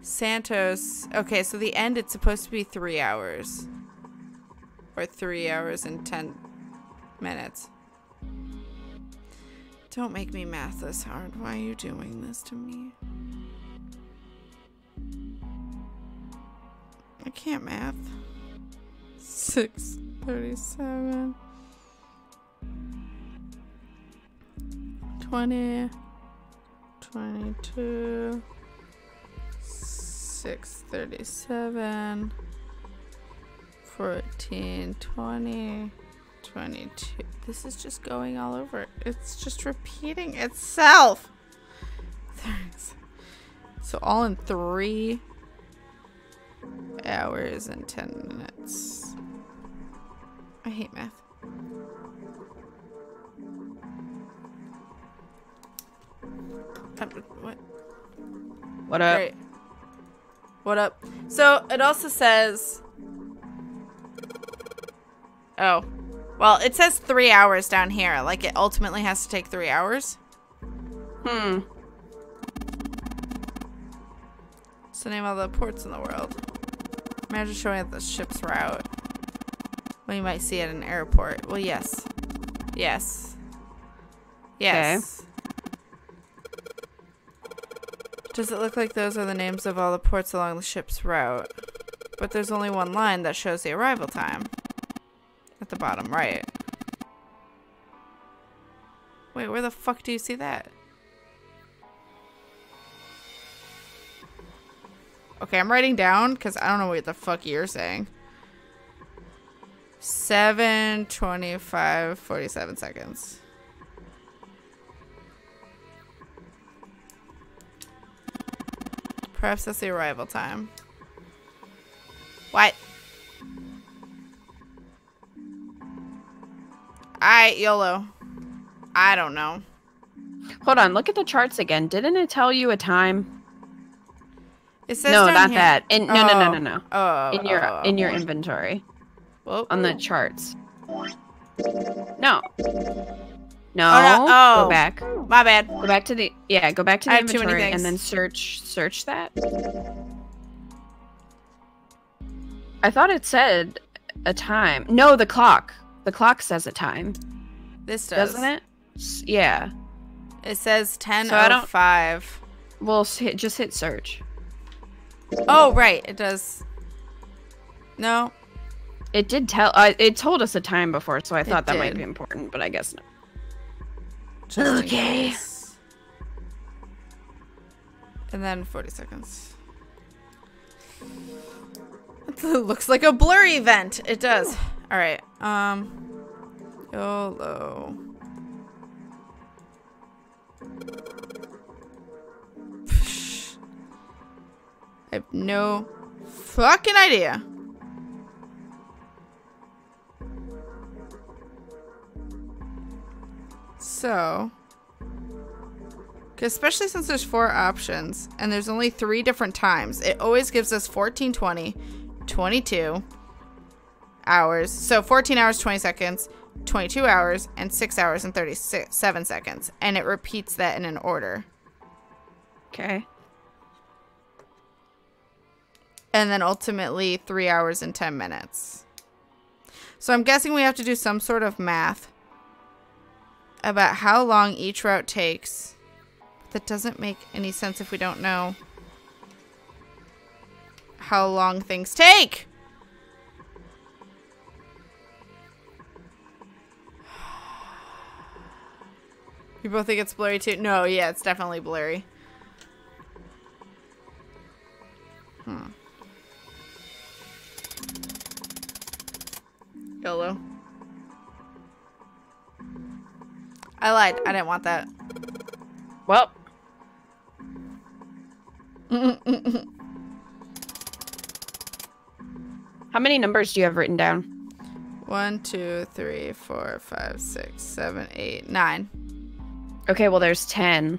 Santos. Okay, so the end, it's supposed to be three hours. Or three hours and ten minutes. Don't make me math this hard. Why are you doing this to me? I can't math. six thirty-seven. twenty. twenty-two. six thirty-seven. fourteen. twenty. twenty-two. This is just going all over. It's just repeating itself. Thanks. So all in three hours and ten minutes. I hate math. What? What up? Great. What up? So it also says. Oh. Well, it says three hours down here. Like, it ultimately has to take three hours. Hmm. What's the name of the ports in the world? Imagine showing up the ship's route. Well, you might see at an airport. Well, yes. Yes. Yes. Okay. Does it look like those are the names of all the ports along the ship's route? But there's only one line that shows the arrival time. At the bottom right. Wait, where the fuck do you see that? Okay, I'm writing down because I don't know what the fuck you're saying. seven, twenty-five, forty-seven seconds. Perhaps that's the arrival time. What? Alright, YOLO. I don't know. Hold on, look at the charts again. Didn't it tell you a time? It says no, not here. That. In, no, oh. no, no, no, no. Oh, in your oh, in your inventory. Whoa. On the charts. No. No. Oh, no. Oh. Go back. My bad. Go back to the yeah. Go back to the I inventory and then search search that. I thought it said a time. No, the clock. The clock says a time. This does. Doesn't it? Yeah. It says ten oh five. So well, hit, just hit search. Oh, right. It does. No. It did tell. Uh, it told us a time before, so I it thought that did. might be important, but I guess not. Just okay. And then forty seconds. It looks like a blur event. It does. All right. Um. YOLO. I have no fucking idea. So, especially since there's four options and there's only three different times, it always gives us fourteen, twenty, twenty-two hours. So fourteen hours, twenty seconds, twenty-two hours, and six hours and thirty-seven seconds. And it repeats that in an order. Okay. And then ultimately three hours and ten minutes. So I'm guessing we have to do some sort of math about how long each route takes. That doesn't make any sense if we don't know how long things take. You both think it's blurry too? No, yeah, it's definitely blurry. Hmm. YOLO. I lied. I didn't want that. Well. How many numbers do you have written down? One, two, three, four, five, six, seven, eight, nine. Okay, well, there's ten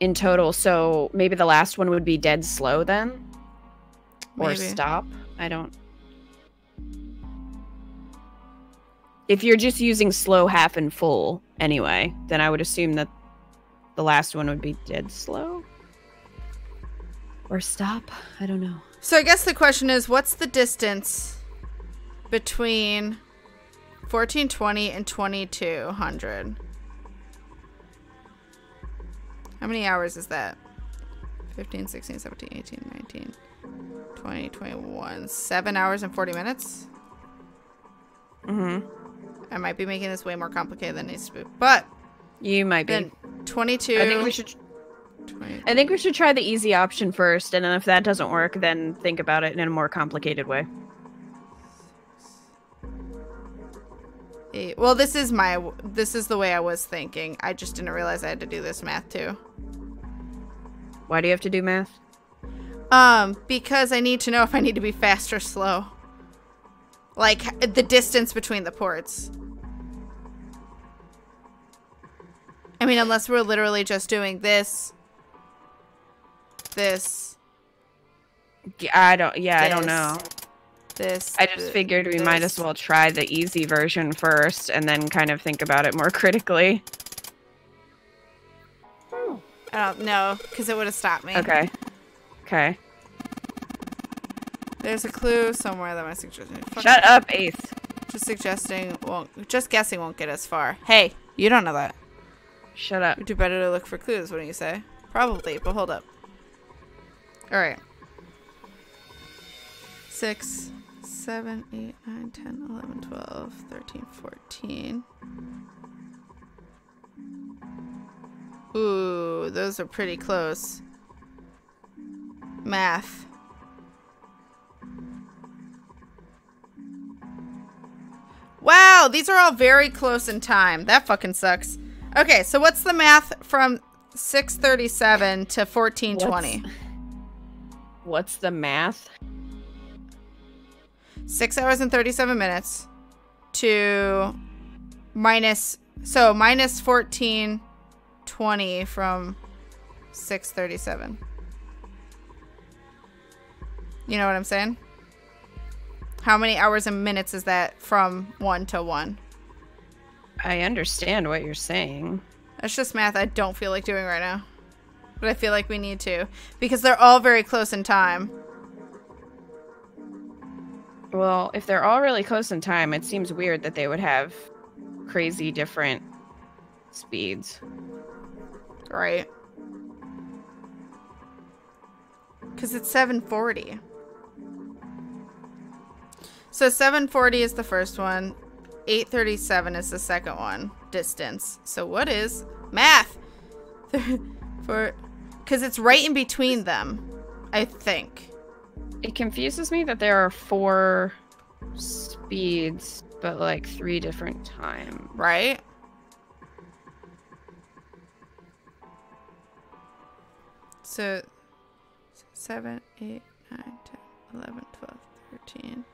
in total. So maybe the last one would be dead slow then? Maybe. Or stop? I don't... If you're just using slow, half, and full anyway, then I would assume that the last one would be dead slow. Or stop. I don't know. So I guess the question is, what's the distance between fourteen twenty and twenty-two hundred? How many hours is that? fifteen, sixteen, seventeen, eighteen, nineteen, twenty, twenty-one. seven hours and forty minutes? Mm-hmm. I might be making this way more complicated than it needs to be, but you might be. Then twenty-two. I think we should. twenty-two. I think we should try the easy option first, and then if that doesn't work, then think about it in a more complicated way. Eight. Well, this is my. This is the way I was thinking. I just didn't realize I had to do this math too. Why do you have to do math? Um, because I need to know if I need to be fast or slow. Like, the distance between the ports. I mean, unless we're literally just doing this. This. I don't, yeah, this, I don't know. this. I just th figured we this. might as well try the easy version first and then kind of think about it more critically. Oh, uh, no, because it would have stopped me. Okay. Okay. There's a clue somewhere that my suggestion. Shut up, Ace. Just suggesting won't. Just guessing won't get us far. Hey, you don't know that. Shut up. We'd do better to look for clues, wouldn't you say? Probably, but hold up. All right. Six, seven, eight, nine, ten, eleven, twelve, thirteen, fourteen. Ooh, those are pretty close. Math. Wow, these are all very close in time. That fucking sucks. Okay, so what's the math from six thirty-seven to fourteen twenty? What's, what's the math? six hours and thirty-seven minutes to minus, so minus fourteen twenty from six thirty-seven. You know what I'm saying? How many hours and minutes is that from one to one? I understand what you're saying. That's just math I don't feel like doing right now. But I feel like we need to. Because they're all very close in time. Well, if they're all really close in time, it seems weird that they would have crazy different speeds. Right. Because it's seven forty. So seven forty is the first one. eight thirty-seven is the second one. Distance. So what is math? For, because it's right in between them, I think. It confuses me that there are four speeds, but like three different times. Right? So seven, eight, nine, ten, eleven, twelve, thirteen.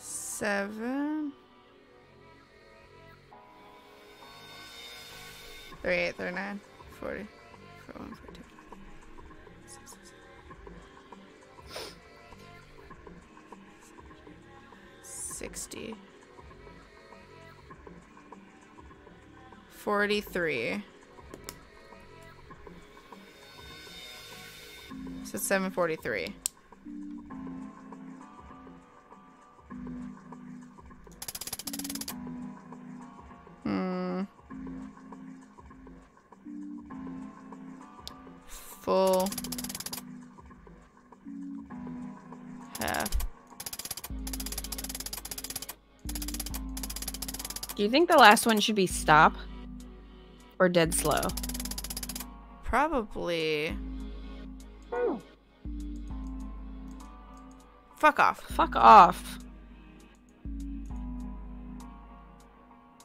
Seven. thirty-eight, thirty-nine, forty, forty-one, forty-two. sixty. forty-three. So it's seven forty-three. Hmm. Full. Half. Do you think the last one should be stop? Or dead slow? Probably. Oh. Fuck off. Fuck off.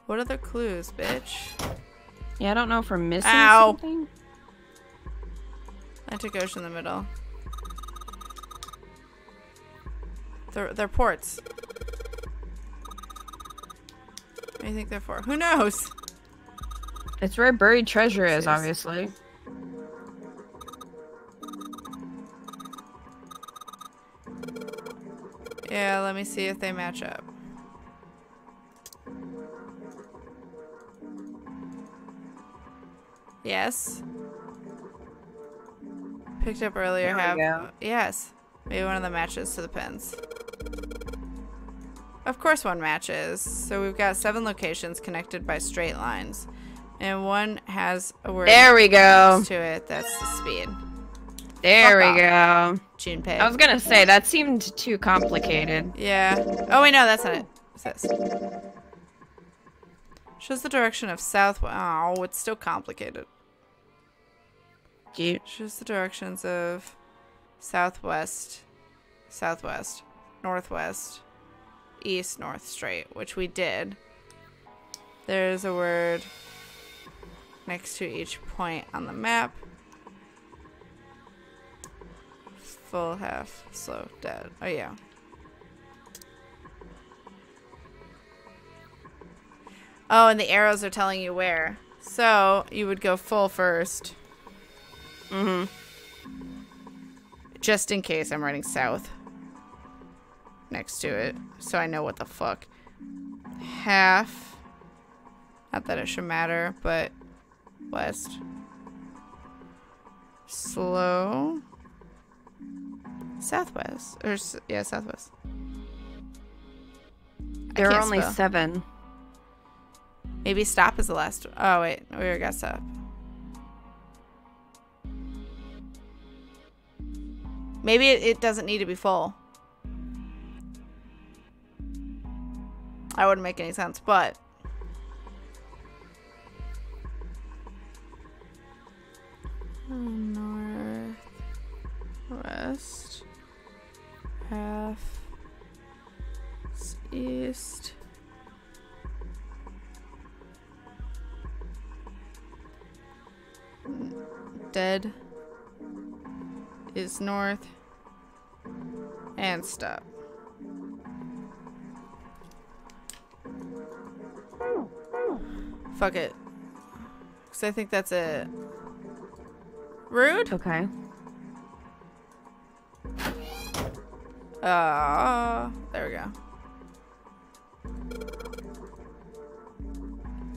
What other clues, bitch? Yeah, I don't know if we're missing Ow. something. I took Ocean in the middle. They're, they're ports. What do you think they're for? Who knows? It's where buried treasure is, obviously. Yeah, let me see if they match up. Yes. Picked up earlier. There have we go. Yes. Maybe one of them matches to the pins. Of course one matches. So we've got seven locations connected by straight lines. And one has a word there we go. to it. That's the speed. There Fuck we off. go. Junpei. I was gonna say, that seemed too complicated. Yeah. Oh wait, no, that's not it. What's this? Shows the direction of south- Oh, it's still complicated. Cute. Shows the directions of southwest, southwest, northwest, east, north, straight, which we did. There's a word next to each point on the map. Full, half, slow, dead. Oh yeah. Oh, and the arrows are telling you where. So, you would go full first. Mm-hmm. just in case I'm running south next to it, so I know what the fuck. Half. Not that it should matter, but west. Slow. Southwest. Or, yeah, southwest. There are only spell. seven. Maybe stop is the last one. Oh, wait. We already got stop. Maybe it, it doesn't need to be full. That wouldn't make any sense, but... North... West... Half... East... Dead... is north... and stop. Fuck it. Because I think that's it. Rude? Okay. Uh, there we go.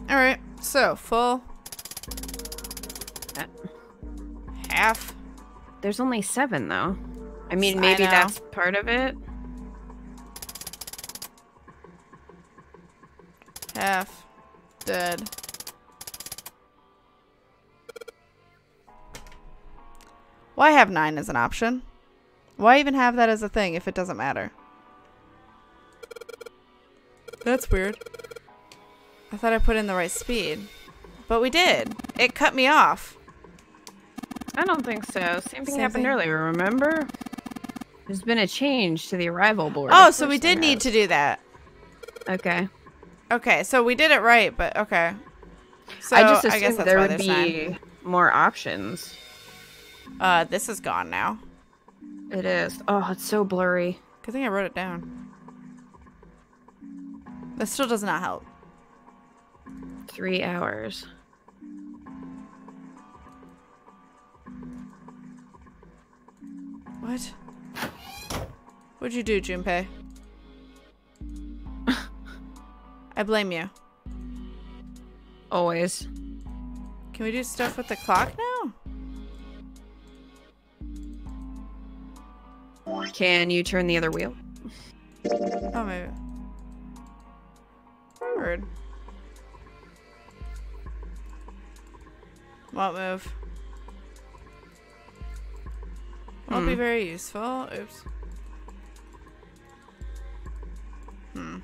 Alright, so full. Half. There's only seven, though. I mean, maybe I that's part of it. Half. Dead. Why have nine as an option? Why even have that as a thing if it doesn't matter? That's weird. I thought I put in the right speed. But we did. It cut me off. I don't think so. Same thing Same happened thing. earlier, remember? There's been a change to the arrival board. Oh, so we did need to do that. Okay. Okay, so we did it right, but okay. So I just assumed I guess that's there would be nine. more options. Uh, this is gone now. It is. Oh, it's so blurry. Good thing I wrote it down. That still does not help. Three hours. What? What'd you do, Junpei? I blame you. Always. Can we do stuff with the clock now? Can you turn the other wheel? Oh, maybe. Forward. Won't move. Won't hmm. be very useful. Oops. Hmm.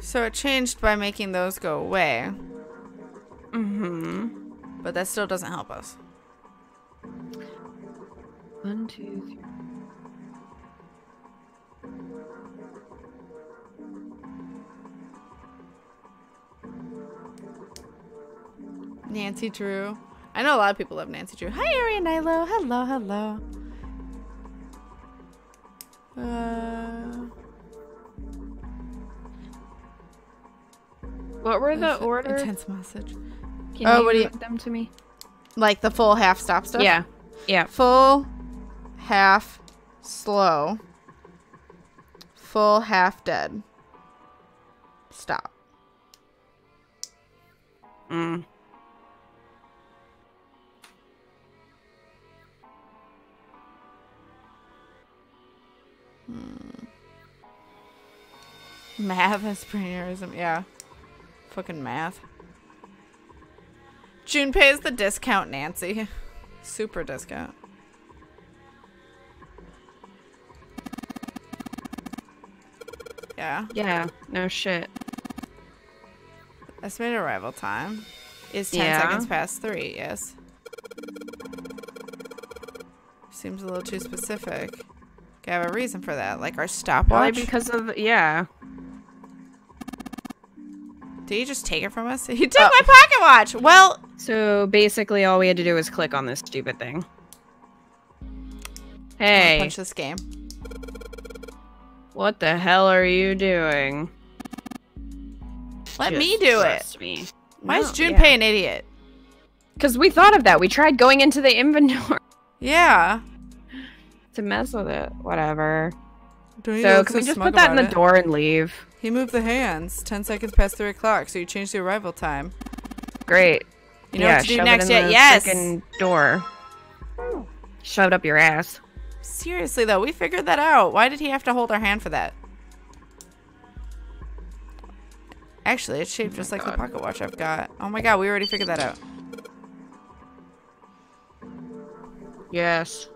So it changed by making those go away. Mm-hmm. But that still doesn't help us. One, two, three. Nancy Drew. I know a lot of people love Nancy Drew. Hi, Ari and Nilo. Hello, hello. Uh... What were the order? Intense message. Can oh, you what do you put them to me? Like the full half stop stuff? Yeah. Yeah. Full half slow. Full half dead. Stop. Mm. Hmm. Math has premierism, yeah. Fucking math. Junpei is the discount Nancy. Super discount. Yeah. Yeah, no shit. Estimated arrival time is ten yeah. seconds past three, yes. Seems a little too specific. Could have a reason for that, like our stopwatch? Probably because of, yeah. Did he just take it from us? He took oh. my pocket watch! Well... So, basically, all we had to do was click on this stupid thing. Hey. Punch this game. What the hell are you doing? Let just me do it. Me. Why no, is Junpei yeah. an idiot? Because we thought of that. We tried going into the inventory. Yeah. To mess with it. Whatever. Don't so can we just put that in the it. door and leave? He moved the hands. Ten seconds past three o'clock, so you changed the arrival time. Great. You know yeah, what to do next yet? Yes. Door. Shove it up your ass. Seriously though, we figured that out. Why did he have to hold our hand for that? Actually, it's shaped oh just like god. the pocket watch I've got. Oh my god, we already figured that out. Yes.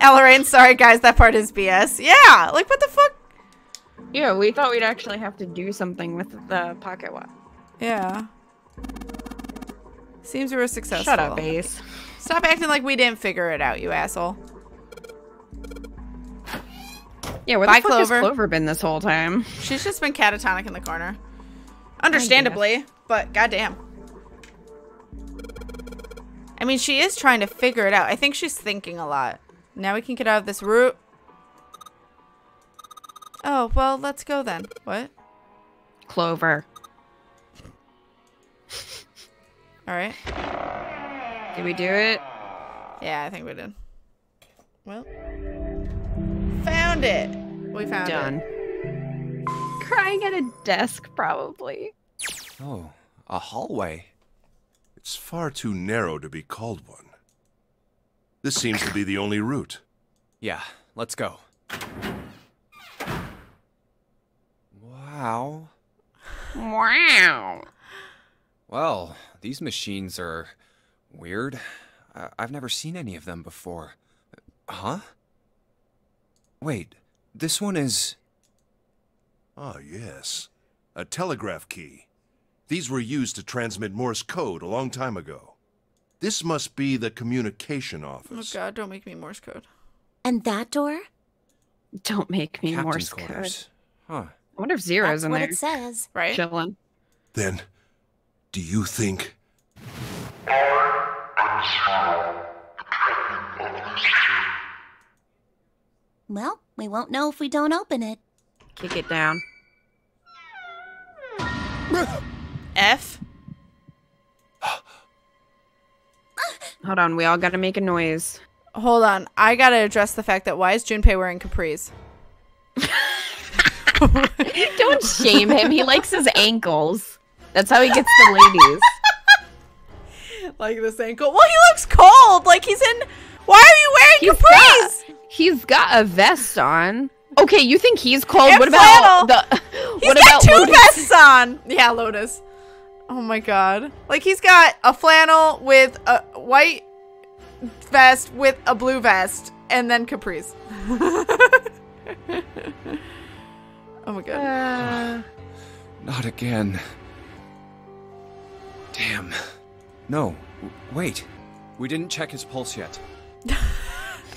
Elloraine, sorry guys, that part is B S. Yeah, like what the fuck? Yeah, we thought we'd actually have to do something with the pocket watch. Yeah. Seems we were successful. Shut up, Ace. Stop acting like we didn't figure it out, you asshole. Yeah, where Bye, the fuck Clover. has Clover been this whole time? She's just been catatonic in the corner. Understandably, but goddamn. I mean, she is trying to figure it out. I think she's thinking a lot. Now we can get out of this route. Oh, well, let's go then. What? Clover. Alright. Did we do it? Yeah, I think we did. Well. Found it! We found Done. it. Done. Crying at a desk, probably. Oh, a hallway. It's far too narrow to be called one. This seems to be the only route. Yeah, let's go. Wow. Wow. Well, these machines are weird. Uh, I've never seen any of them before. Huh? Wait, this one is... Ah, yes. A telegraph key. These were used to transmit Morse code a long time ago. This must be the communication office. Oh god, don't make me Morse code. And that door? Don't make me Captain's Morse quarters. code. Huh. I wonder if Zero's That's in there. That's what it says. Right? Chillin'. Then, do you think... I am Zero, the captain of this ship. Well, we won't know if we don't open it. Kick it down. F? Hold on, we all gotta make a noise. Hold on, I gotta address the fact that why is Junpei wearing capris? Don't shame him, he likes his ankles. That's how he gets the ladies. Like this ankle. Well, he looks cold, like he's in... Why are you wearing capris? He's got, he's got a vest on. Okay, you think he's cold? And what flannel. about the... He's what got about two Lotus? vests on! Yeah, Lotus. Oh my god. Like, he's got a flannel with a white vest with a blue vest, and then capris. Oh my god. Uh, Not again. Damn. No, wait. We didn't check his pulse yet.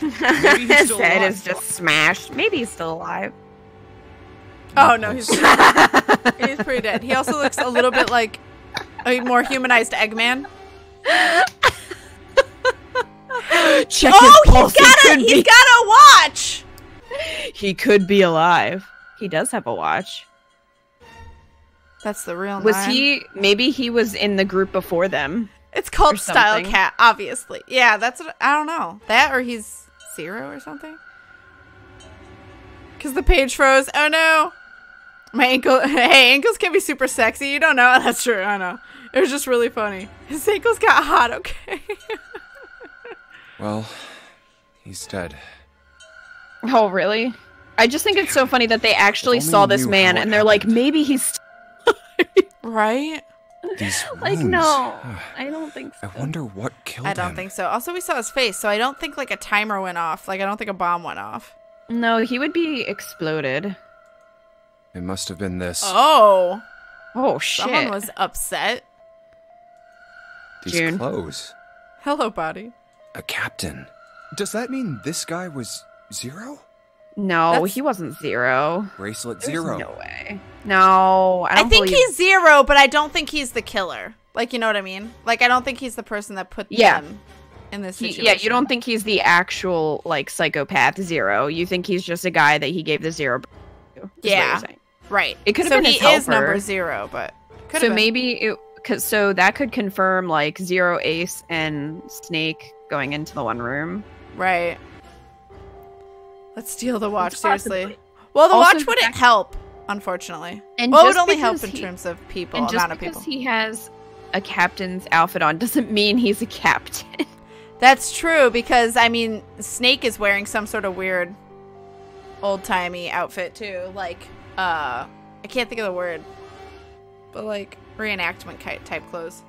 Maybe his head alive. is just smashed. Maybe he's still alive. Oh no, he's he's pretty dead. He also looks a little bit like a more humanized Eggman. Check oh, his pulse. he's got a he's be... got a watch. He could be alive. He does have a watch. That's the real. Was nine. he? Maybe he was in the group before them. It's called Style Cat, obviously. Yeah, that's what I don't know. That or he's Zero or something. Cause the page froze. Oh no. My ankle, hey, ankles can be super sexy. You don't know. That's true. I know. It was just really funny. His ankles got hot. Okay. Well, he's dead. Oh, really? I just think it's so funny that they actually saw this man and they're happened. like, maybe he's right. These like, no, I don't think so. I wonder what killed him. I don't him. think so. Also, we saw his face, so I don't think like a timer went off. Like, I don't think a bomb went off. No, he would be exploded. It must have been this. Oh. Oh, shit. Someone was upset. These June. clothes. Hello, body. A captain. Does that mean this guy was Zero? No, That's... he wasn't Zero. Bracelet There's Zero. No way. No, I don't I think believe... he's Zero, but I don't think he's the killer. Like, you know what I mean? Like, I don't think he's the person that put yeah. them in this situation. He, yeah, you don't think he's the actual, like, psychopath Zero. You think he's just a guy that he gave the Zero. Yeah, right. It could have so been his helper. So he is number Zero, but... Could so maybe it, cause, so that could confirm like Zero, Ace, and Snake going into the one room. Right. Let's steal the watch, seriously. Well, the also, watch wouldn't help, unfortunately. And well, it would only help in he, terms of people, and just amount because of people. He has a captain's outfit on doesn't mean he's a captain. That's true, because, I mean, Snake is wearing some sort of weird old-timey outfit, too. Like, uh, I can't think of the word, but, like, reenactment-type clothes.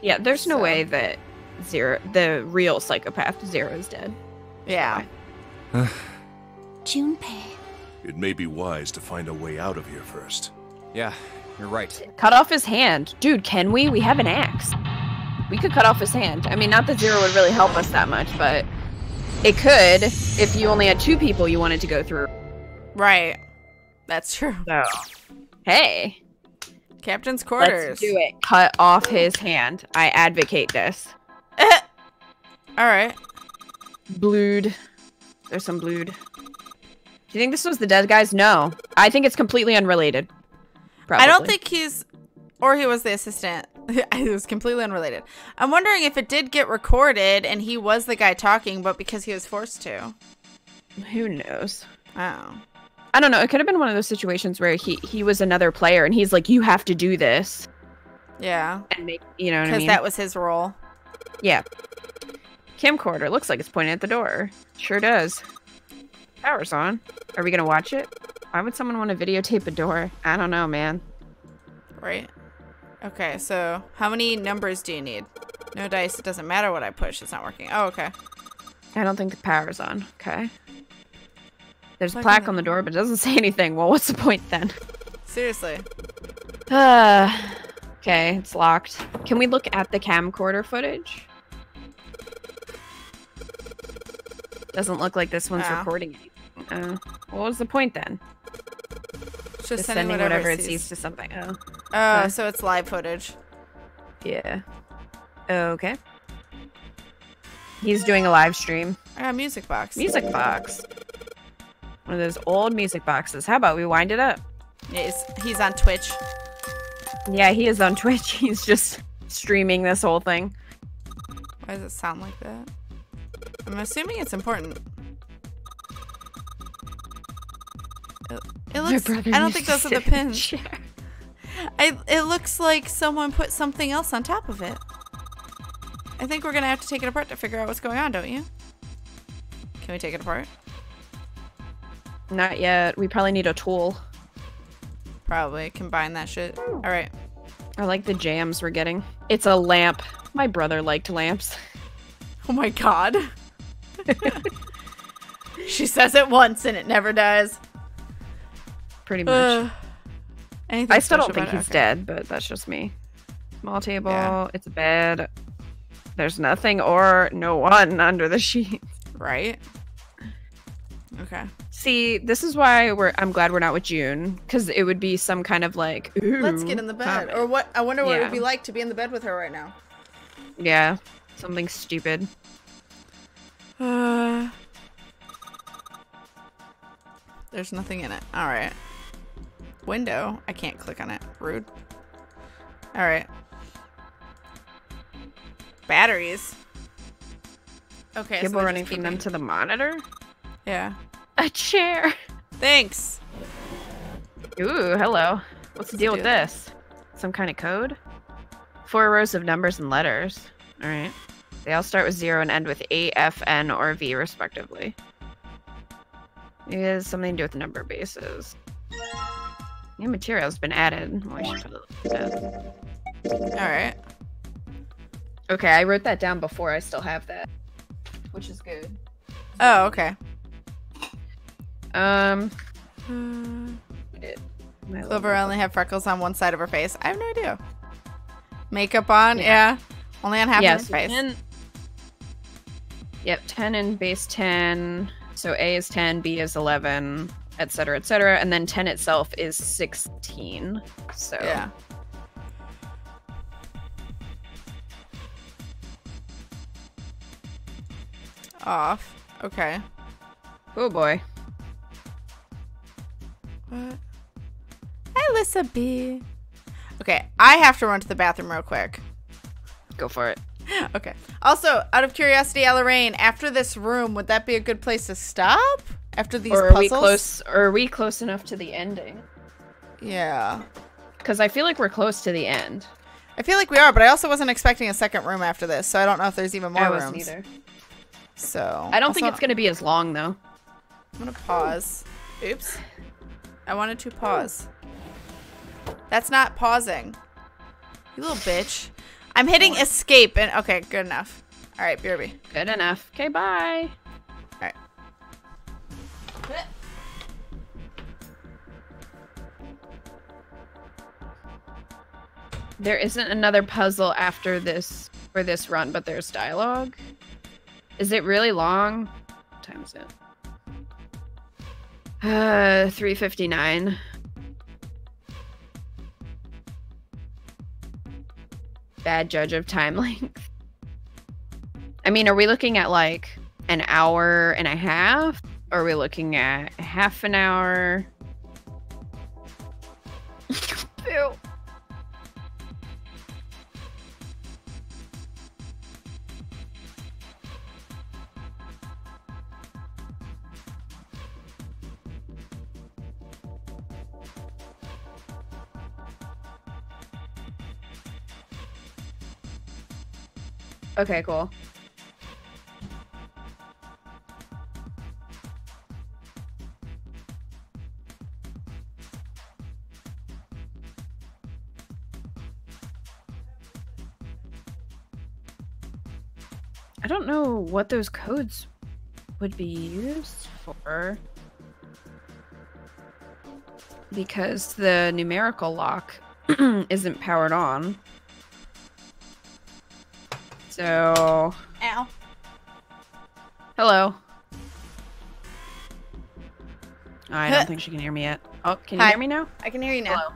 Yeah, there's so. no way that Zero, the real psychopath Zero, is dead. Yeah. Junpei. It may be wise to find a way out of here first. Yeah, you're right. Cut off his hand. Dude, can we? We have an axe. We could cut off his hand. I mean, not that Zero would really help us that much, but it could if you only had two people you wanted to go through. Right. That's true. So, hey. Captain's quarters. Let's do it. Cut off his hand. I advocate this. All right. Blood. There's some blood. Do you think this was the dead guys? No. I think it's completely unrelated. Probably. I don't think he's... Or he was the assistant. It was completely unrelated. I'm wondering if it did get recorded and he was the guy talking, but because he was forced to. Who knows? Oh. I don't know. It could have been one of those situations where he, he was another player and he's like, you have to do this. Yeah. And make, you know what I mean? Because that was his role. Yeah. Camcorder. Looks like it's pointed at the door. Sure does. Power's on. Are we going to watch it? Why would someone want to videotape a door? I don't know, man. Right? Okay, so how many numbers do you need? No dice. It doesn't matter what I push. It's not working. Oh, okay. I don't think the power's on. Okay. There's a plaque on the door, but it doesn't say anything. Well, what's the point then? Seriously. Uh, okay, it's locked. Can we look at the camcorder footage? Doesn't look like this one's oh. recording anything. Uh, what was the point then? Just, Just sending, sending whatever, whatever it sees. sees to something. Oh, oh uh, so it's live footage. Yeah. Okay. He's doing a live stream. Uh, music box. Music box. One of those old music boxes. How about we wind it up? He's, he's on Twitch. Yeah, he is on Twitch. He's just streaming this whole thing. Why does it sound like that? I'm assuming it's important. It looks, I don't think those are the pins. I, it looks like someone put something else on top of it. I think we're going to have to take it apart to figure out what's going on, don't you? Can we take it apart? Not yet. We probably need a tool. Probably. Combine that shit. All right. I like the jams we're getting. It's a lamp. My brother liked lamps. Oh my god. She says it once and it never does. Pretty much. Uh, I still don't think he's okay. dead, but that's just me. Small table. Yeah. It's a bed. There's nothing or no one under the sheet. Right? Okay. See, this is why we're. I'm glad we're not with June, because it would be some kind of like. Ooh, let's get in the bed, comment. or what? I wonder what yeah. it would be like to be in the bed with her right now. Yeah, something stupid. Uh. There's nothing in it. All right. Window. I can't click on it. Rude. All right. Batteries. Okay. People so running from them to the monitor? Yeah. A chair. Thanks. Ooh, hello. What's the deal with this? Some kind of code? Four rows of numbers and letters. All right. They all start with zero and end with A, F, N, or V, respectively. Maybe it has something to do with number bases. New material's been added. Alright. Okay, I wrote that down before. I still have that. Which is good. Oh, okay. Um. Uh, Clover only had freckles on one side of her face. I have no idea. Makeup on? Yeah. yeah. Only on half yeah, of her so face. ten... Yep, ten and base ten. So A is ten, B is eleven, et cetera, et cetera, and then ten itself is sixteen. So yeah. Off. Okay. Oh boy. What? Hi, Lissa B. Okay, I have to run to the bathroom real quick. Go for it. Okay. Also, out of curiosity, Lorraine, after this room, would that be a good place to stop? After these or are puzzles? We close, or are we close enough to the ending? Yeah. Because I feel like we're close to the end. I feel like we are, but I also wasn't expecting a second room after this, so I don't know if there's even more I wasn't rooms. Either. So I don't also, think it's going to be as long, though. I'm going to pause. Ooh. Oops. I wanted to pause. Ooh. That's not pausing. You little bitch. I'm hitting escape and okay, good enough. All right, B R B. Good enough. Okay, bye. All right. There isn't another puzzle after this for this run, but there's dialogue. Is it really long? What time is it? Uh, three fifty-nine. Bad judge of time length. I mean, are we looking at like an hour and a half? Or are we looking at half an hour? Ew. Okay, cool. I don't know what those codes would be used for, because the numerical lock isn't powered on. So... Ow. Hello. I don't think she can hear me yet. Oh, can you Hi. Hear me now? I can hear you now.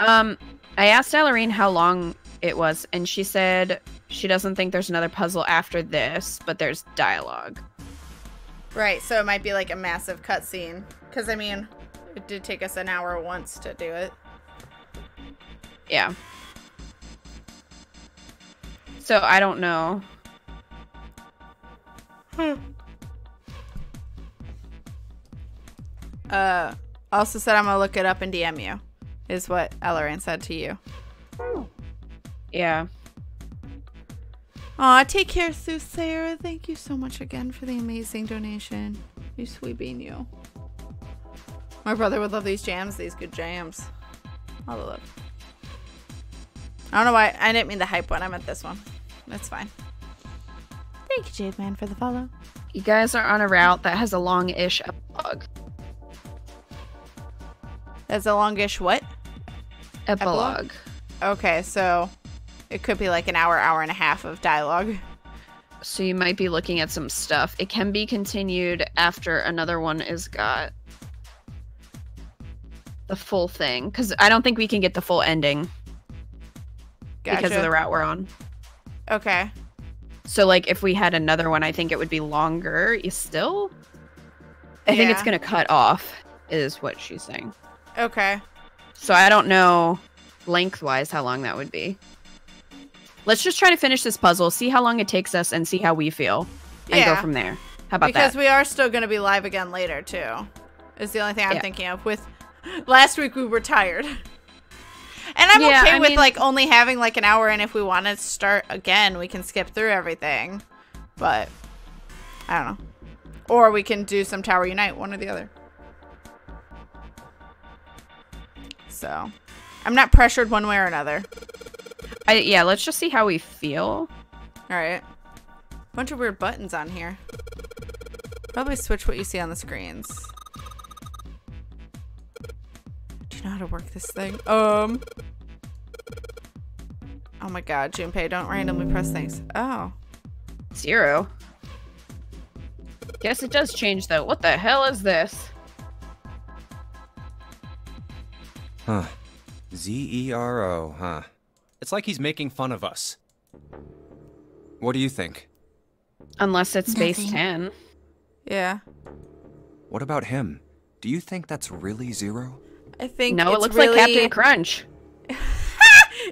Hello. Um, I asked Allorine how long it was, and she said she doesn't think there's another puzzle after this, but there's dialogue. Right, so it might be like a massive cutscene. Because, I mean, it did take us an hour once to do it. Yeah. So I don't know. Hmm. Uh, also said I'm gonna look it up and D M you, is what Elleran said to you. Oh. Yeah. Aw, take care, Sue Sarah. Thank you so much again for the amazing donation. You sweet bean, you. My brother would love these jams. These good jams. All the love. I don't know why. I didn't mean the hype one. I meant this one. That's fine. Thank you, Jade Man, for the follow. You guys are on a route that has a long-ish epilogue. That's a long-ish what? Epilogue. Epilogue. Okay, so it could be like an hour, hour and a half of dialogue. So you might be looking at some stuff. It can be continued after another one is got the full thing. Because I don't think we can get the full ending. Gotcha. Because of the route we're on. Okay. So, like, if we had another one, I think it would be longer. You still? I yeah. think it's going to cut off, is what she's saying. Okay. So, I don't know lengthwise how long that would be. Let's just try to finish this puzzle, see how long it takes us, and see how we feel. And yeah. go from there. How about because that? Because we are still going to be live again later, too. Is the only thing I'm yeah. thinking of. With last week, we were tired. And I'm yeah, okay I with, mean, like, only having, like, an hour, and if we want to start again, we can skip through everything. But, I don't know. Or we can do some Tower Unite, one or the other. So, I'm not pressured one way or another. I, yeah, let's just see how we feel. Alright. Bunch of weird buttons on here. Probably switch what you see on the screens. Know how to work this thing. Um. Oh my god, Junpei, don't randomly press things. Oh. Zero. Guess it does change though. What the hell is this? Huh. Z E R O, huh? It's like he's making fun of us. What do you think? Unless it's base ten. Yeah. What about him? Do you think that's really Zero? I think no, it looks really... like Captain Crunch.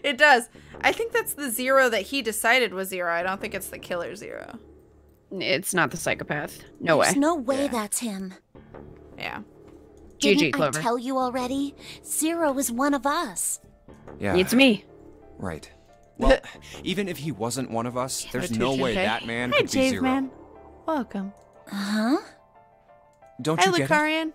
It does. I think that's the Zero that he decided was Zero. I don't think it's the killer Zero. It's not the psychopath. No way. There's no way yeah. that's him. Yeah. G G, Clover. Didn't I tell you already? Zero is one of us. Yeah. It's me. Right. Well, even if he wasn't one of us, there's no way that man could be Zero. Man. Welcome. Uh-huh. Don't you get it? Hi, Lucarian.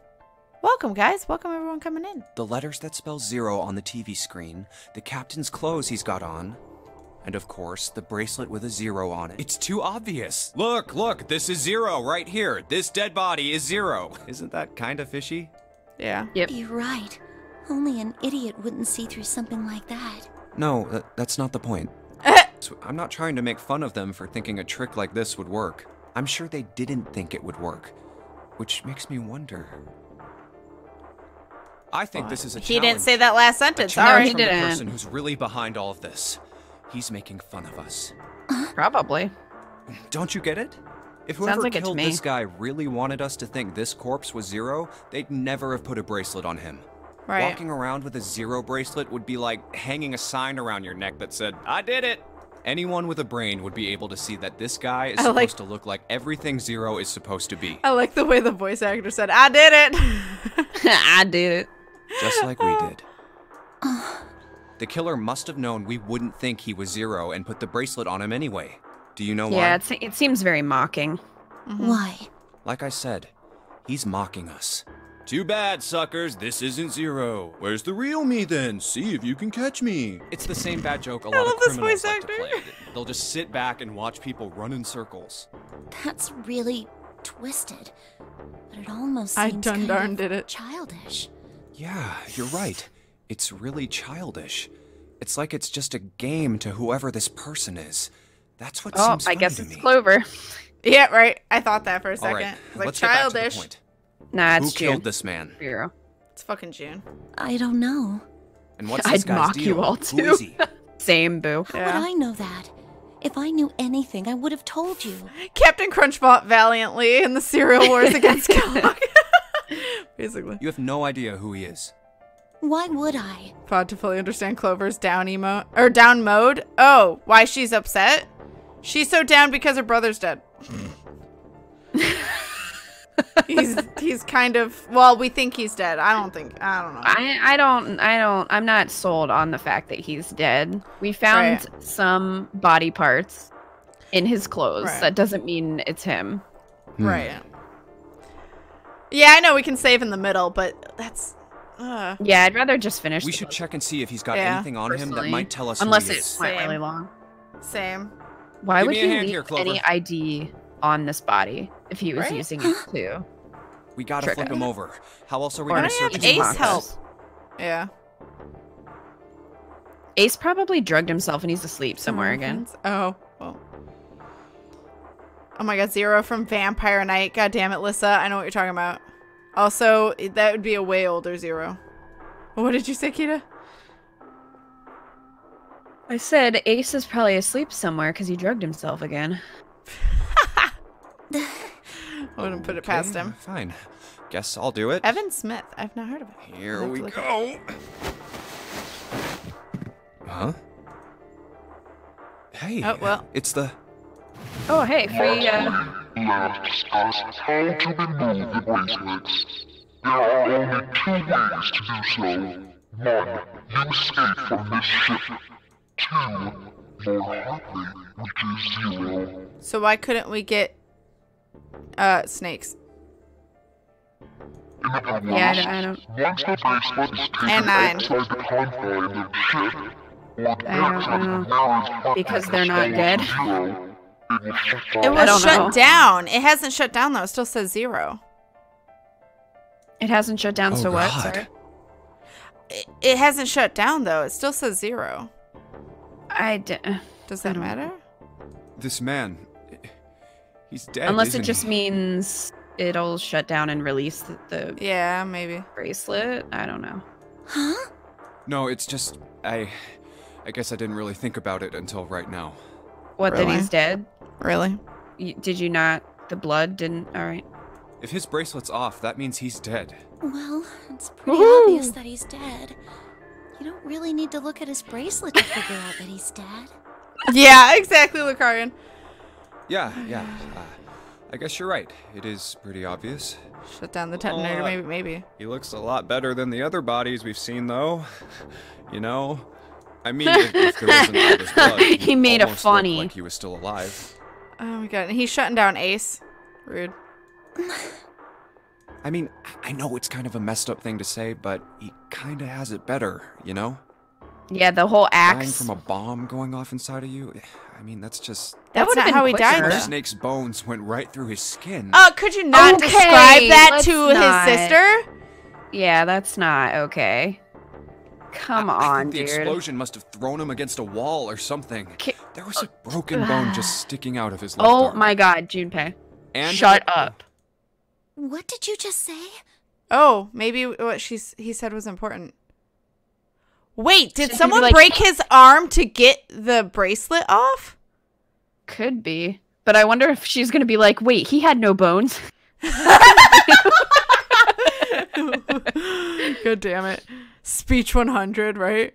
Welcome, guys. Welcome, everyone coming in. The letters that spell Zero on the T V screen, the captain's clothes he's got on, and, of course, the bracelet with a zero on it. It's too obvious. Look, look, this is Zero right here. This dead body is Zero. Isn't that kind of fishy? Yeah. Yep. You're right. Only an idiot wouldn't see through something like that. No, th that's not the point. So I'm not trying to make fun of them for thinking a trick like this would work. I'm sure they didn't think it would work, which makes me wonder. I think this is a challenge. He didn't say that last sentence. All right, he didn't. The person who's really behind all of this. He's making fun of us. Probably. Don't you get it? If whoever like killed this guy really wanted us to think this corpse was Zero, they'd never have put a bracelet on him. Right. Walking around with a Zero bracelet would be like hanging a sign around your neck that said, I did it! Anyone with a brain would be able to see that this guy is I supposed like... to look like everything Zero is supposed to be. I like the way the voice actor said, I did it! I did it. Just like we did. The killer must have known we wouldn't think he was Zero and put the bracelet on him anyway. Do you know why? Yeah, it's, it seems very mocking. Mm-hmm. Why? Like I said, he's mocking us. Too bad, suckers. This isn't Zero. Where's the real me then? See if you can catch me. It's the same bad joke a lot of criminals like to play. They'll just sit back and watch people run in circles. That's really twisted. But it almost seems kind of did it. childish. Yeah, you're right. It's really childish. It's like it's just a game to whoever this person is. That's what oh, seems funny to me. Oh, I guess it's Clover. Yeah, right. I thought that for a second. All right, like let's childish. Get back to the point. Nah, it's Who June. killed this man? Zero. It's fucking June. I don't know. And what's this I'd guy's mock deal? you all too. Who is he? Same, boo. How yeah. would I know that? If I knew anything, I would have told you. Captain Crunch fought valiantly in the Serial Wars against Kellogg. Basically. You have no idea who he is. Why would I? Fought to fully understand Clover's down emo or down mode. Oh, why she's upset? She's so down because her brother's dead. he's he's kind of well we think he's dead. I don't think I don't know. I I don't I don't I'm not sold on the fact that he's dead. We found right. some body parts in his clothes. Right. That doesn't mean it's him. Right. Mm. Yeah, I know we can save in the middle, but that's uh. Yeah, I'd rather just finish. We should puzzle. check and see if he's got yeah. anything on Personally. him that might tell us. Unless who he it's not really long. Same. Why Give would he leave here, any I D on this body if he was right? using it too? We gotta sure flip him over. How else are we or gonna search his Ace help. Yeah. Ace probably drugged himself and he's asleep somewhere mm-hmm. again. Oh. Well. Oh my god, Zero from Vampire Knight. God damn it, Lissa. I know what you're talking about. Also, that would be a way older Zero. What did you say, Kita? I said Ace is probably asleep somewhere because he drugged himself again. I wouldn't put it past him. Fine. Guess I'll do it. Evan Smith. I've not heard of him. Here we go. Huh? Hey. Oh, well. It's the... Oh, hey. Free, uh... Last us how to remove the bracelets. There are only two ways to do so. One, you escape from this ship. Two, more likely, which is Zero. So why couldn't we get... Uh, snakes. Yeah, I don't. Once the bracelet is taken outside the confines of ship, or the outside of because they're not dead. Zero, it was shut, it was shut down. It hasn't shut down though. It still says Zero. It hasn't shut down. Oh, so God. What? Sorry. It, it hasn't shut down though. It still says Zero. I d Does that I matter? This man. He's dead, Unless it just he? means it'll shut down and release the, the yeah maybe bracelet. I don't know. Huh? No, it's just I. I guess I didn't really think about it until right now. What? Really? That he's dead? Really? You, did you not? The blood didn't. All right. If his bracelet's off, that means he's dead. Well, it's pretty Woo! obvious that he's dead. You don't really need to look at his bracelet to figure out that he's dead. Yeah, exactly, Lucarian. Yeah, yeah. Uh, I guess you're right. It is pretty obvious. Shut down the detonator, uh, maybe, maybe. He looks a lot better than the other bodies we've seen, though. You know? I mean, if, if there wasn't all this blood, he, he made a funny. Like he was still alive. Oh my god, he's shutting down Ace. Rude. I mean, I know it's kind of a messed up thing to say, but he kind of has it better, you know? Yeah, the whole axe. Dying from a bomb going off inside of you. I mean, that's just... That that's not how he died, though. Snake's bones went right through his skin. Oh, uh, could you not okay, describe that to not. his sister? Yeah, that's not okay. Come I, on, I think the dude. The explosion must have thrown him against a wall or something. K there was a broken bone just sticking out of his left Oh arm. my god, Junpei. And Shut up. What did you just say? Oh, maybe what she's, he said was important. Wait, did Should someone like, break his arm to get the bracelet off? Could be. But I wonder if she's going to be like, wait, he had no bones. God damn it. Speech one hundred, right?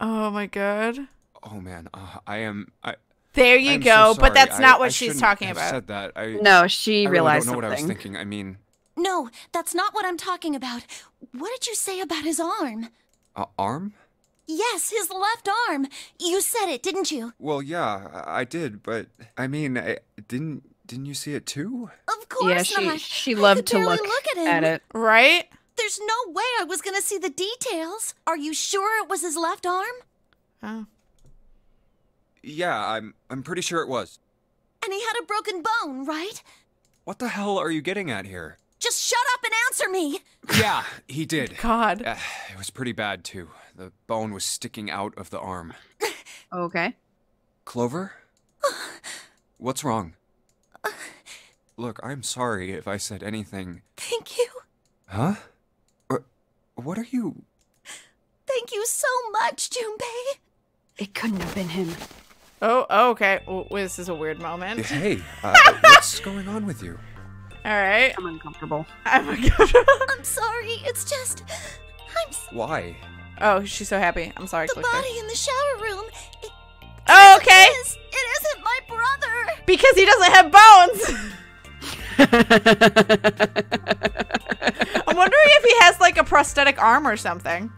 Oh my god. Oh man, uh, I am... I, there you I'm go, so but that's not I, what I she's talking have about. Said that. I, no, she I realized really don't know something. What I was thinking, I mean... No, that's not what I'm talking about. What did you say about his arm? Uh, arm? Yes, his left arm. You said it, didn't you? Well, yeah, I did, but I mean, I, didn't didn't you see it too? Of course yeah, she, not. She loved to look, look at, at it, right? There's no way I was gonna see the details. Are you sure it was his left arm? Oh. Yeah, I'm I'm pretty sure it was. And he had a broken bone, right? What the hell are you getting at here? Just shut up and answer me! Yeah, he did. God. Uh, it was pretty bad, too. The bone was sticking out of the arm. Okay. Clover? What's wrong? Look, I'm sorry if I said anything. Thank you. Huh? What are you... Thank you so much, Junpei. It couldn't have been him. Oh, oh okay. Well, this is a weird moment. Hey, uh, what's going on with you? All right. I'm uncomfortable. I'm uncomfortable. I'm sorry. It's just... I'm... Why? Oh, she's so happy. I'm sorry. The body her. in the shower room. It, oh, okay. It, is, it isn't my brother. Because he doesn't have bones. I'm wondering if he has like a prosthetic arm or something.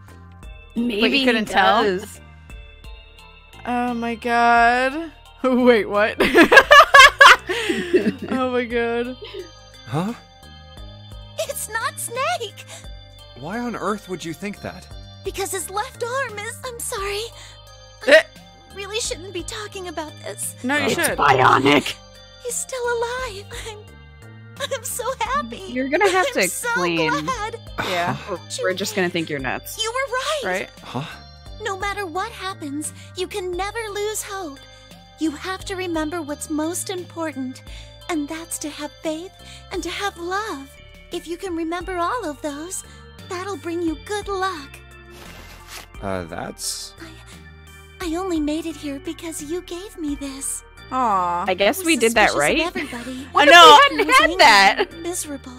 Maybe but you couldn't he does. tell. Oh my god. Wait, what? Oh my god. Huh? It's not Snake! Why on earth would you think that? Because his left arm is... I'm sorry. I really shouldn't be talking about this. No, you it's should. It's bionic. He's still alive. I'm, I'm so happy. You're going to have I'm to explain. I'm so glad. Yeah. We're just going to think you're nuts. You were right. Right? Huh? No matter what happens, you can never lose hope. You have to remember what's most important. And that's to have faith and to have love. If you can remember all of those, that'll bring you good luck. Uh, that's... I, I only made it here because you gave me this. Aw. I guess we did that right. Everybody. What oh, no, we hadn't had that. Miserable.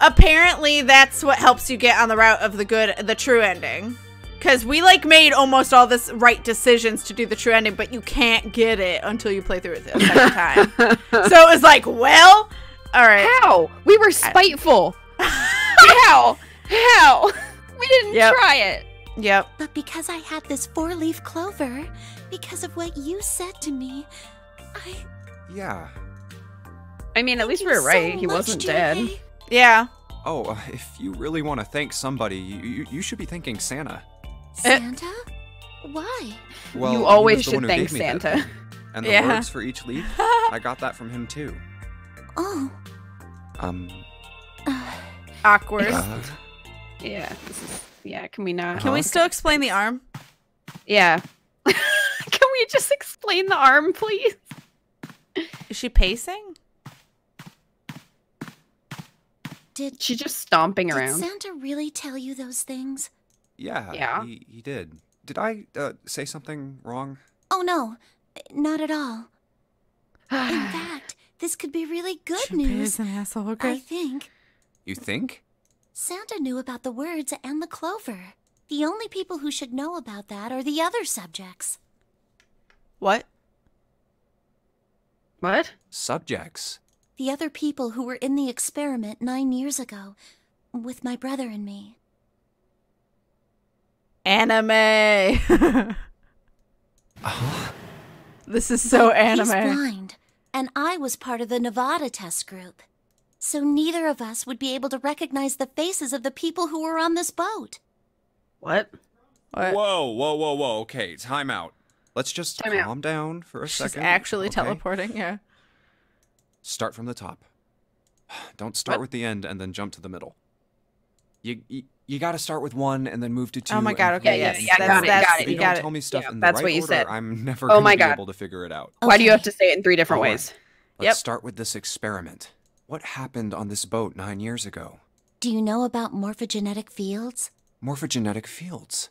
Apparently, that's what helps you get on the route of the good, the true ending. Because we, like, made almost all this right decisions to do the true ending, but you can't get it until you play through it a second time. So it was like, well, all right. How? We were spiteful. How? How? We didn't yep. try it. Yep. But because I had this four-leaf clover, because of what you said to me, I... Yeah. I mean, at least we were right. So he wasn't dead. Day. Yeah. Oh, uh, if you really want to thank somebody, you, you, you should be thanking Santa. Santa? Why? Well, you always should thank Santa. And the yeah. words for each leaf, I got that from him too. Oh. Um. Uh, Awkward. Uh, yeah. This is, yeah. Can we not? Can we still explain the arm? Yeah. Can we just explain the arm, please? Is she pacing? Did she just stomping did around? Did Santa really tell you those things? Yeah, yeah. He, he did. Did I uh, say something wrong? Oh, no. Not at all. In fact, this could be really good Junpei news. Is an asshole, okay? I think. You think? Santa knew about the words and the clover. The only people who should know about that are the other subjects. What? What? Subjects? The other people who were in the experiment nine years ago, with my brother and me. Anime! uh-huh. This is so but anime. He's blind, and I was part of the Nevada test group. So neither of us would be able to recognize the faces of the people who were on this boat. What? What? Whoa, whoa, whoa, whoa, okay, time out. Let's just time calm out. down for a She's second. She's actually okay. teleporting, yeah. Start from the top. Don't start what? with the end and then jump to the middle. You, you, you gotta start with one and then move to two. Oh my god, okay, yes. Yeah, yeah, yeah, got, got it, you got it. Tell me stuff yeah, in the that's right what you order, said. I'm never oh gonna my be god. able to figure it out. Okay. Why do you have to say it in three different right. ways? Let's yep. start with this experiment. What happened on this boat nine years ago? Do you know about morphogenetic fields? Morphogenetic fields?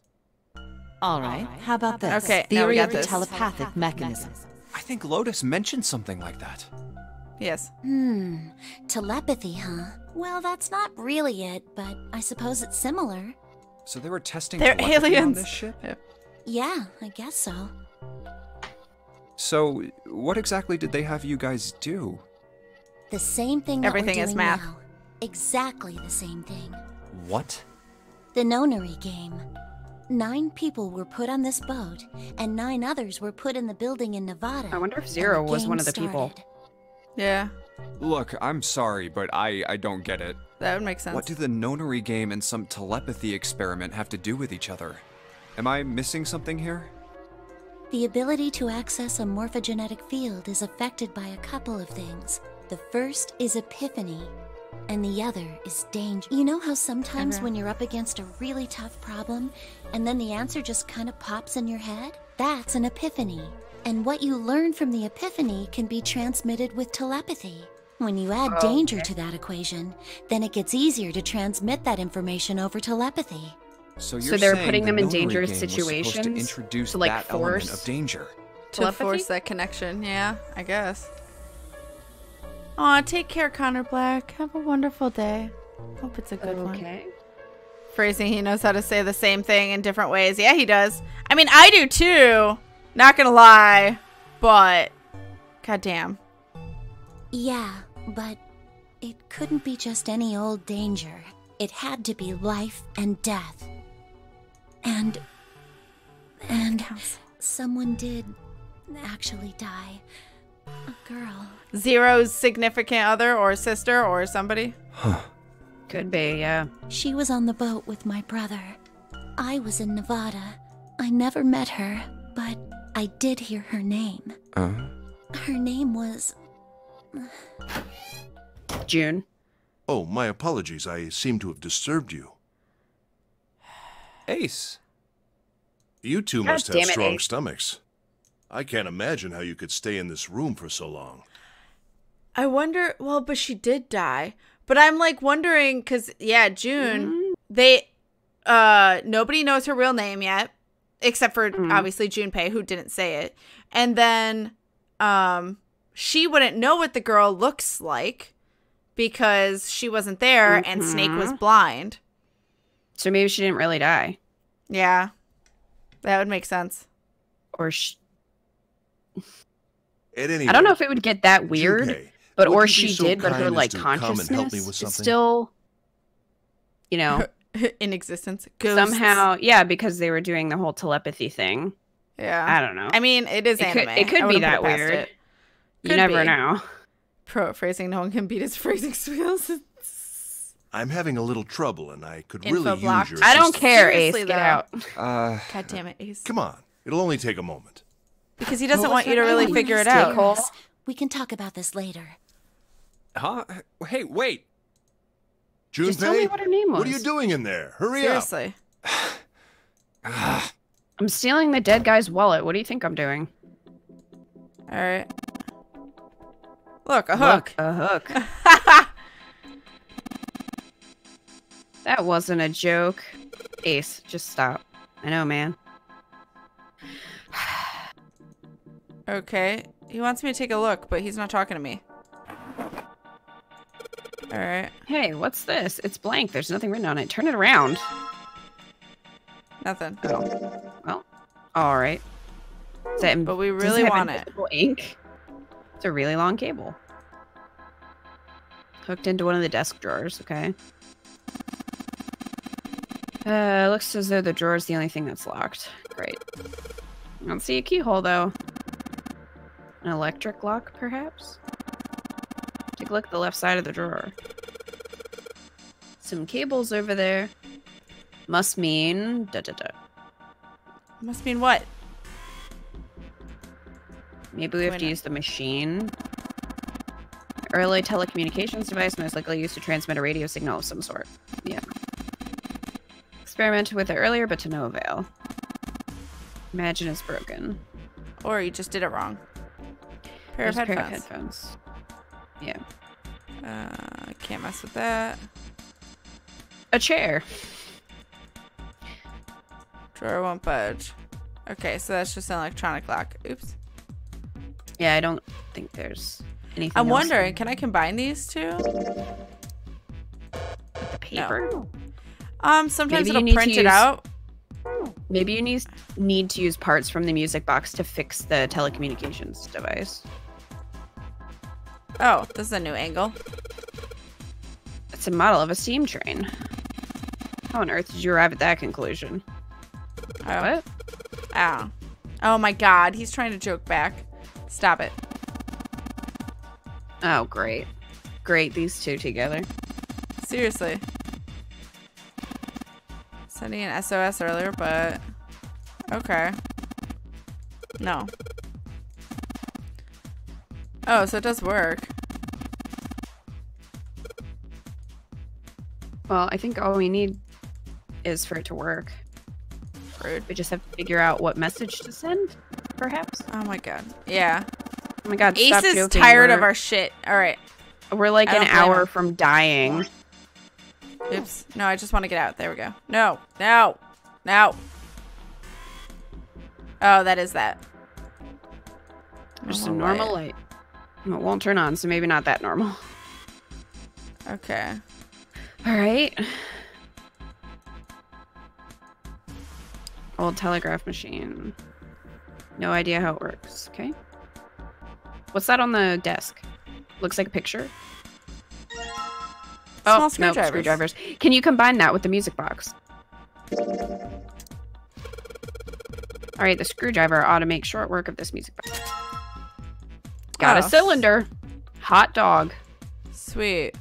All right, how about this? Okay, theory of the telepathic mechanism. I think Lotus mentioned something like that. Yes. Hmm, telepathy, huh? Well, that's not really it, but I suppose it's similar. So they were testing They're telepathy aliens. on this ship? Yeah. yeah, I guess so. So, what exactly did they have you guys do? The same thing that we're doing now. Everything is math. Exactly the same thing. What? The Nonary game. Nine people were put on this boat, and nine others were put in the building in Nevada. I wonder if Zero was one of the people. Yeah. Look, I'm sorry, but I, I don't get it. That would make sense. What do the Nonary game and some telepathy experiment have to do with each other? Am I missing something here? The ability to access a morphogenetic field is affected by a couple of things. The first is epiphany, and the other is danger. You know how sometimes uh-huh. when you're up against a really tough problem, and then the answer just kind of pops in your head? That's an epiphany. And what you learn from the epiphany can be transmitted with telepathy. When you add oh, danger okay. to that equation, then it gets easier to transmit that information over telepathy. So, you're so they're putting them the in dangerous situations to introduce to like that force element of danger. To force that connection, yeah, I guess. Aw, take care, Connor Black. Have a wonderful day. Hope it's a good okay. one. Okay. Phrasing, he knows how to say the same thing in different ways. Yeah, he does. I mean, I do too. Not gonna lie, but goddamn. Yeah, but it couldn't be just any old danger. It had to be life and death. And and someone did actually die. A girl. Zero's significant other or sister or somebody? Huh. Could be, yeah. She was on the boat with my brother. I was in Nevada. I never met her, but I did hear her name. Uh? Her name was... June. Oh, my apologies. I seem to have disturbed you. Ace. You two God must have it, strong Ace. stomachs. I can't imagine how you could stay in this room for so long. I wonder, well, but she did die. But I'm like wondering, because, yeah, June, mm-hmm. they, uh, nobody knows her real name yet, except for mm-hmm. obviously Junpei, who didn't say it. And then um, she wouldn't know what the girl looks like because she wasn't there mm-hmm. and Snake was blind. So maybe she didn't really die. Yeah, that would make sense. Or she. At any I don't rate, know if it would get that weird, Junpei, but or she so did, but her like consciousness is still, you know, in existence Ghosts. somehow. Yeah, because they were doing the whole telepathy thing. Yeah, I don't know. I mean, it is it anime. Could, it could be that weird. It. You could never be. know. Pro phrasing. No one can beat his phrasing skills. I'm having a little trouble, and I could Info really blocked. use your. I don't assistance. care, Seriously, Ace. Get out. Uh, God damn it, Ace. Come on, it'll only take a moment. Because he doesn't well, want you to really I figure it out. Cole. We can talk about this later. Huh? Hey, wait. Junpei, just tell me what her name was. What are you doing in there? Hurry Seriously. up. Seriously. I'm stealing the dead guy's wallet. What do you think I'm doing? All right. Look, a hook. Look, a hook. That wasn't a joke. Ace, just stop. I know, man. Okay, he wants me to take a look, but he's not talking to me. All right. Hey, what's this? It's blank. There's nothing written on it. Turn it around. Nothing. Oh. Well, all right. It, but we really it want it. Ink? It's a really long cable. Hooked into one of the desk drawers, okay. Uh, looks as though the drawer is the only thing that's locked. Great. I don't see a keyhole, though. An electric lock, perhaps? Take a look at the left side of the drawer. Some cables over there. Must mean... da da da. Must mean what? Maybe we have Why to not? use the machine. Early telecommunications device most likely used to transmit a radio signal of some sort. Yeah. Experimented with it earlier, but to no avail. Imagine it's broken. Or you just did it wrong. Pair of headphones. Pair of headphones. Yeah. Uh, can't mess with that. A chair. Drawer won't budge. Okay, so that's just an electronic lock. Oops. Yeah, I don't think there's anything I'm else wondering, there. Can I combine these two? With the paper? No. Um, sometimes Maybe it'll print it use... out. Maybe you need, need to use parts from the music box to fix the telecommunications device. Oh, this is a new angle. It's a model of a steam train. How on earth did you arrive at that conclusion? Oh. What? Ow. Oh my god, he's trying to joke back. Stop it. Oh, great. Great, these two together. Seriously. Sending an S O S earlier, but... Okay. No. Oh, so it does work. Well, I think all we need is for it to work. Rude. We just have to figure out what message to send, perhaps? Oh my god. Yeah. Oh my god, Ace stop is joking. tired We're... of our shit. Alright. We're like an hour from dying. Oops. No, I just want to get out. There we go. No. No. No. Oh, that is that. Just a normal light. light. It won't turn on, so maybe not that normal. Okay. Alright. Old telegraph machine. No idea how it works. Okay. What's that on the desk? Looks like a picture. Oh, Small screwdrivers. No, screwdrivers. Can you combine that with the music box? Alright, the screwdriver ought to make short work of this music box. Got oh. a cylinder. Hot dog. Sweet.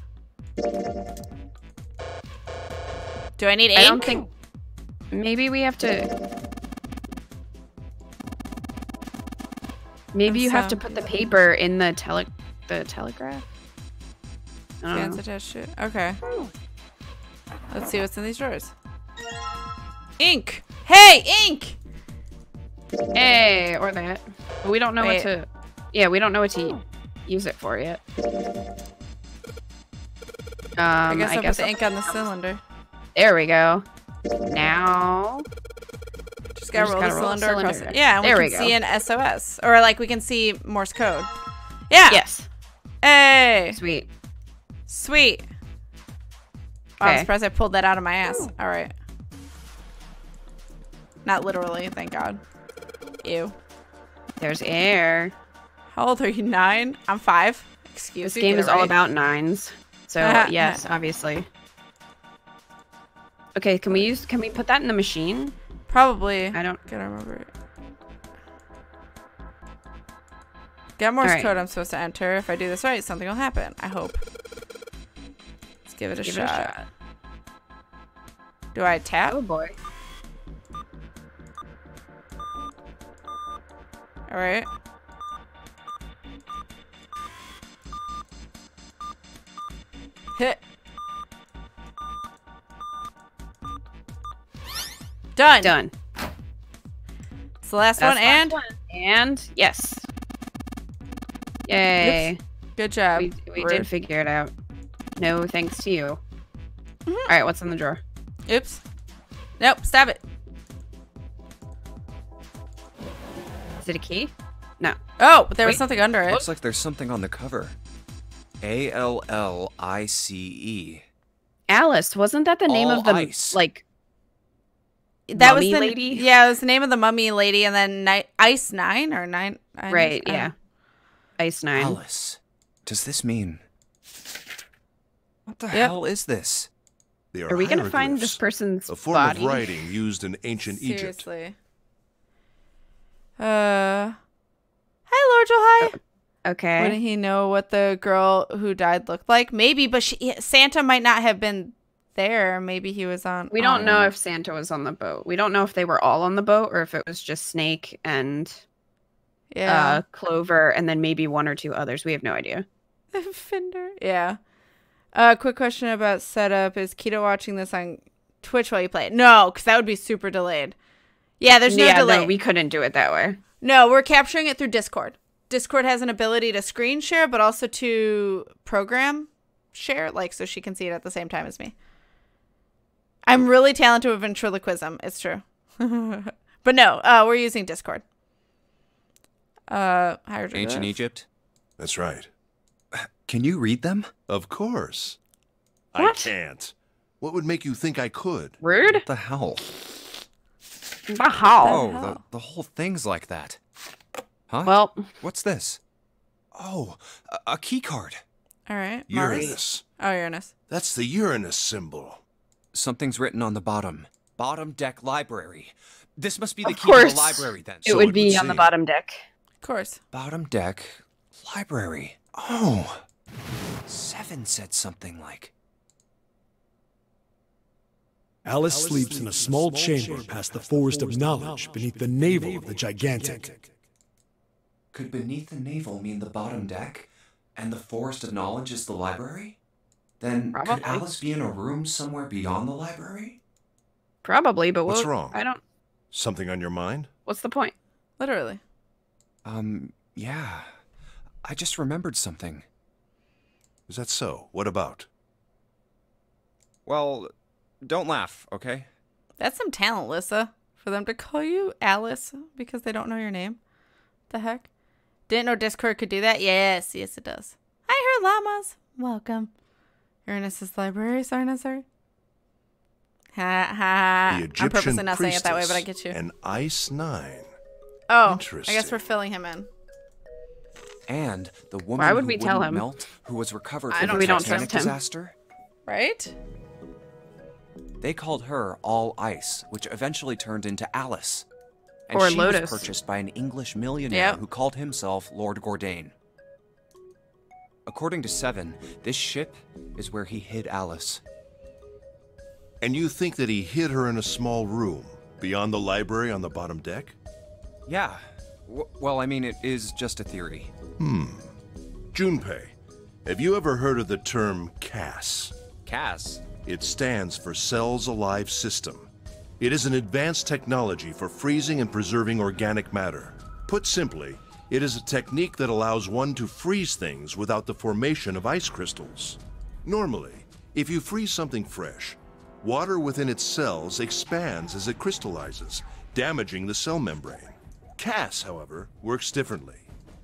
Do I need ink? I don't think... Maybe we have to... Maybe I'm you so have to put the paper in the tele... the telegraph? I don't know. Okay. Let's see what's in these drawers. Ink! Hey! Ink! Hey! Or that. But we don't know Wait. what to... Yeah, we don't know what to oh. use it for yet. Um, I guess I'll I guess put the I'll ink on the cylinder. There we go. Now... Just gotta, roll, just gotta the roll the cylinder, cylinder across it. Yeah, and there we can we see an S O S. Or, like, we can see Morse code. Yeah! Yes. Hey! Sweet. Sweet. Oh, I'm surprised I pulled that out of my ass. Ooh. All right. Not literally, thank God. Ew. There's air. How old are you? Nine? I'm five. Excuse me. This game is all about nines. So yes, obviously. Okay, can we use? Can we put that in the machine? Probably. I don't. Gotta remember it. Got Morse code I'm supposed to enter. If I do this right, something will happen. I hope. Let's give it a shot. Do I tap? Oh boy. All right. Hit. Done. Done. It's the last That's one, last and one. and yes. Yay! Oops. Good job. We, we did figure it out. No, thanks to you. Mm-hmm. All right, what's in the drawer? Oops. Nope. Stab it. Is it a key? No. Oh, but there Wait. was something under it. Looks like there's something on the cover. A L L I C E. Alice, wasn't that the All name of the ice. like? that mummy was the lady. Yeah, it was the name of the mummy lady, and then ni Ice Nine or Nine. I right. Just, yeah. Ice Nine. Alice, does this mean? What the yep. hell is this? Are we going to find this person's a form body? Of writing used in ancient Seriously. Egypt. Uh, hi, Lord July. Oh, okay. Wouldn't he know what the girl who died looked like? Maybe, but she, Santa might not have been there. Maybe he was on. We don't on. know if Santa was on the boat. We don't know if they were all on the boat or if it was just Snake and yeah, uh, Clover, and then maybe one or two others. We have no idea. Fender. Yeah. A uh, quick question about setup. Is Kita watching this on Twitch while you play it? No, because that would be super delayed. Yeah, there's no yeah, delay. No, we couldn't do it that way. No, we're capturing it through Discord. Discord has an ability to screen share, but also to program share, like so she can see it at the same time as me. I'm really talented with ventriloquism. It's true. But no, uh, we're using Discord. Uh, Ancient Egypt? That's right. Can you read them? Of course. What? I can't. What would make you think I could? Rude? What the hell? The hell? Oh, the, the whole thing's like that. Huh? Well. What's this? Oh, a, a key card. All right. Uranus. Mars. Oh, Uranus. That's the Uranus symbol. Something's written on the bottom. Bottom deck library. This must be the of key course. to the library then. It so would it would be on seem. the bottom deck. Of course. Bottom deck library. Oh. Seven said something like... Alice, Alice sleeps, sleeps in a small, in a small chamber, chamber past the forest, the forest of knowledge, knowledge beneath the navel of the gigantic. gigantic. Could beneath the navel mean the bottom deck, and the forest of knowledge is the library? Then Probably. could Alice be in a room somewhere beyond the library? Probably, but what's we'll, wrong? I don't... Something on your mind? What's the point? Literally. Um, yeah. I just remembered something. Is that so? What about? Well, don't laugh, okay? That's some talent, Lissa, for them to call you Alice because they don't know your name. The heck? Didn't know Discord could do that? Yes, yes it does. Hi, her llamas. Welcome. Uranus's library. Sorry, not sorry. Ha ha. The I'm purposely not saying it that way, but I get you. An Ice Nine. Oh, interesting. I guess we're filling him in. And the woman Why would who we tell him? Melt, who was recovered from the Titanic disaster, right? They called her All Ice, which eventually turned into Alice, and or she Lotus. was purchased by an English millionaire yep. who called himself Lord Gordain. According to Seven, this ship is where he hid Alice. And you think that he hid her in a small room beyond the library on the bottom deck? Yeah. Well, I mean, it is just a theory. Hmm. Junpei, have you ever heard of the term C A S? C A S? It stands for Cells Alive System. It is an advanced technology for freezing and preserving organic matter. Put simply, it is a technique that allows one to freeze things without the formation of ice crystals. Normally, if you freeze something fresh, water within its cells expands as it crystallizes, damaging the cell membrane. C A S, however, works differently.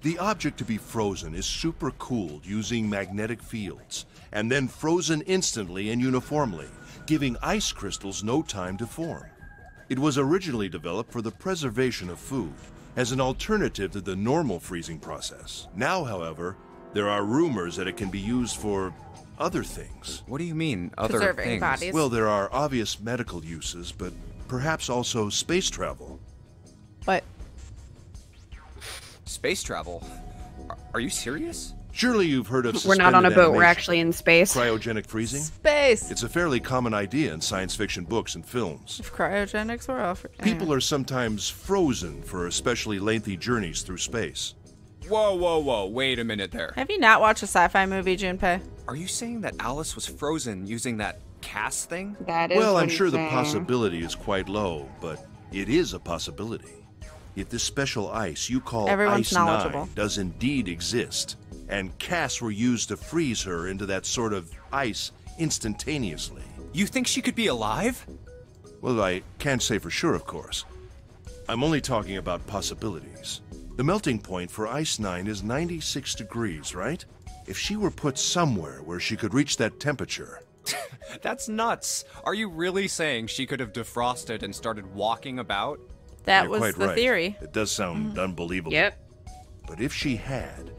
The object to be frozen is supercooled using magnetic fields, and then frozen instantly and uniformly, giving ice crystals no time to form. It was originally developed for the preservation of food, as an alternative to the normal freezing process. Now, however, there are rumors that it can be used for other things. What do you mean, other Preserving things? Bodies. Well, there are obvious medical uses, but perhaps also space travel. What? Space travel? Are you serious? Surely you've heard of We're not on a boat, animation. We're actually in space. Cryogenic freezing? Space! It's a fairly common idea in science fiction books and films. If cryogenics were offered... People are sometimes frozen for especially lengthy journeys through space. Whoa, whoa, whoa, wait a minute there. Have you not watched a sci-fi movie, Junpei? Are you saying that Alice was frozen using that C A S thing? That is Well, I'm sure saying. the possibility is quite low, but it is a possibility. If this special ice you call Everyone's Ice Nine does indeed exist, and C A S were used to freeze her into that sort of ice instantaneously. You think she could be alive? Well, I can't say for sure, of course. I'm only talking about possibilities. The melting point for Ice Nine is ninety-six degrees, right? If she were put somewhere where she could reach that temperature, That's nuts. Are you really saying she could have defrosted and started walking about? That You're was the right. theory. It does sound mm-hmm. unbelievable. Yep. But if she had,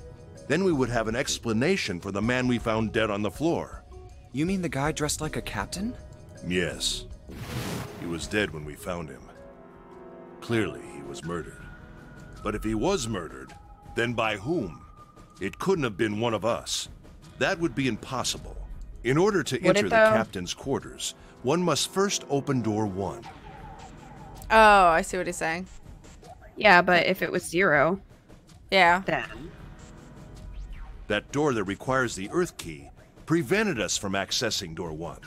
then we would have an explanation for the man we found dead on the floor. You mean the guy dressed like a captain? Yes. He was dead when we found him. Clearly, he was murdered. But if he was murdered, then by whom? It couldn't have been one of us. That would be impossible. In order to would enter the captain's quarters, one must first open door one. Oh, I see what he's saying. Yeah, but if it was zero... Yeah. Then... That door that requires the Earth key prevented us from accessing door one.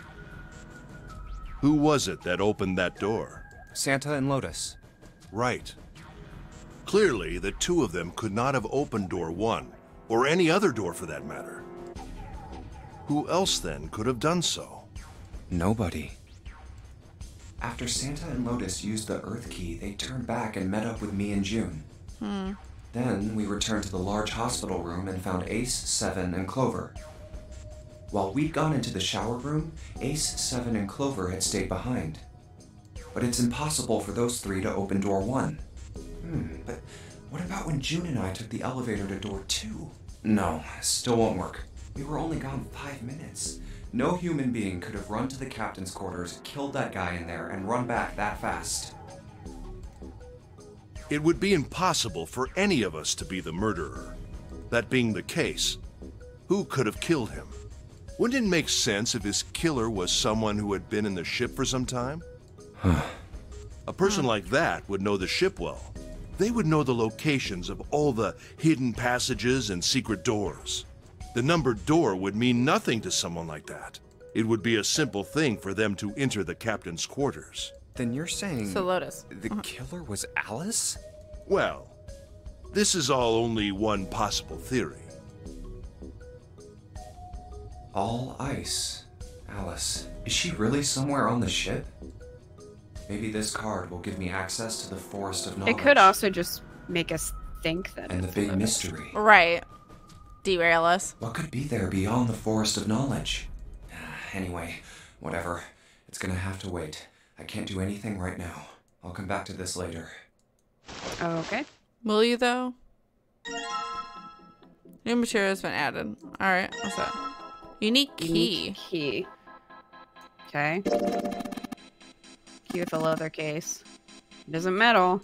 Who was it that opened that door? Santa and Lotus. Right. Clearly, the two of them could not have opened door one, or any other door for that matter. Who else then could have done so? Nobody. After Santa and Lotus used the Earth key, they turned back and met up with me and June. Hmm. Then we returned to the large hospital room and found Ace, Seven, and Clover. While we'd gone into the shower room, Ace, Seven, and Clover had stayed behind. But it's impossible for those three to open door one. Hmm, but what about when June and I took the elevator to door two? No, still won't work. We were only gone five minutes. No human being could have run to the captain's quarters, killed that guy in there, and run back that fast. It would be impossible for any of us to be the murderer. That being the case, who could have killed him? Wouldn't it make sense if his killer was someone who had been in the ship for some time? A person like that would know the ship well. They would know the locations of all the hidden passages and secret doors. The numbered door would mean nothing to someone like that. It would be a simple thing for them to enter the captain's quarters. Then you're saying so Lotus. the killer was Alice? Well, this is all only one possible theory. All ice. Alice. Is she really somewhere on the ship? Maybe this card will give me access to the forest of knowledge. It could also just make us think that And it's the big Lotus. mystery. Right. Derail us. What could be there beyond the forest of knowledge? Anyway, whatever. It's gonna have to wait. I can't do anything right now. I'll come back to this later. Okay. Will you, though? New material has been added. Alright, what's that? Unique key. Unique key. Okay. Key with a leather case. It isn't metal.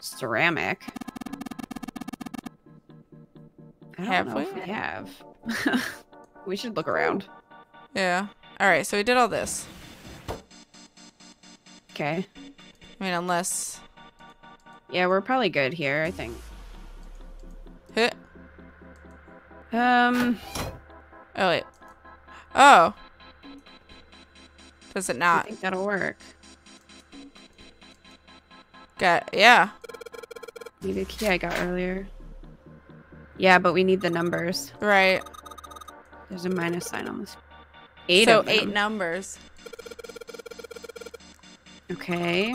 Ceramic. I don't have know we? If we have. We should look around. Yeah. Alright, so we did all this. Okay. I mean, unless... Yeah, we're probably good here, I think. Hit. Um... Oh, wait. Oh! Does it not? I think that'll work. Got... Yeah. Need a key I got earlier. Yeah, but we need the numbers. Right. There's a minus sign on this. Eight So, of them. eight numbers. Okay.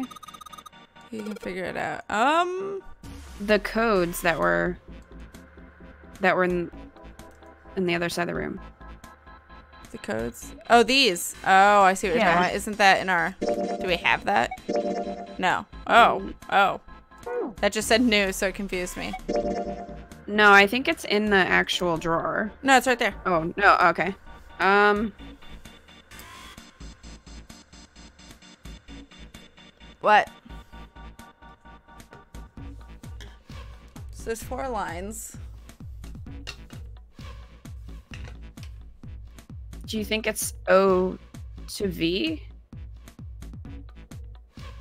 You can figure it out. Um, the codes that were that were in, in the other side of the room. The codes? Oh, these. Oh, I see what yeah. you're talking about. Isn't that in our? Do we have that? No. Oh, oh. That just said new, so it confused me. No, I think it's in the actual drawer. No, it's right there. Oh no. Okay. Um. What? So there's four lines. Do you think it's O to V?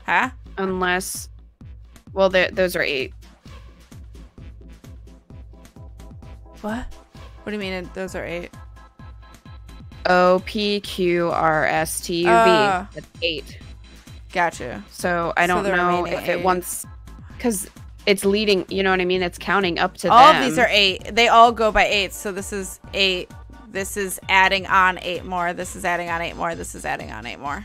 Huh? Unless, well, those are eight. What? What do you mean those are eight? O, P, Q, R, S, T, U, V. Uh. That's eight. Gotcha. So I don't so know if it eight. wants, because it's leading. You know what I mean? It's counting up to. All them. of these are eight. They all go by eight. So this is eight. This is adding on eight more. This is adding on eight more. This is adding on eight more.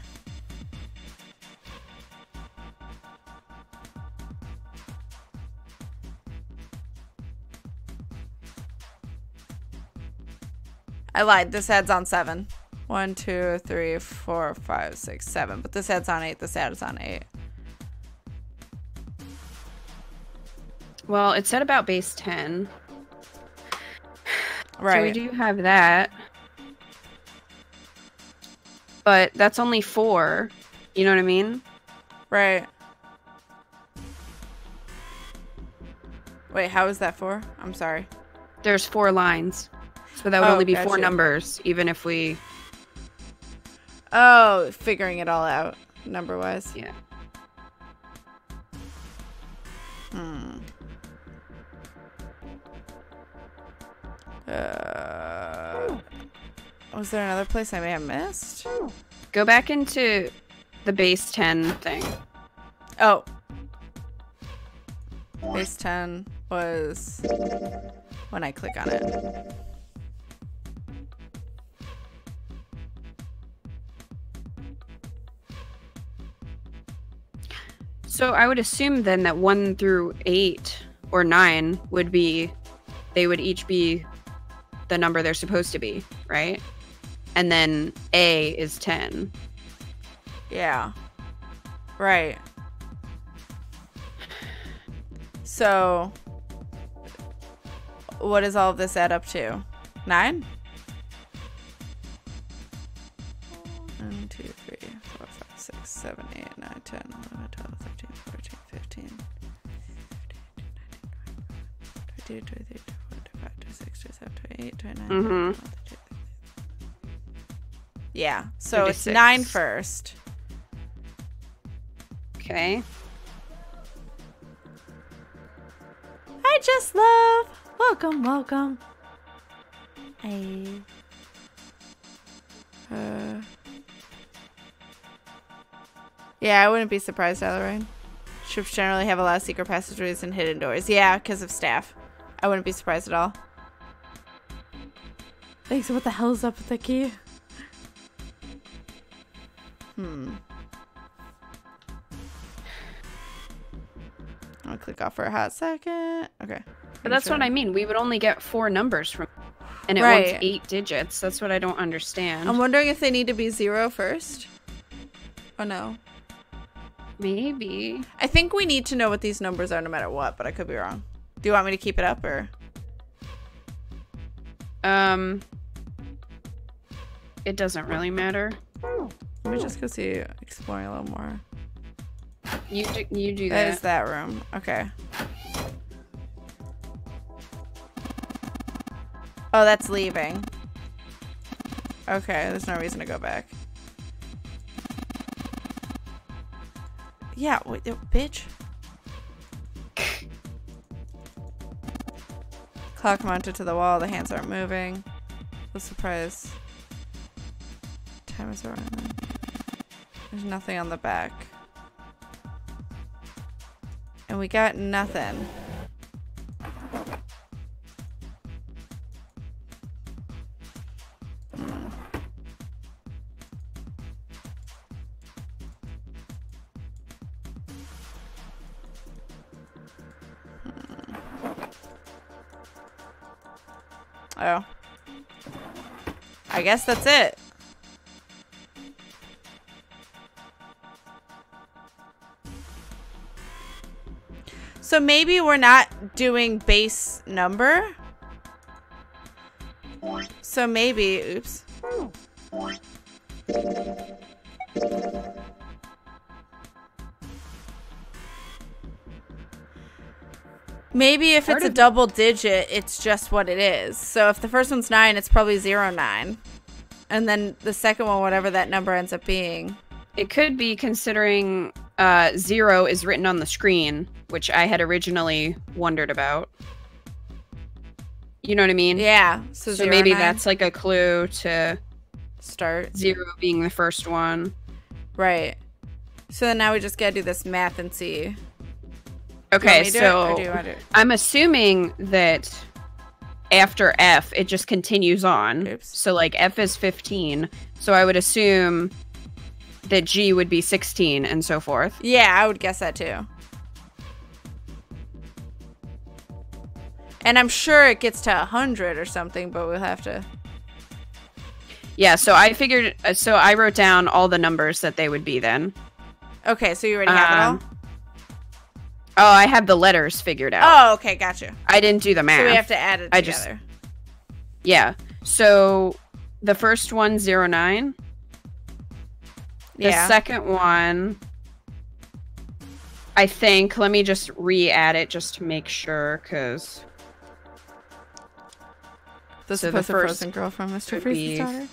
I lied. This ad's on seven. One, two, three, four, five, six, seven. But this ad's on eight. This ad is on eight. Well, it said about base ten. Right. So we do have that. But that's only four. You know what I mean? Right. Wait, how is that four? I'm sorry. There's four lines. So that would oh, only be gotcha. four numbers, even if we... Oh, figuring it all out, number-wise. Yeah. Hmm. Uh... Was there another place I may have missed? Go back into the base ten thing. Oh. Base ten was when I click on it. So I would assume then that one through eight or nine would be, they would each be the number they're supposed to be, right? And then A is ten. Yeah. Right. So what does all of this add up to? Nine? One, two, three, four, five, six, seven, eight, nine, ten, eleven, twelve, thirteen, fourteen, fifteen, fifteen, nineteen, twenty, twenty-one, twenty-two, twenty-three, twenty-four, twenty-five, twenty-six, twenty-seven, twenty-eight, twenty-nine, mm-hmm. twenty-one, yeah, so thirty-six. It's nine first. Okay. I just love. Welcome, welcome. Hey. Uh. Yeah, I wouldn't be surprised, Alarain. Ships generally have a lot of secret passageways and hidden doors. Yeah, because of staff. I wouldn't be surprised at all. Thanks. What the hell is up with the key? Hmm. I'll click off for a hot second. Okay. But that's sure. what I mean. We would only get four numbers from, and it right. wants eight digits. That's what I don't understand. I'm wondering if they need to be zero first. Oh no. Maybe. I think we need to know what these numbers are no matter what, but I could be wrong. Do you want me to keep it up or? Um. It doesn't really matter. Let me just go see, exploring a little more. You do, you do that. That is that room. Okay. Oh, that's leaving. Okay, there's no reason to go back. Yeah, wait, bitch. Clock mounted to the wall. The hands aren't moving. What surprise. Time is over. There's nothing on the back. And we got nothing. Hmm. Hmm. Oh. I guess that's it. So maybe we're not doing base number. So maybe, oops. Maybe if it's a double digit, it's just what it is. So if the first one's nine, it's probably zero nine. And then the second one, whatever that number ends up being. It could be, considering uh, zero is written on the screen, which I had originally wondered about. You know what I mean? Yeah. So, so maybe nine. That's like a clue to start zero being the first one. Right. So then now we just gotta do this math and see. Okay, so I'm assuming that after F, it just continues on. Oops. So like F is fifteen. So I would assume that G would be sixteen and so forth. Yeah, I would guess that too. And I'm sure it gets to a hundred or something, but we'll have to Yeah, so I figured, so I wrote down all the numbers that they would be then. Okay, so you already have um, it all? Oh, I have the letters figured out. Oh, okay, gotcha. I didn't do the math. So we have to add it together. I just, yeah, so the first one, zero nine. The yeah. second one, I think, let me just re-add it just to make sure, because... This so the first girl from Mister Freeze's daughter.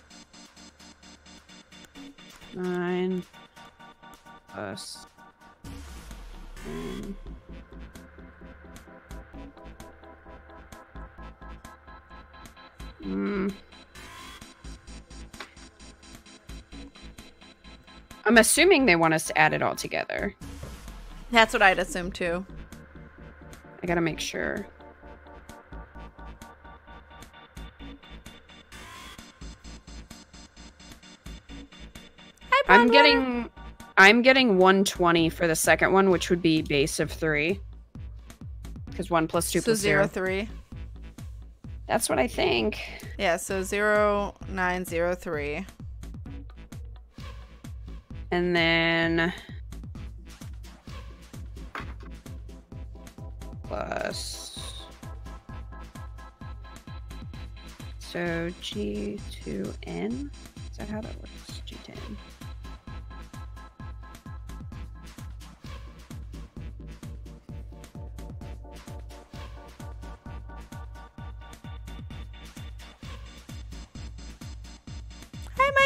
Nine plus. Nine. Mm. I'm assuming they want us to add it all together. That's what I'd assume too. I gotta make sure. I'm getting, I'm getting one twenty for the second one, which would be base of three. Because one plus two so plus zero, zero. three. That's what I think. Yeah, so zero, nine, zero, three. And then... Plus... So G two N? Is that how that works? G ten.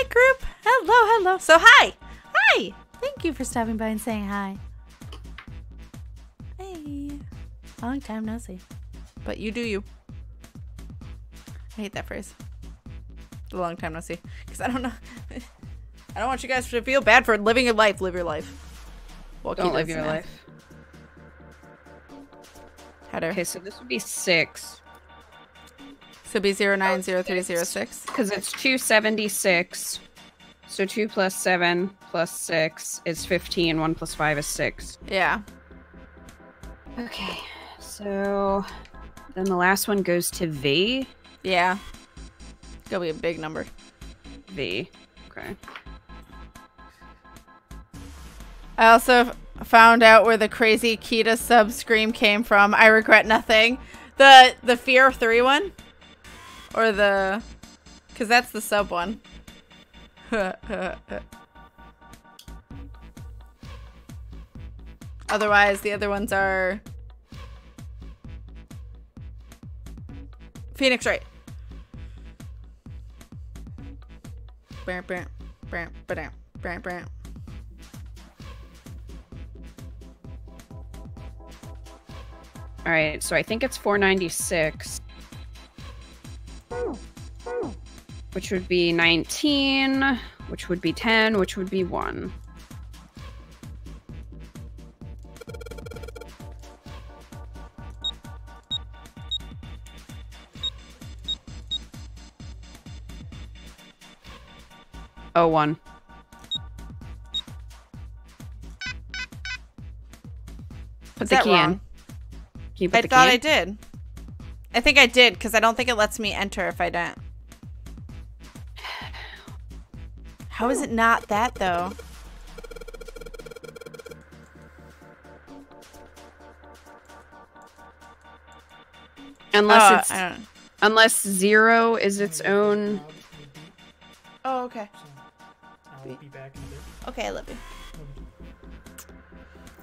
Group. Hello, hello. So, hi. Hi. Thank you for stopping by and saying hi. Hey. Long time no see. But you do you. I hate that phrase. The long time no see. Because I don't know. I don't want you guys to feel bad for living your life. Live your life. Well, don't live your life. Header. Okay, so this would be six. So it'd be zero nine zero three zero six. Because it's two seventy-six. So two plus seven plus six is fifteen. one plus five is six. Yeah. Okay. So then the last one goes to V. Yeah. It's going to be a big number. V. Okay. I also found out where the crazy Kita sub scream came from. I regret nothing. The, the Fear of three one. Or the... Because that's the sub one. Otherwise, the other ones are... Phoenix Wright. Bram, bram, bram, bram, bram, bram. Alright, so I think it's four ninety-six. Which would be nineteen, which would be ten, which would be one. Oh, one. Put the key in. Can you put the key in? I thought I did. I think I did, because I don't think it lets me enter if I don't. How is it not that, though? Unless oh, it's... I don't... Unless zero is its own... Oh, okay. I'll be back in a bit. Okay, I love you.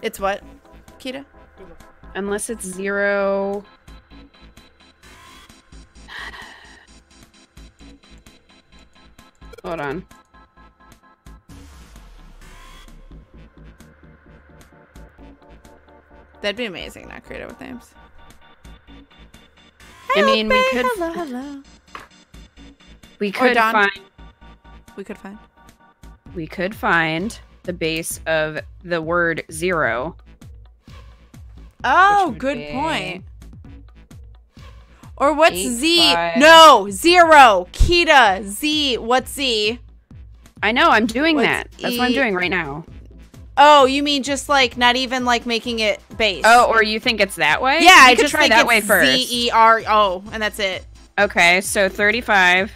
It's what, Kita? Unless it's zero... Hold on. That'd be amazing, not creative with names. I mean, we could... Hello, hello. We could find... We could find... We could find the base of the word zero. Oh, good point. Or what's Eight, Z? Five. No, zero. Kita, Z. What's Z? I know, I'm doing what's that. E? That's what I'm doing right now. Oh, you mean just like not even like making it base? Oh, or you think it's that way? Yeah, I just try think that it's way first. Z E R O, and that's it. Okay, so thirty-five.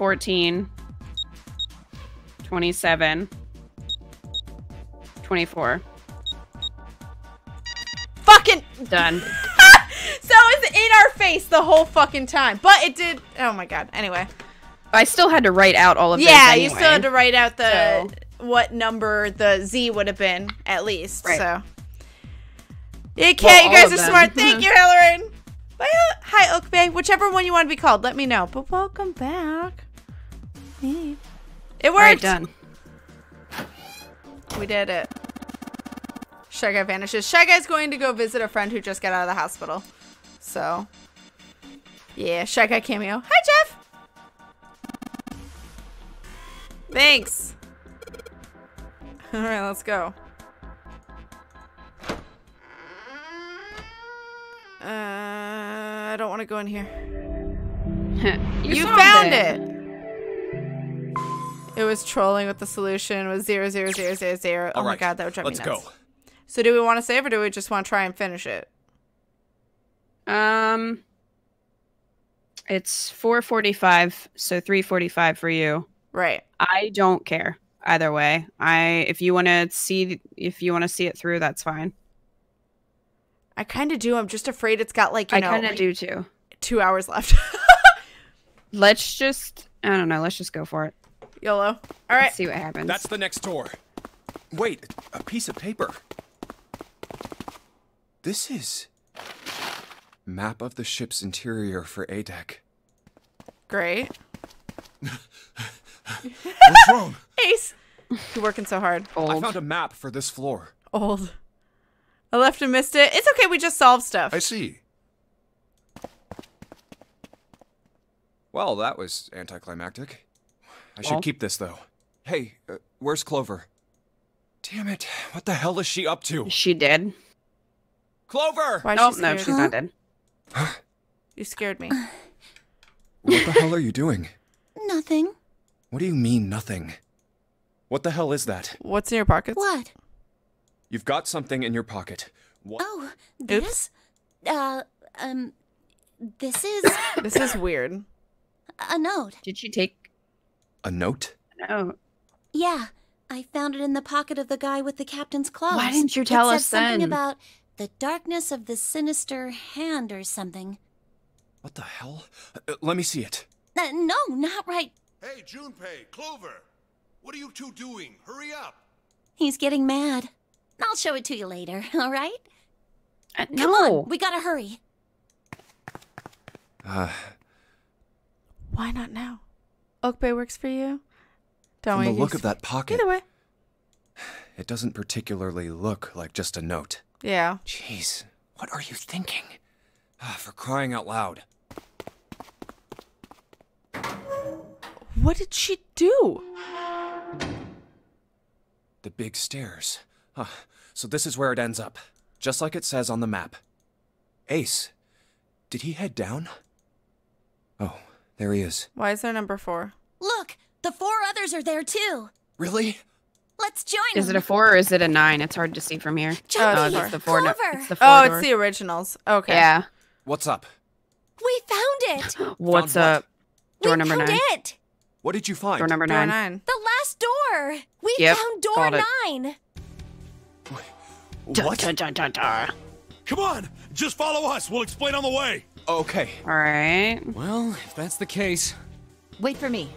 fourteen, twenty-seven, twenty-four. Fucking done. So it's in our face the whole fucking time. But it did. Oh my god. Anyway. I still had to write out all of this. Yeah, anyway. You still had to write out the so. what number the Z would have been at least. Right. So. You can't. Well, you guys are them. smart. Thank you, Halloran. Bye. Hi, Oak Bay. Whichever one you want to be called, let me know. But welcome back. It worked. Right, done. We did it. Shy Guy vanishes. Shy Guy's going to go visit a friend who just got out of the hospital. So, yeah, Shy Guy cameo. Hi, Jeff. Thanks. All right, let's go. Uh, I don't want to go in here. you you found it. it. It was trolling with the solution. It was zero zero zero zero zero. Oh right. my god, that would drive Let's me nuts. Let's go. So do we want to save or do we just want to try and finish it? Um, it's four forty-five, so three forty-five for you. Right. I don't care either way. I if you want to see if you want to see it through, that's fine. I kind of do. I'm just afraid it's got like you I know. I kind of like do too. Two hours left. Let's just. I don't know. Let's just go for it. YOLO. All right. Let's see what happens. That's the next door. Wait, a piece of paper. This is map of the ship's interior for A deck. Great. What's wrong? Ace, you're working so hard. Old. I found a map for this floor. Old. I left and missed it. It's okay. We just solved stuff. I see. Well, that was anticlimactic. I well. should keep this though. Hey, uh, where's Clover? Damn it! What the hell is she up to? Is she dead? Clover! Why nope, she no, she's huh? not dead. You scared me. What the hell are you doing? Nothing. What do you mean, nothing? What the hell is that? What's in your pockets? What? You've got something in your pocket. What? Oh, this? Oops. Uh, um, this is... This is weird. A note. Did she take... A note? No. Yeah, I found it in the pocket of the guy with the captain's clothes. Why didn't you tell it us then? Something about the darkness of the sinister hand or something. What the hell? Uh, let me see it. Uh, no, not right. Hey, Junpei, Clover, what are you two doing? Hurry up. He's getting mad. I'll show it to you later, all right? Uh, no. Come on, we gotta hurry. Uh, Why not now? Oak Bay works for you? Don't we? From the look of that pocket. Either way. It doesn't particularly look like just a note. Yeah. Jeez, what are you thinking? Ah, for crying out loud. What did she do? The big stairs. Huh. So this is where it ends up. Just like it says on the map. Ace, did he head down? Oh, there he is. Why is there number four? Look, the four others are there too. Really? Let's join them. Is it a four or is it a nine? It's hard to see from here. Oh, it's, it's the four. No, it's the four oh, door. It's the originals. Okay. Yeah. What's up? We found it. What's found up? What? Door we number found nine. It. What did you find? Door number door nine. nine. The last door. We yep, found door nine. What? Da, da, da, da. Come on, just follow us. We'll explain on the way. Okay. All right. Well, if that's the case, wait for me.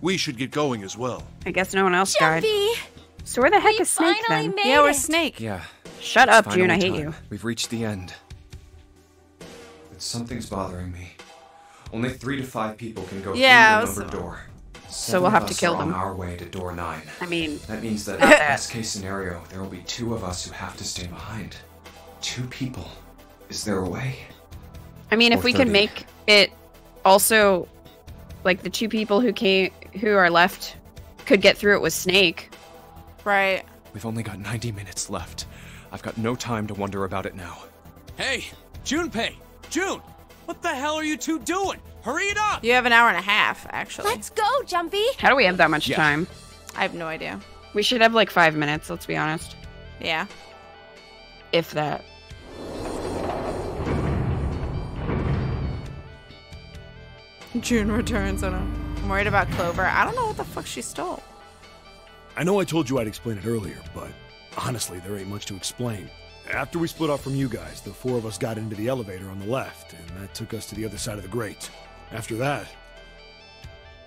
We should get going as well. I guess no one else Jumpy. died. So where the heck we is Snake then? Yeah, we're Snake. Yeah. Shut it's up, June. I hate time. you. We've reached the end. And something's bothering me. Only three to five people can go yeah, through the numbered door. Seven so we'll have to kill them. On our way to door nine. I mean, that means that best case scenario, there will be two of us who have to stay behind. Two people. Is there a way? I mean, if we could make it also, like the two people who came, who are left, could get through it with Snake. Right. We've only got ninety minutes left. I've got no time to wonder about it now. Hey, Junpei, June. What the hell are you two doing? Hurry it up! You have an hour and a half, actually. Let's go, Jumpy! How do we have that much yeah. time? I have no idea. We should have like five minutes, let's be honest. Yeah. If that. June returns on a I'm worried about Clover. I don't know what the fuck she stole. I know I told you I'd explain it earlier, but honestly, there ain't much to explain. After we split off from you guys, the four of us got into the elevator on the left, and that took us to the other side of the grate. After that,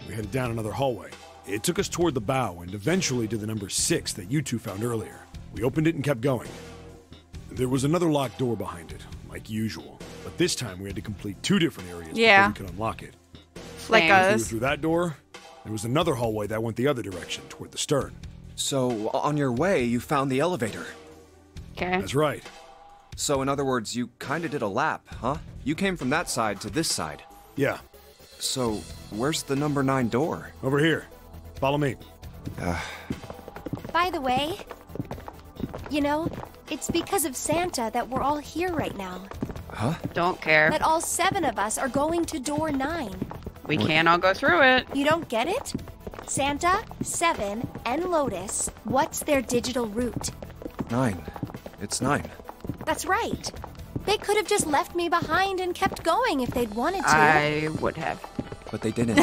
we headed down another hallway. It took us toward the bow and eventually to the number six that you two found earlier. We opened it and kept going. There was another locked door behind it, like usual, but this time we had to complete two different areas yeah. before we could unlock it. Like us. As we were through that door, there was another hallway that went the other direction, toward the stern. So, on your way, you found the elevator. Okay. That's right. So, in other words, you kinda did a lap, huh? You came from that side to this side. Yeah. So, where's the number nine door? Over here. Follow me. Uh. By the way, you know, it's because of Santa that we're all here right now. Huh? Don't care. That all seven of us are going to door nine. We can't all go through it. You don't get it? Santa, Seven, and Lotus, what's their digital route? Nine. It's nine. That's right. They could have just left me behind and kept going if they'd wanted to. I would have. But they didn't.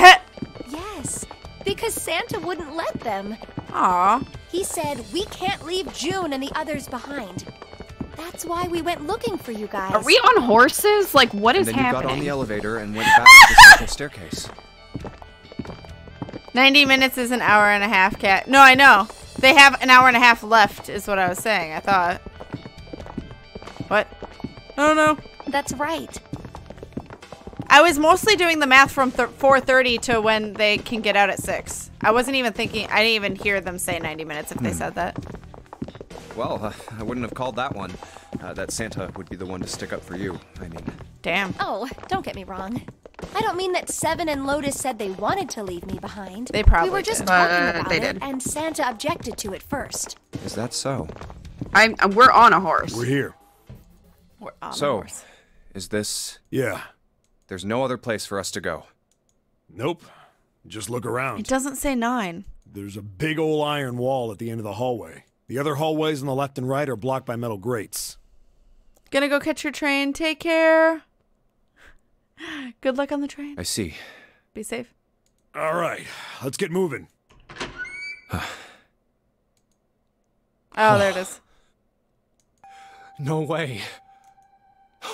Yes, because Santa wouldn't let them. Aw. He said, we can't leave June and the others behind. That's why we went looking for you guys. Are we on horses? Like, what is happening? And then you got on the elevator and went back to the central staircase. ninety minutes is an hour and a half, Kat. No, I know. They have an hour and a half left, is what I was saying. I thought. What? I don't know. That's right. I was mostly doing the math from four thirty to when they can get out at six. I wasn't even thinking. I didn't even hear them say ninety minutes if hmm. they said that. Well, uh, I wouldn't have called that one. Uh, that Santa would be the one to stick up for you, I mean. Damn. Oh, don't get me wrong. I don't mean that Seven and Lotus said they wanted to leave me behind. They probably did. We were just did. talking about uh, they it, did. and Santa objected to it first. Is that so? I'm, uh, we're on a horse. We're here. We're on so, a horse. Is this... Yeah. There's no other place for us to go. Nope. Just look around. It doesn't say nine. There's a big old iron wall at the end of the hallway. The other hallways on the left and right are blocked by metal grates. Gonna go catch your train. Take care. Good luck on the train. I see. Be safe. All right. Let's get moving. Oh, there it is. No way.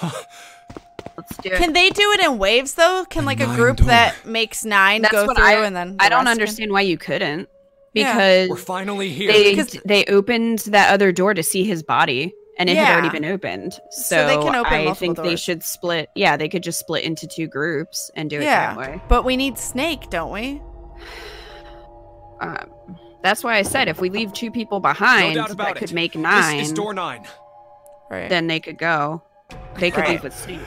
Let's do it. Can they do it in waves, though? Can, like, a group that makes nine go through and then... I don't understand why you couldn't. Because we're finally here. They, they opened that other door to see his body, and it yeah. had already been opened. So, so they can open I think doors. They should split. Yeah, they could just split into two groups and do it yeah. that way. But we need Snake, don't we? Um, that's why I said if we leave two people behind, no that could it. make nine. This is door nine. Right. Then they could go. They could right. leave with Snake.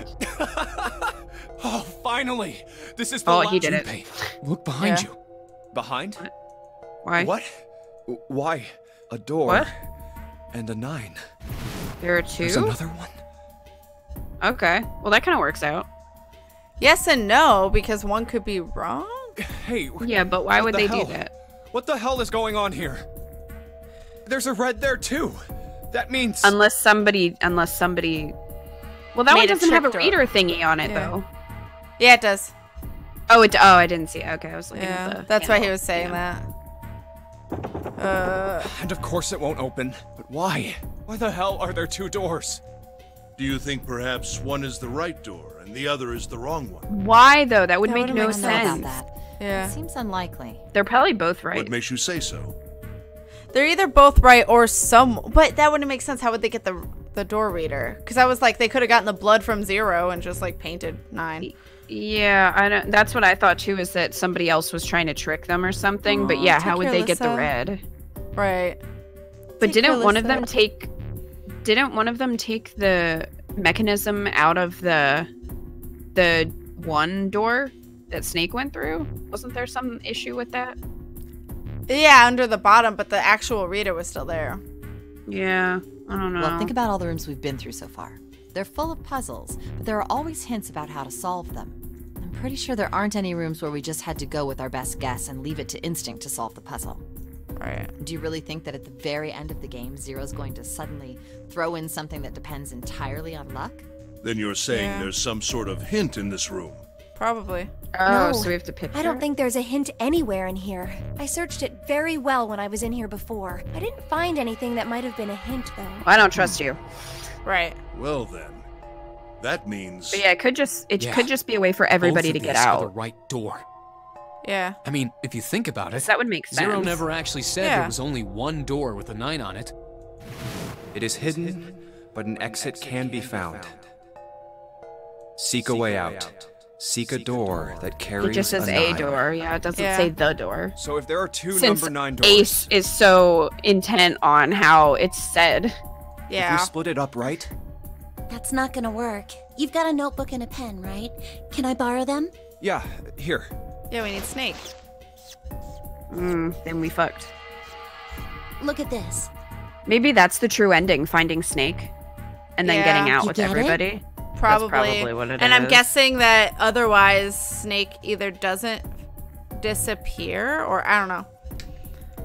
Oh, finally! This is the oh, he did it. Pay. Look behind yeah. you. Behind? What? Why? What? Why? A door what? and a nine. There are two? There's another one? Okay. Well, that kind of works out. Yes and no, because one could be wrong? Hey. Yeah, but why would the they hell? do that? What the hell is going on here? There's a red there, too. That means... Unless somebody... Unless somebody... Well, that one doesn't have a reader thingy on it, yeah. though. Yeah, it does. Oh, it... Oh, I didn't see it. Okay, I was looking yeah, at the... That's handle. why he was saying yeah. that. Uh, and of course it won't open. But why? Why the hell are there two doors? Do you think perhaps one is the right door and the other is the wrong one? Why though? That would that make no sense. That. Yeah. It seems unlikely. They're probably both right. What makes you say so? They're either both right or some, but that wouldn't make sense. How would they get the the door reader? Because I was like, they could have gotten the blood from Zero and just like painted nine. Yeah, I don't, that's what I thought too, is that somebody else was trying to trick them or something. Aww, but yeah, how would they get the red? Right. But didn't one of them take didn't one of them take the mechanism out of the the one door that Snake went through? Wasn't there some issue with that? Yeah, under the bottom, but the actual reader was still there. Yeah, I don't know. Well, think about all the rooms we've been through so far. They're full of puzzles, but there are always hints about how to solve them. I'm pretty sure there aren't any rooms where we just had to go with our best guess and leave it to instinct to solve the puzzle. Right. Do you really think that at the very end of the game, Zero's going to suddenly throw in something that depends entirely on luck? Then you're saying yeah. there's some sort of hint in this room. Probably. Oh, no, so we have to picture? I don't think there's a hint anywhere in here. I searched it very well when I was in here before. I didn't find anything that might have been a hint, though. I don't trust you. Right. Well, then. That means... But yeah, it could just it yeah. could just be a way for everybody to get out. The right door. Yeah. I mean, if you think about it... That would make sense. Zero never actually said yeah. there was only one door with a nine on it. It is hidden, hidden but an exit, exit can, can be found. found. Seek, Seek a way out. out. Seek, Seek a door that carries. It just says a, a door. Yeah, it doesn't yeah. say the door. So if there are two Since number nine doors... Ace is so intent on how it's said. Yeah. If we split it up, right? That's not gonna work. You've got a notebook and a pen, right? Can I borrow them? Yeah, here. Yeah, we need Snake. Mm, then we fucked. Look at this. Maybe that's the true ending, finding Snake. And then yeah. getting out you with get everybody. It? Probably. That's probably what it is. And I'm guessing that otherwise Snake either doesn't disappear or I don't know.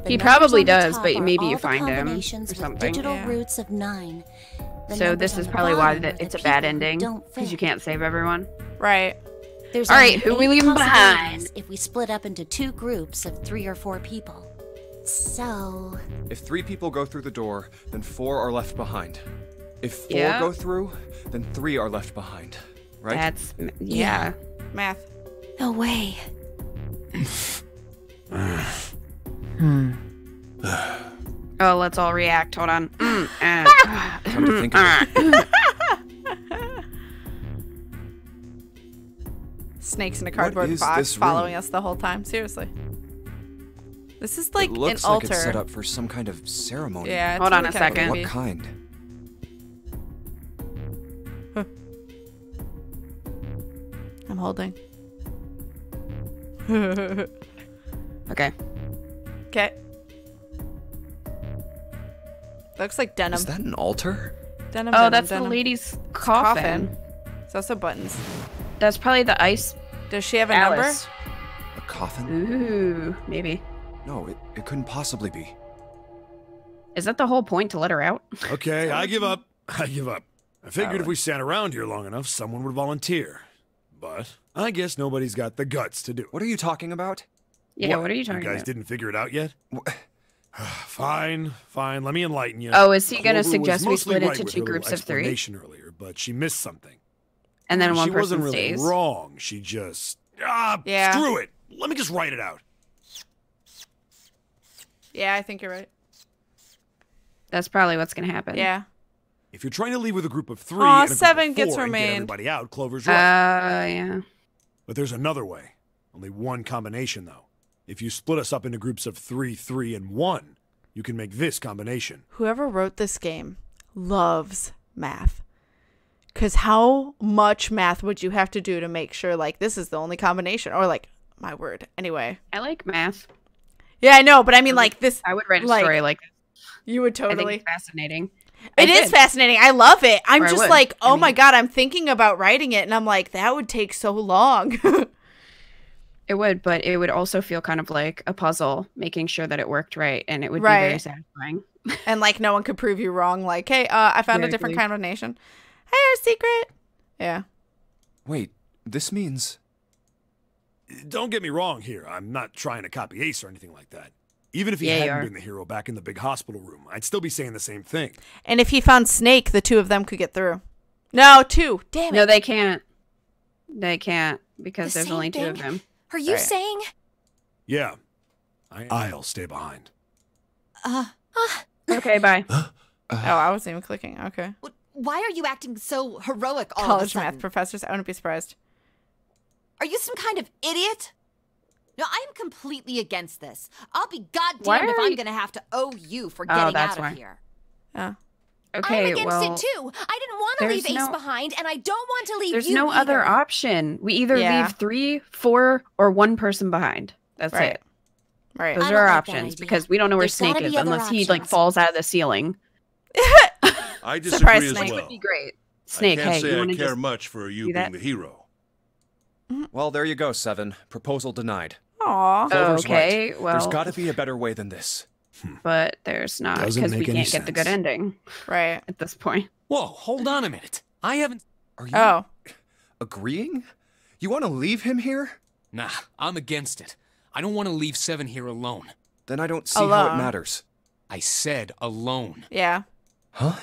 The he probably does, but maybe you find him or something. Digital yeah. roots of nine. So this is probably why that it's a bad ending, because you can't save everyone. Right. There's All right, who are we leaving behind? If we split up into two groups of three or four people. So... If three people go through the door, then four are left behind. If four yeah. go through, then three are left behind. Right? That's... Yeah. yeah. Math. No way. hmm. Oh, let's all react. Hold on. Mm, and, uh, Come to think of it. Snakes in a cardboard box following room? us the whole time. Seriously. This is like it looks an like altar. It's set up for some kind of ceremony. Yeah, Hold really on a second. What kind? Huh. I'm holding. okay. Okay. Looks like denim. Is that an altar? Denim, oh, denim, that's denim. the lady's coffin. coffin. It's also buttons. That's probably the ice. Does she have a Alice. number? A coffin? Ooh, maybe. No, it, it couldn't possibly be. Is that the whole point, to let her out? Okay, I give up. I give up. I figured oh. if we sat around here long enough, someone would volunteer. But I guess nobody's got the guts to do it. What are you talking about? Yeah, what, what are you talking about? You guys about? didn't figure it out yet? What? Fine, fine. Let me enlighten you. Oh, is he going to suggest we split into two groups of three? Earlier, but she missed something. And then one person stays. She wasn't really wrong. She just ah, yeah. screw it. Let me just write it out. Yeah, I think you're right. That's probably what's going to happen. Yeah. If you're trying to leave with a group of three, Aww, and a seven group of gets four remained. And get everybody out. Clover's right. Uh, yeah. But there's another way. Only one combination, though. If you split us up into groups of three, three, and one, you can make this combination. Whoever wrote this game loves math. Because how much math would you have to do to make sure, like, this is the only combination? Or, like, my word. Anyway. I like math. Yeah, I know, but I mean, I like, this. I would write a like, story like this. You would totally. I think it's fascinating. It I is did. fascinating. I love it. I'm or just like, oh I mean, my God, I'm thinking about writing it. And I'm like, that would take so long. It would, but it would also feel kind of like a puzzle, making sure that it worked right, and it would right. be very satisfying. And, like, no one could prove you wrong, like, hey, uh, I found very a different kind of nation. Hey, our secret! Yeah. Wait, this means... Don't get me wrong here. I'm not trying to copy Ace or anything like that. Even if he yeah, hadn't been the hero back in the big hospital room, I'd still be saying the same thing. And if he found Snake, the two of them could get through. No, two! Damn it! No, they can't. They can't, because the there's only two thing? of them. Are you right. saying? Yeah, I, I'll stay behind. Uh, uh okay, bye. Uh, oh, I wasn't even clicking. Okay. Why are you acting so heroic? All college of a sudden? math professors. I wouldn't be surprised. Are you some kind of idiot? No, I am completely against this. I'll be goddamn if I'm you... gonna have to owe you for oh, getting out why. of here. Yeah. Okay, I'm against well, it too. I didn't want to leave Ace no, behind, and I don't want to leave there's you There's no either. other option. We either yeah. leave three, four, or one person behind. That's right. it. Right. Those I are our like options, because we don't know where there's Snake is be unless options. he like falls out of the ceiling. I disagree Surprise, as Snake. well. Would be great. Snake, I can't hey, say you I care just much for you being that? the hero. Mm-hmm. Well, there you go, Seven. Proposal denied. Aw. Okay, right. well. There's got to be a better way than this. But there's not, because we can't sense. get the good ending right at this point. Whoa, hold on a minute. I haven't... Are you oh. agreeing? You want to leave him here? Nah, I'm against it. I don't want to leave Seven here alone. Then I don't see alone. how it matters. I said alone. Yeah. Huh?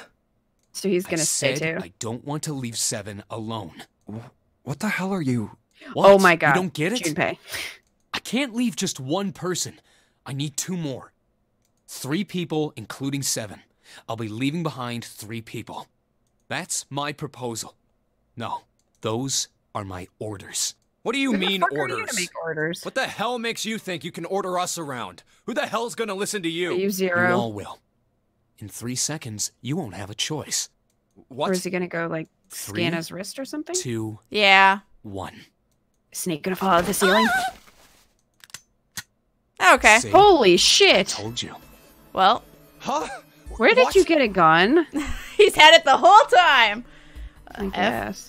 So he's gonna I stay said too. I don't want to leave Seven alone. What the hell are you? What? Oh my god! You don't get it? Junpei. I can't leave just one person. I need two more. Three people, including Seven. I'll be leaving behind three people. That's my proposal. No, those are my orders. What do you mean orders? Are you to make orders? What the hell makes you think you can order us around? Who the hell's gonna listen to you? Are you Zero? You all will. In three seconds, you won't have a choice. What? Or is he gonna go like three, scan his wrist or something? Two. Yeah. One. Snake gonna fall out of the ceiling? Okay. See? Holy shit! I told you. Well. Huh? Where did what? you get a gun? He's had it the whole time. I guess.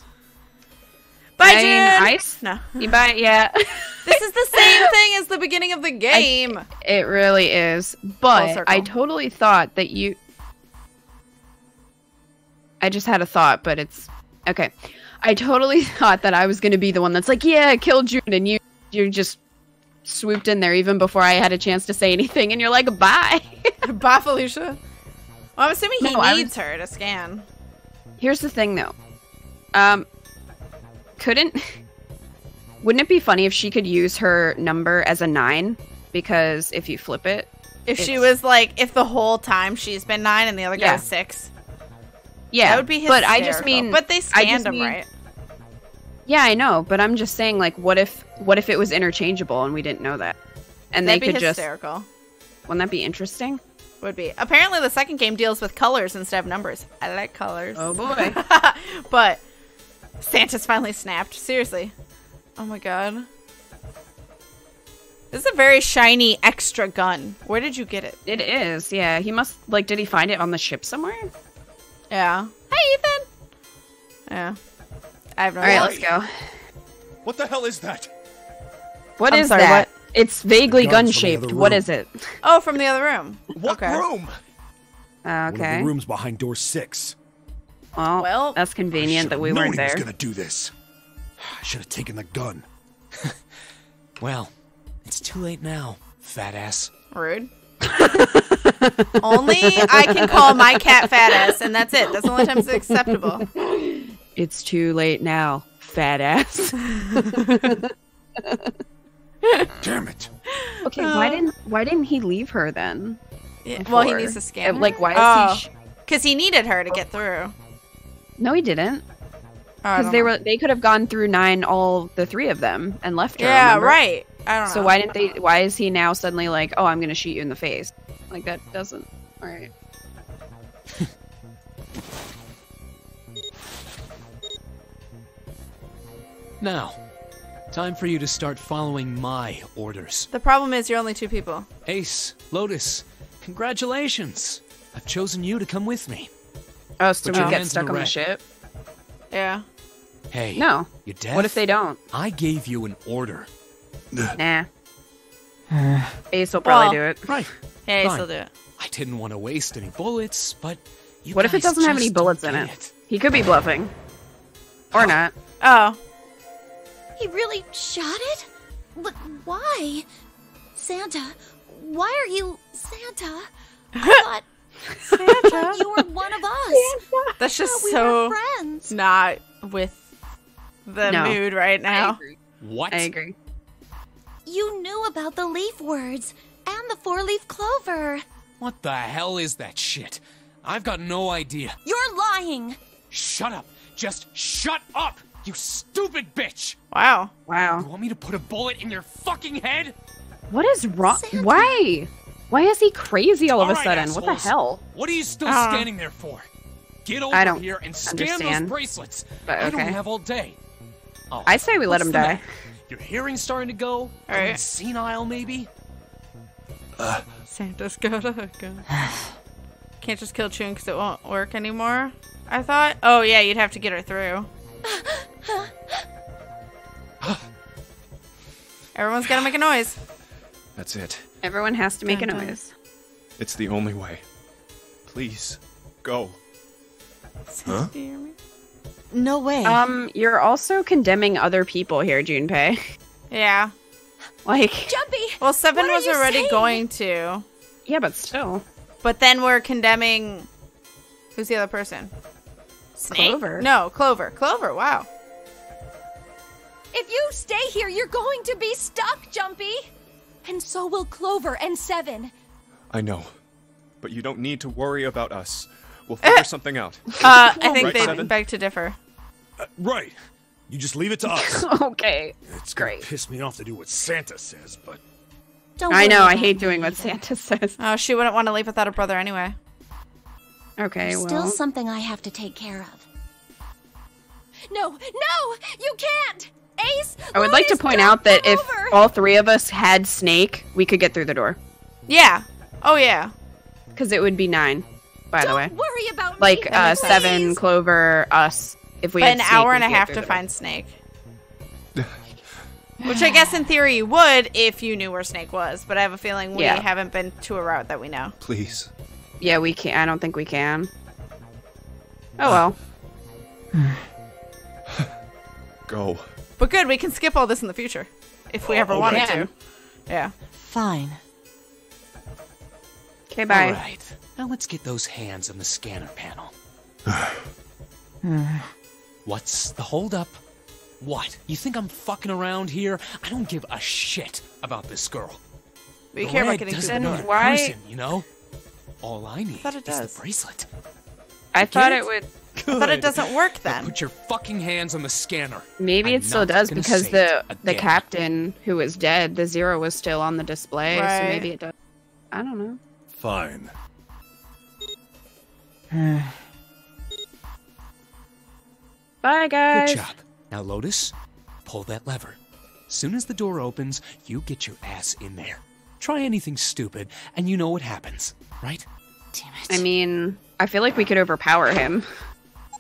Bye, June. Ice? No. You buy it yet? This is the same thing as the beginning of the game. I, it really is. But I totally thought that you. I just had a thought, but it's okay. I totally thought that I was going to be the one that's like, yeah, kill June, and you you just swooped in there even before I had a chance to say anything, and you're like, bye, bye, Felicia. Well, I'm assuming he no, needs was... her to scan. Here's the thing, though. Um, couldn't... Wouldn't it be funny if she could use her number as a nine? Because if you flip it... If it's... she was like... If the whole time she's been nine and the other yeah. guy's six. Yeah. That would be hysterical. But I just mean... But they scanned him, mean... right? Yeah, I know. But I'm just saying, like, what if what if it was interchangeable and we didn't know that? And That'd they could hysterical. just... hysterical. Wouldn't that be interesting? Would be. Apparently the second game deals with colors instead of numbers. I like colors. Oh boy. But Santa's finally snapped. Seriously. Oh my god. This is a very shiny extra gun. Where did you get it? It is, yeah. He must, like, did he find it on the ship somewhere? Yeah. Hey, Ethan! Yeah. I have no idea. Alright, let's go. What the hell is that? What I'm is sorry, that? What? It's vaguely gun-shaped. What is it? Oh, from the other room. What okay. room? Uh, okay. One of the rooms behind door six. Well, well that's convenient that we weren't there. I was gonna do this. I should have taken the gun. Well, it's too late now, fat ass. Rude. Only I can call my cat fat ass, and that's it. That's the only time it's acceptable. It's too late now, fat ass. Damn it. Okay, uh, why didn't why didn't he leave her then? Yeah. Well, he needs to scan her. Like, why oh. is he? Because he needed her to get through. No, he didn't. Because oh, they know. were they could have gone through nine, all the three of them, and left her. Yeah, remember? right. I don't know. So why didn't they? Why is he now suddenly like, oh, I'm gonna shoot you in the face? Like that doesn't. All right. Now. Time for you to start following my orders. The problem is you're only two people. Ace, Lotus, congratulations. I've chosen you to come with me. Oh, so we get stuck on the ship? Yeah. Hey. No. You're deaf? What if they don't? I gave you an order. Nah. Ace will probably well, do it. Right. Yeah, Ace will do it. I didn't want to waste any bullets, but you What if it doesn't have any bullets in it? it? He could be bluffing. Or oh. not. Oh. He really shot it? But why? Santa, why are you Santa? I thought Santa, you were one of us. Santa. That's just so we friends. not with the no. mood right now. I agree. What? I agree. You knew about the leaf words and the four-leaf clover. What the hell is that shit? I've got no idea. You're lying. Shut up. Just shut up. You stupid bitch! Wow. Wow. You want me to put a bullet in your fucking head? What is wrong? Santa. Why? Why is he crazy all, all of a right, sudden? Assholes. What the hell? What are you still uh, standing there for? Get over I don't here and scan understand. those bracelets. But, okay. I don't have all day. Oh, I say we let him die. Matter? Your hearing's starting to go? All right. Senile, maybe? Uh. Santa's got a gun. Can't just kill Chun because it won't work anymore, I thought. Oh, yeah, you'd have to get her through. Everyone's gotta make a noise. That's it. Everyone has to make dun, a dun. noise. It's the only way. Please, go. Huh? No way. Um, you're also condemning other people here, Junpei. Yeah. Like, Junpei! Well, Seven was already saying? going to. Yeah, but still. But then we're condemning... Who's the other person? Snake? Clover. No, Clover. Clover, wow. If you stay here, you're going to be stuck, Junpei! And so will Clover and Seven. I know. But you don't need to worry about us. We'll figure uh, something out. Uh, I think right, they beg to differ. Uh, right. You just leave it to us. Okay. It's great. Piss me off to do what Santa says, but... Don't I know, I hate doing what Santa says. Oh, she wouldn't want to leave without her brother anyway. Okay, There's well... still something I have to take care of. No, no! You can't! Ace! I would Lotus, like to point out that if over. all three of us had Snake, we could get through the door. Yeah. Oh, yeah. Because it would be nine. By Don't the way, worry about like me, uh, Seven, Clover, us. If we but had an Snake, hour and a half to find Snake, which I guess in theory you would if you knew where Snake was. But I have a feeling we yeah. haven't been to a route that we know. Please. Yeah, we can't. I don't think we can. Oh well. Go. But good, we can skip all this in the future if we oh, ever wanted right. to. Yeah. Fine. Okay. Bye. All right. Now let's get those hands on the scanner panel. What's the holdup? What? You think I'm fucking around here? I don't give a shit about this girl. We care about getting to know why? Person, you know? All I need I thought it does. is the bracelet. I thought it, it would. Good. I thought it doesn't work then. Now put your fucking hands on the scanner. Maybe I'm it still does because the the captain who was dead, the Zero was still on the display, right. so maybe it does. I don't know. Fine. Bye, guys. Good job. Now, Lotus, pull that lever. Soon as the door opens, you get your ass in there. Try anything stupid, and you know what happens, right? Damn it. I mean, I feel like we could overpower him.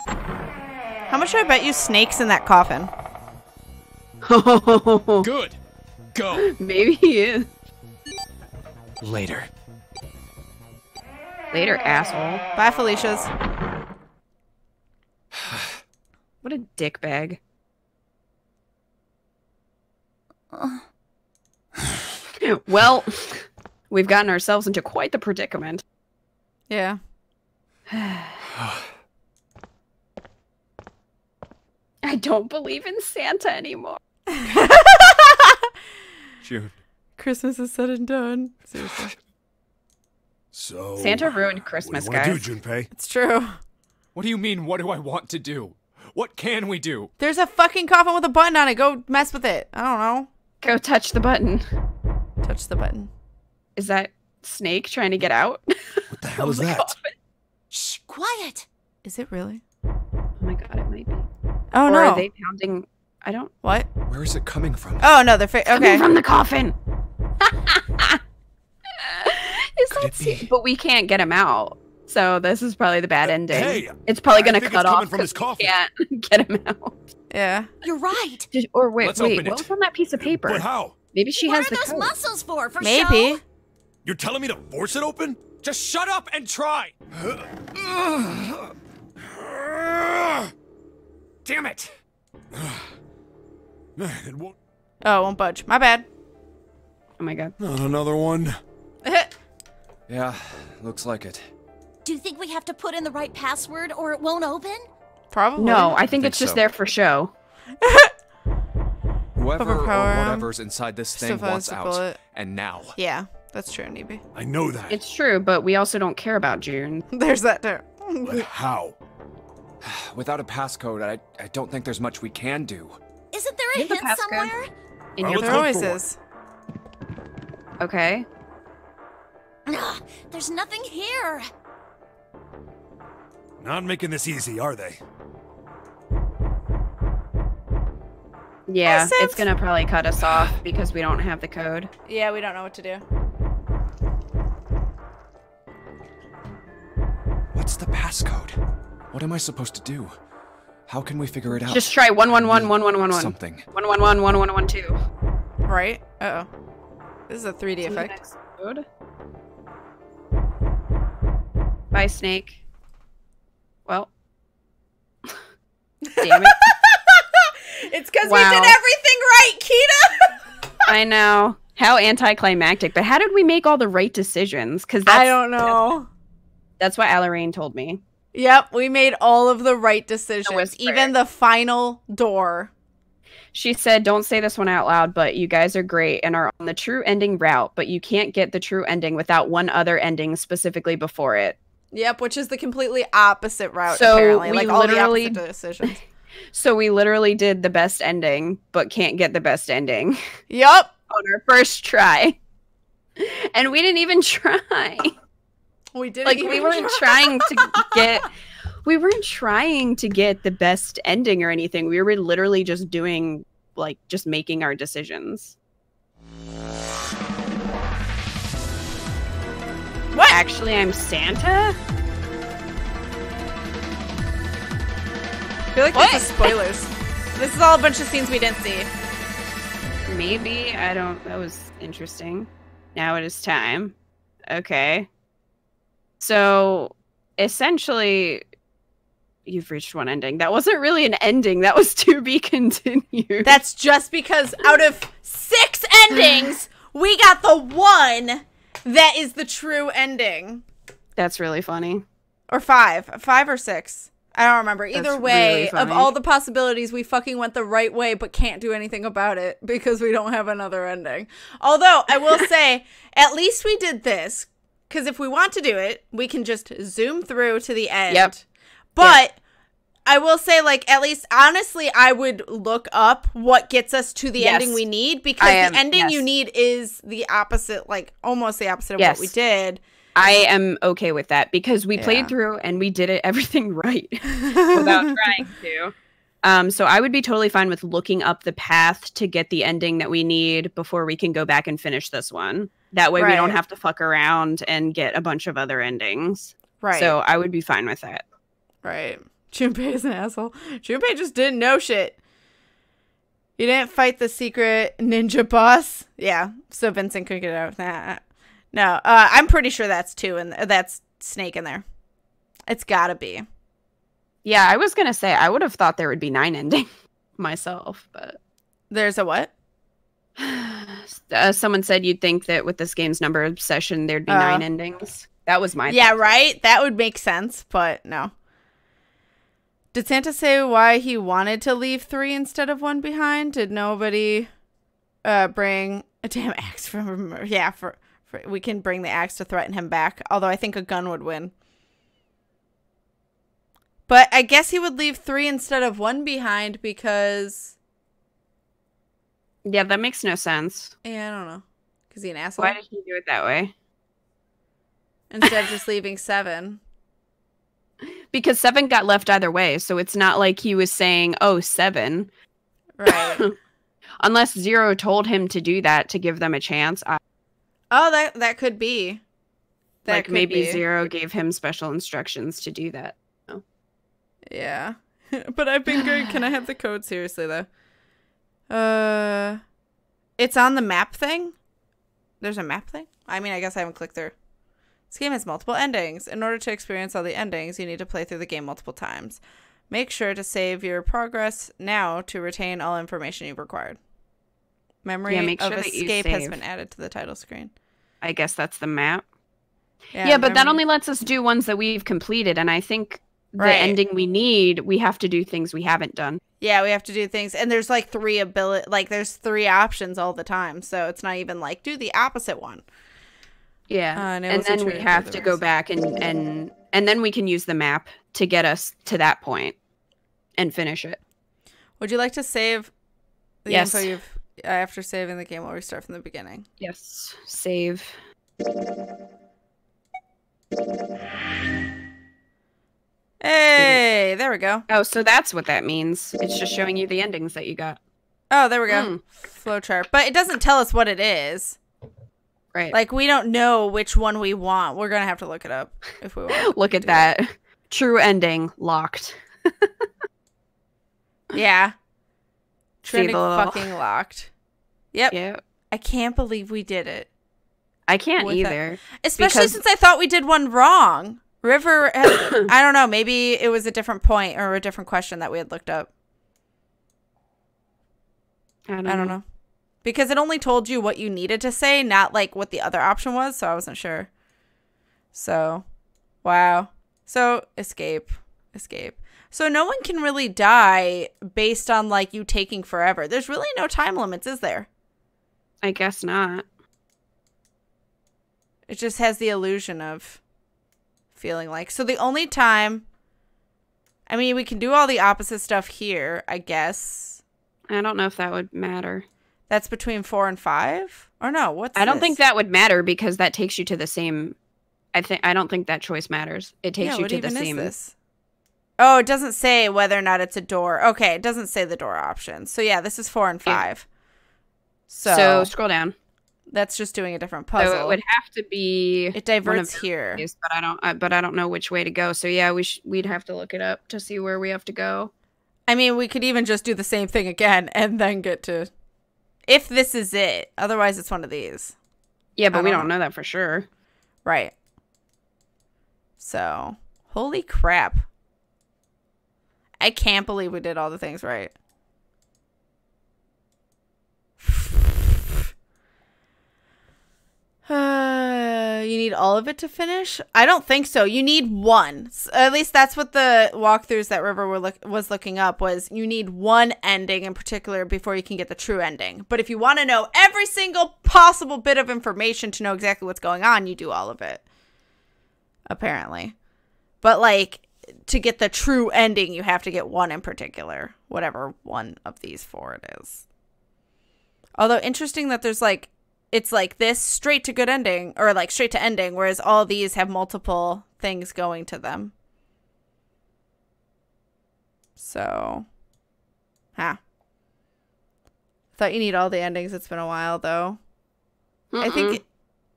How much do I bet you Snake's in that coffin? Good. Go. Maybe he is. Later. Later, asshole. Bye, Felicia's. What a dickbag. Uh. Well, we've gotten ourselves into quite the predicament. Yeah. I don't believe in Santa anymore. June. Christmas is said and done. Seriously. So Santa ruined Christmas, what do you guys. Do, Junpei? It's true. What do you mean? What do I want to do? What can we do? There's a fucking coffin with a button on it. Go mess with it. I don't know. Go touch the button. Touch the button. Is that Snake trying to get out? What the hell is that? Coffin. Shh! Quiet. Is it really? Oh my god! It might be. Oh or no! Are they pounding? I don't. What? Where is it coming from? Oh no! They're fa okay. Coming from the coffin. But we can't get him out, so this is probably the bad ending. Hey, it's probably gonna cut off from his coffin. We can't get him out. Yeah, you're right. Just, or wait, Let's wait, what was on that piece of paper? But how? Maybe she what has the. What are those code. muscles for? For Maybe. Show? You're telling me to force it open? Just shut up and try. Damn it! It won't. Oh, it won't budge. My bad. Oh my god. Not another one. Yeah, looks like it. Do you think we have to put in the right password or it won't open? Probably. No, I think, I think it's so. just there for show. Whoever or whatever's inside this thing wants out, bullet. and now. Yeah, that's true, Nibi. I know that. It's true, but we also don't care about June. There's that there. But how? Without a passcode, I I don't think there's much we can do. Isn't there a Here's hint somewhere? In well, your there always is. Okay. Nah, there's nothing here. Not making this easy, are they? Yeah, it's gonna probably cut us off because we don't have the code. Yeah, we don't know what to do. What's the passcode? What am I supposed to do? How can we figure it out? Just try one one one one one one one. Something. One one one one one one two. Right? Uh oh. This is a three D effect. Bye, Snake. Well. Damn it. It's because wow. we did everything right, Kita. I know. How anticlimactic. But how did we make all the right decisions? Because I don't know. That's, that's what Alaraine told me. Yep, we made all of the right decisions. The even the final door. She said, don't say this one out loud, but you guys are great and are on the true ending route, but you can't get the true ending without one other ending specifically before it. Yep, which is the completely opposite route, so apparently. We like, literally, all the opposite decisions. So we literally did the best ending, but can't get the best ending. Yep. On our first try. And we didn't even try. We didn't like, even we weren't try. trying to get... We weren't trying to get the best ending or anything. We were literally just doing, like, just making our decisions. What? Actually, I'm Santa? I feel like what? This is spoilers. This is all a bunch of scenes we didn't see. Maybe. I don't... That was interesting. Now it is time. Okay. So, essentially... You've reached one ending. That wasn't really an ending. That was to be continued. That's just because out of six endings, we got the one that is the true ending. That's really funny. Or five. Five or six. I don't remember. Either That's way, really of all the possibilities, we fucking went the right way but can't do anything about it because we don't have another ending. Although, I will say, at least we did this because if we want to do it, we can just zoom through to the end. Yep. But yeah. I will say, like, at least, honestly, I would look up what gets us to the yes. ending we need. Because am, the ending yes. you need is the opposite, like, almost the opposite of yes. what we did. I am okay with that. Because we yeah. played through and we did it everything right without trying to. Um, so I would be totally fine with looking up the path to get the ending that we need before we can go back and finish this one. That way right. we don't have to fuck around and get a bunch of other endings. Right. So I would be fine with that. Right. Junpei is an asshole. Junpei just didn't know shit. You didn't fight the secret ninja boss? Yeah. So Vincent could get out of that. No. Uh, I'm pretty sure that's two and that's Snake in there. It's gotta be. Yeah, I was gonna say, I would have thought there would be nine endings myself, but... There's a what? Uh, someone said you'd think that with this game's number obsession, there'd be uh, nine endings. That was my Yeah, thought. Right? That would make sense, but no. Did Santa say why he wanted to leave three instead of one behind? Did nobody uh, bring a damn axe from... Yeah, for, for we can bring the axe to threaten him back. Although I think a gun would win. But I guess he would leave three instead of one behind because... Yeah, that makes no sense. Yeah, I don't know. Because he's an asshole. Why did he do it that way? Instead of just leaving seven. Because seven got left either way, so it's not like he was saying, oh, seven. Right. Unless Zero told him to do that to give them a chance. I oh, that that could be. That like, could maybe be. Zero gave him special instructions to do that. No. Yeah. But I've been good. Can I have the code? Seriously, though. Uh, It's on the map thing? There's a map thing? I mean, I guess I haven't clicked through. This game has multiple endings. In order to experience all the endings, you need to play through the game multiple times. Make sure to save your progress now to retain all information you've required. Memory yeah, make sure of escape has been added to the title screen. I guess that's the map. Yeah, yeah but that only lets us do ones that we've completed, and I think the right. ending we need, we have to do things we haven't done. Yeah, we have to do things, and there's like three ability, like there's three options all the time, so it's not even like do the opposite one. Yeah, uh, and, and then we have to go back and, and and then we can use the map to get us to that point and finish it. Would you like to save the yes. info you've, uh, after saving the game, we'll restart from the beginning? Yes. Save. Hey, there we go. Oh, so that's what that means. It's just showing you the endings that you got. Oh, there we go. Mm. Flowchart. But it doesn't tell us what it is. Right. Like, we don't know which one we want. We're going to have to look it up if we want. Look at that. It. True ending. Locked. Yeah. True ending fucking locked. Yep. Yep. I can't believe we did it. I can't With either. That. Especially because... since I thought we did one wrong. River, has, I don't know. Maybe it was a different point or a different question that we had looked up. I don't, I don't know. know. Because it only told you what you needed to say, not like what the other option was. So I wasn't sure. So, wow. So escape, escape. So no one can really die based on like you taking forever. There's really no time limits, is there? I guess not. It just has the illusion of feeling like. So the only time, I mean, we can do all the opposite stuff here, I guess. I don't know if that would matter. That's between four and five? Or no, what's I don't this? think that would matter because that takes you to the same. I think I don't think that choice matters. It takes yeah, you to the same. This? Oh, it doesn't say whether or not it's a door. Okay, it doesn't say the door option. So yeah, this is four and five. Yeah. So, so scroll down. That's just doing a different puzzle. So it would have to be. It diverts here, ways, but I don't. I, but I don't know which way to go. So yeah, we sh we'd have to look it up to see where we have to go. I mean, we could even just do the same thing again and then get to. If this is it, otherwise it's one of these. Yeah, but don't we don't know. know that for sure, right? So, holy crap! I can't believe we did all the things right. Uh, you need all of it to finish? I don't think so. You need one. So at least that's what the walkthroughs that River were look was looking up was. You need one ending in particular before you can get the true ending. But if you want to know every single possible bit of information to know exactly what's going on, you do all of it. Apparently. But like to get the true ending, you have to get one in particular. Whatever one of these four it is. Although interesting that there's like it's like this straight to good ending or like straight to ending, whereas all these have multiple things going to them. So, huh. Thought you need all the endings. It's been a while though. Mm-mm. I think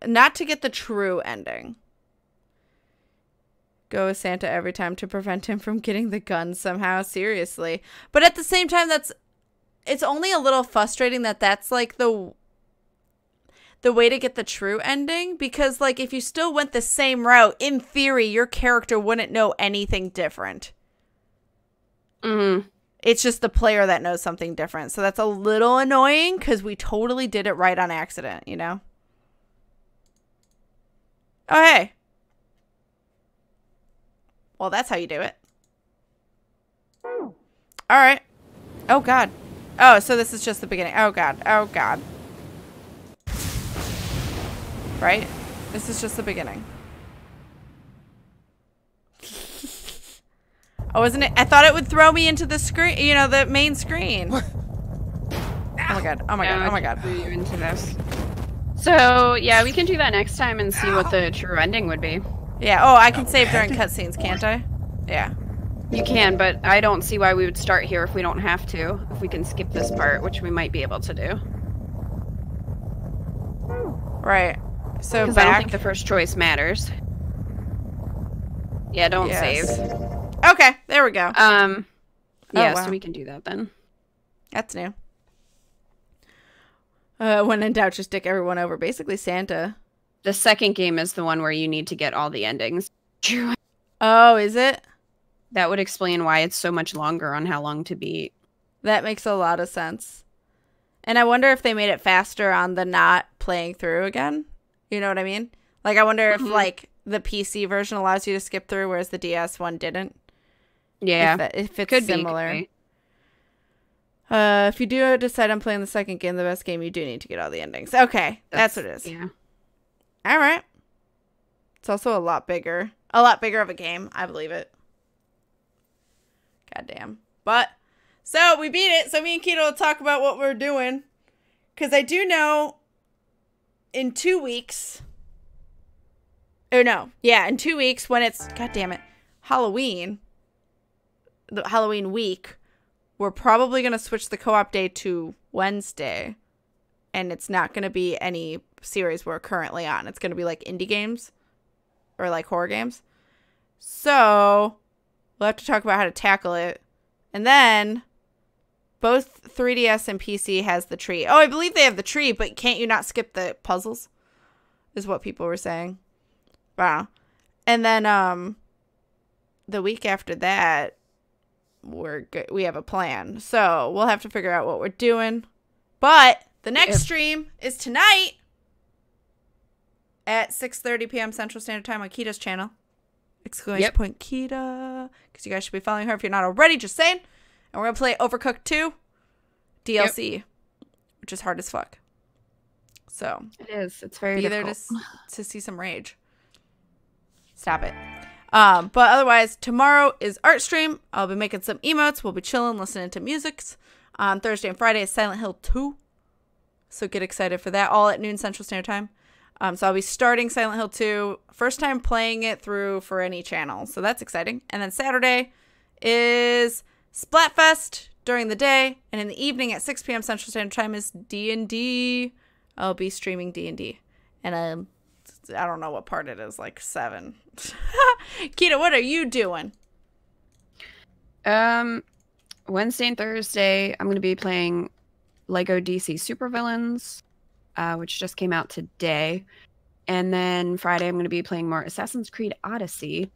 it, not to get the true ending. Go with Santa every time to prevent him from getting the gun somehow. Seriously. But at the same time, that's, it's only a little frustrating that that's like the, the way to get the true ending, because like if you still went the same route, in theory your character wouldn't know anything different. Mm-hmm. It's just the player that knows something different, so that's a little annoying because we totally did it right on accident, you know. Oh hey, well that's how you do it. All right. Oh god. Oh, so this is just the beginning. Oh god. Oh god. Right? This is just the beginning. Oh, isn't it? I thought it would throw me into the screen, you know, the main screen. Oh my god. Oh my god. Oh my god. Threw you into this. So, yeah, we can do that next time and see what the true ending would be. Yeah. Oh, I can save during cutscenes, can't I? Yeah. You can, but I don't see why we would start here if we don't have to. If we can skip this part, which we might be able to do. Right. So back. I don't think the first choice matters. Yeah, don't yes. save. Okay, there we go. Um, oh, yeah, wow. So we can do that then. That's new. Uh, when in doubt, just dick everyone over. Basically, Santa. The second game is the one where you need to get all the endings. Oh, is it? That would explain why it's so much longer on How Long to Beat. That makes a lot of sense. And I wonder if they made it faster on the not playing through again. You know what I mean? Like, I wonder if, mm-hmm. like, the P C version allows you to skip through, whereas the D S one didn't. Yeah. If, that, if it's Could similar. Be, uh, if you do decide on playing the second game, the best game, you do need to get all the endings. Okay. That's, that's what it is. Yeah. All right. It's also a lot bigger. A lot bigger of a game. I believe it. Goddamn. But, so, we beat it. So, me and Kita will talk about what we're doing. Because I do know... In two weeks, or no, yeah, in two weeks when it's, god damn it, Halloween, the Halloween week, we're probably going to switch the co-op day to Wednesday, and it's not going to be any series we're currently on. It's going to be like indie games or like horror games. So we'll have to talk about how to tackle it. And then... Both three D S and P C has the tree. Oh, I believe they have the tree, but can't you not skip the puzzles? Is what people were saying. Wow. And then um, the week after that, we're good. We have a plan. So we'll have to figure out what we're doing. But the next stream is tonight at six thirty p m Central Standard Time on Kita's channel. Exclamation yep. point Kita. Because you guys should be following her if you're not already. Just saying. And we're going to play Overcooked two D L C. Yep. Which is hard as fuck. So. It is. It's very be difficult. There to, to see some rage. Stop it. Um, but otherwise, tomorrow is art stream. I'll be making some emotes. We'll be chilling, listening to musics. On Thursday and Friday is Silent Hill two. So get excited for that. All at noon Central Standard Time. Um, so I'll be starting Silent Hill two. First time playing it through for any channel. So that's exciting. And then Saturday is Splatfest during the day. And in the evening at six p m Central Standard Time is D and D. I'll be streaming D and D. And um, I don't know what part it is, like seven. Kita, what are you doing? Um, Wednesday and Thursday, I'm going to be playing LEGO D C Supervillains. Uh, which just came out today. And then Friday, I'm going to be playing more Assassin's Creed Odyssey.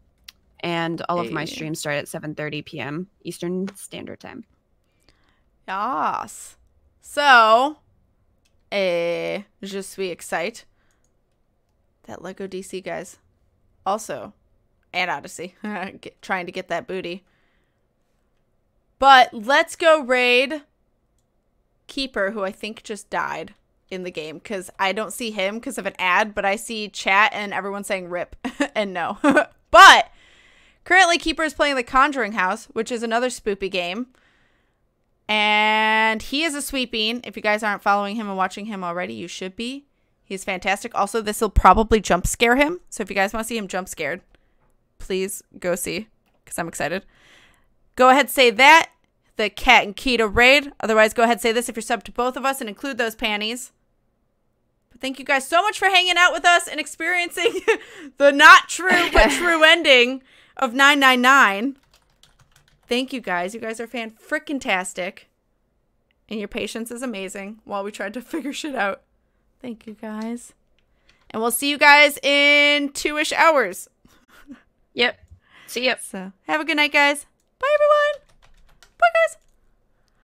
And all hey. of my streams start at seven thirty p m Eastern Standard Time. Yes. So, eh, je suis excite. That LEGO D C, guys. Also, and Odyssey. get, trying to get that booty. But let's go raid Keeper, who I think just died. In the game, because I don't see him because of an ad, but I see chat and everyone saying rip and no. But currently Keeper is playing The Conjuring House, which is another spoopy game, and he is a sweeping. If you guys aren't following him and watching him already, you should be. He's fantastic. Also, this will probably jump scare him, so if you guys want to see him jump scared, please go see, because I'm excited. Go ahead, say that the Cat and Kita raid. Otherwise, go ahead, say this if you're sub to both of us, and include those panties. Thank you guys so much for hanging out with us and experiencing the not true but true ending of nine nine nine. Thank you guys. You guys are fan-frickin-tastic. And your patience is amazing while we tried to figure shit out. Thank you guys. And we'll see you guys in two-ish hours. Yep. See ya. So, have a good night, guys. Bye, everyone. Bye, guys.